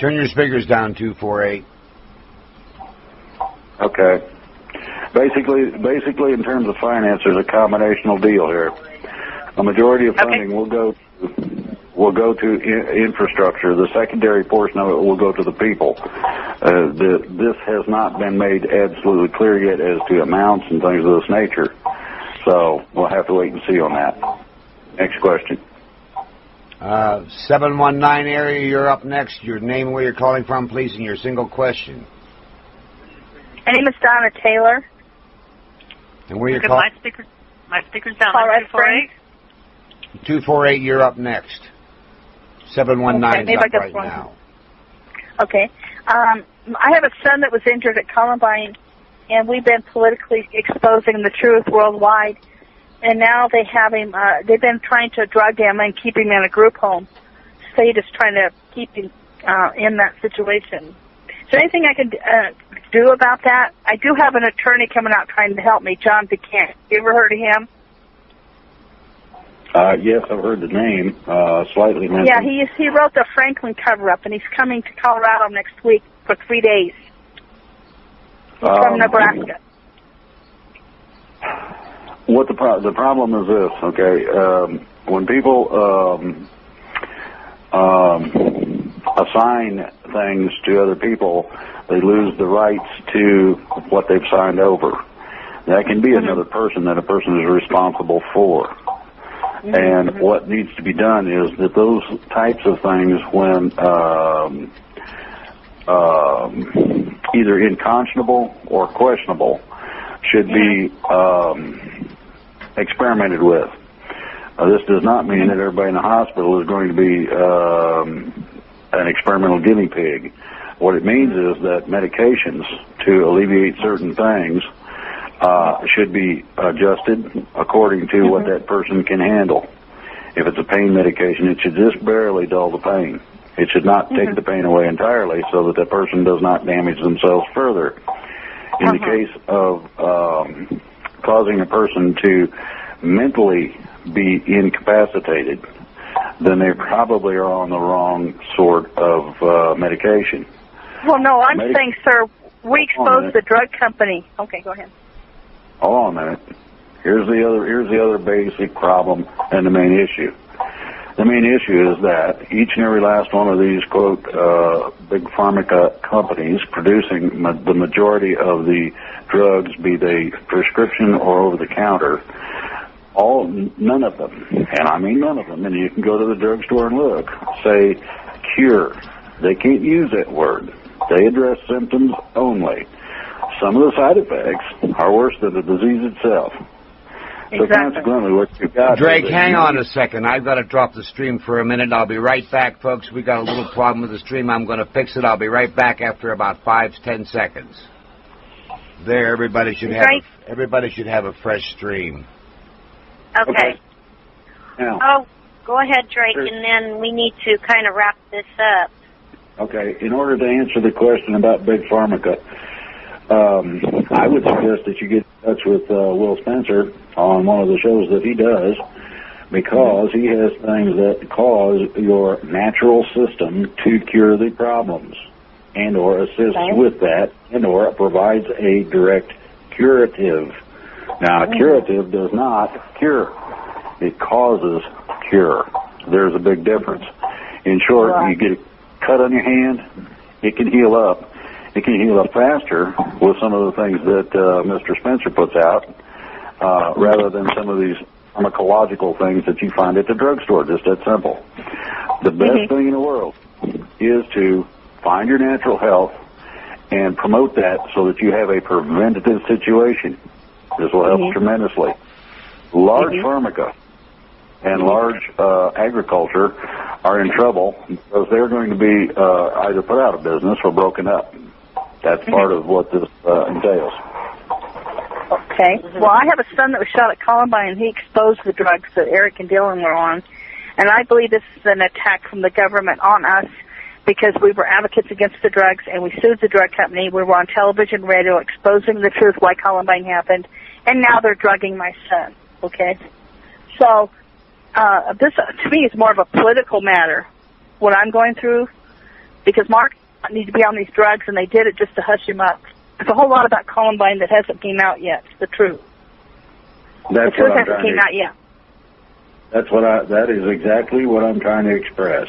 Turn your speakers down, 248. Okay. Basically, in terms of finance, there's a combinational deal here. A majority of funding will go to infrastructure. The secondary portion of it will go to the people. This has not been made absolutely clear yet as to amounts and things of this nature. So we'll have to wait and see on that. Next question. 719 area, you're up next. Your name, where you're calling from, please, and your single question. My name is Donna Taylor. And where you call? My speaker's down. Colorado 248. 248, you're up next. 719 is up right now. Okay. I have a son that was injured at Columbine, and we've been politically exposing the truth worldwide. And now they have him. They've been trying to drug him and keep him in a group home. State is trying to keep him in that situation. Is there anything I can do about that? I do have an attorney coming out trying to help me, John Buchanan. You ever heard of him? Yes, I've heard the name. Slightly mentioned. Yeah, he wrote the Franklin cover-up, and he's coming to Colorado next week for 3 days. He's from Nebraska. What the problem is this, okay? When people assign things to other people, they lose the rights to what they've signed over. That can be another person that a person is responsible for. And what needs to be done is that those types of things, when either unconscionable or questionable, should be experimented with. This does not mean that everybody in the hospital is going to be an experimental guinea pig. What it means is that medications to alleviate certain things should be adjusted according to what that person can handle. If it's a pain medication, it should just barely dull the pain. It should not take the pain away entirely so that the person does not damage themselves further. In the case of causing a person to mentally be incapacitated, then they probably are on the wrong sort of medication. Well, no, I'm saying, sir, we exposed the drug company. Okay, go ahead. Hold on a minute. Here's the other basic problem and the main issue. The main issue is that each and every last one of these, quote, big pharma companies producing the majority of the drugs, be they prescription or over-the-counter, none of them, and I mean none of them, and you can go to the drugstore and look, say cure. They can't use that word. They address symptoms only. Some of the side effects are worse than the disease itself. So consequently, what you've got, Drake, hang on a second. I've got to drop the stream for a minute. I'll be right back, folks. We got a little problem with the stream. I'm going to fix it. I'll be right back after about 5 to 10 seconds. There, everybody should have a fresh stream. Okay. Now, oh, go ahead, Drake, and then we need to kind of wrap this up. Okay. In order to answer the question about Big Pharma, I would suggest that you get in touch with Will Spencer on one of the shows that he does, because he has things that cause your natural system to cure the problems and or assist with that and or provides a direct curative. Now, curative does not cure. It causes cure. There's a big difference. In short, you get a cut on your hand, it can heal up. It can heal up faster with some of the things that Mr. Spencer puts out, rather than some of these pharmacological things that you find at the drugstore, just that simple. The best thing in the world is to find your natural health and promote that so that you have a preventative situation. This will help tremendously. Large pharmaca and large agriculture are in trouble because they're going to be either put out of business or broken up. That's part of what this entails. Okay. Well, I have a son that was shot at Columbine, and he exposed the drugs that Eric and Dylan were on. And I believe this is an attack from the government on us because we were advocates against the drugs, and we sued the drug company. We were on television, radio, exposing the truth why Columbine happened. And now they're drugging my son, okay? So this, to me, is more of a political matter, what I'm going through, because Mark need to be on these drugs, and they did it just to hush him up. There's a whole lot about Columbine that hasn't came out yet. The truth. That's the truth hasn't came out yet. That's what I. That is exactly what I'm trying to express.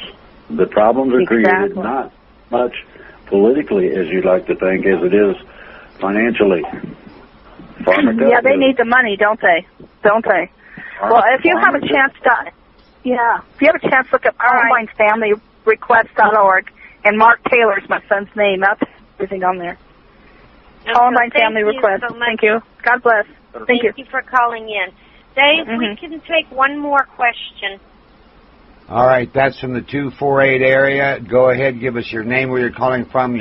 The problems are created not much politically as you'd like to think, as it is financially. Yeah, they need the money, don't they? Don't they? Well, if you have a chance to, if you have a chance, look up Columbine's Family Request.org. And Mark Taylor's my son's name. That's everything on there. Columbine Family Request. So thank you. God bless. Thank you for calling in. Dave, we can take one more question. All right, that's from the 248 area. Go ahead, give us your name, where you're calling from,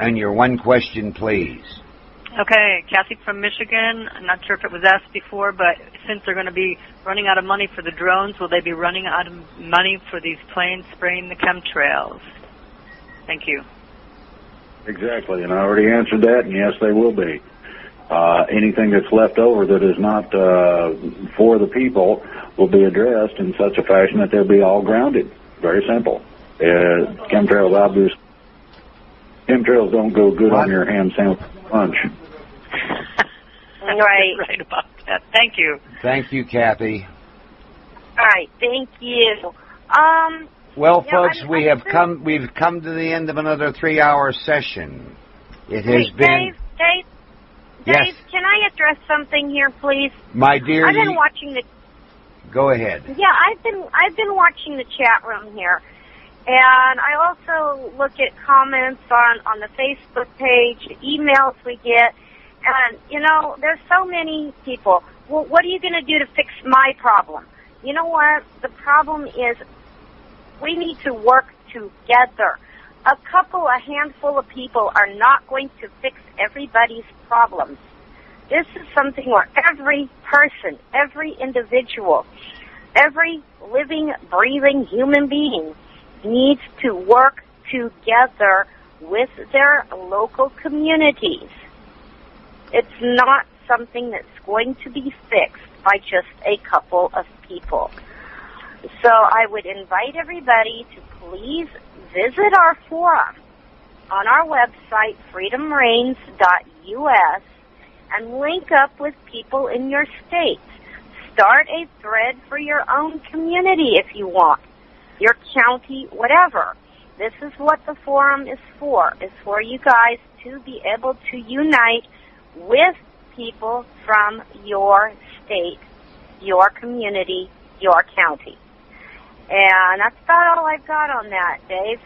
and your one question, please. Okay, Kathy from Michigan. I'm not sure if it was asked before, but since they're going to be running out of money for the drones, will they be running out of money for these planes spraying the chemtrails? Thank you. Exactly, and I already answered that, and yes, they will be. Anything that's left over that is not for the people will be addressed in such a fashion that they'll be all grounded. Very simple. Chemtrails, obviously. Chemtrails don't go good on your ham sandwich lunch. Right. You're right about that. Thank you. Thank you, Kathy. All right. Thank you. Well, folks, we've come to the end of another 3-hour session. It has been... Dave, can I address something here, please? My dear... I've been watching the... Go ahead. Yeah, I've been watching the chat room here. And I also look at comments on the Facebook page, the emails we get. And, you know, there's so many people. Well, what are you going to do to fix my problem? You know what? The problem is... we need to work together. A handful of people are not going to fix everybody's problems. This is something where every person, every individual, every living, breathing human being needs to work together with their local communities. It's not something that's going to be fixed by just a couple of people. So I would invite everybody to please visit our forum on our website, freedommarines.us, and link up with people in your state. Start a thread for your own community if you want, your county, whatever. This is what the forum is for. It's for you guys to be able to unite with people from your state, your community, your county. And that's about all I've got on that, Dave.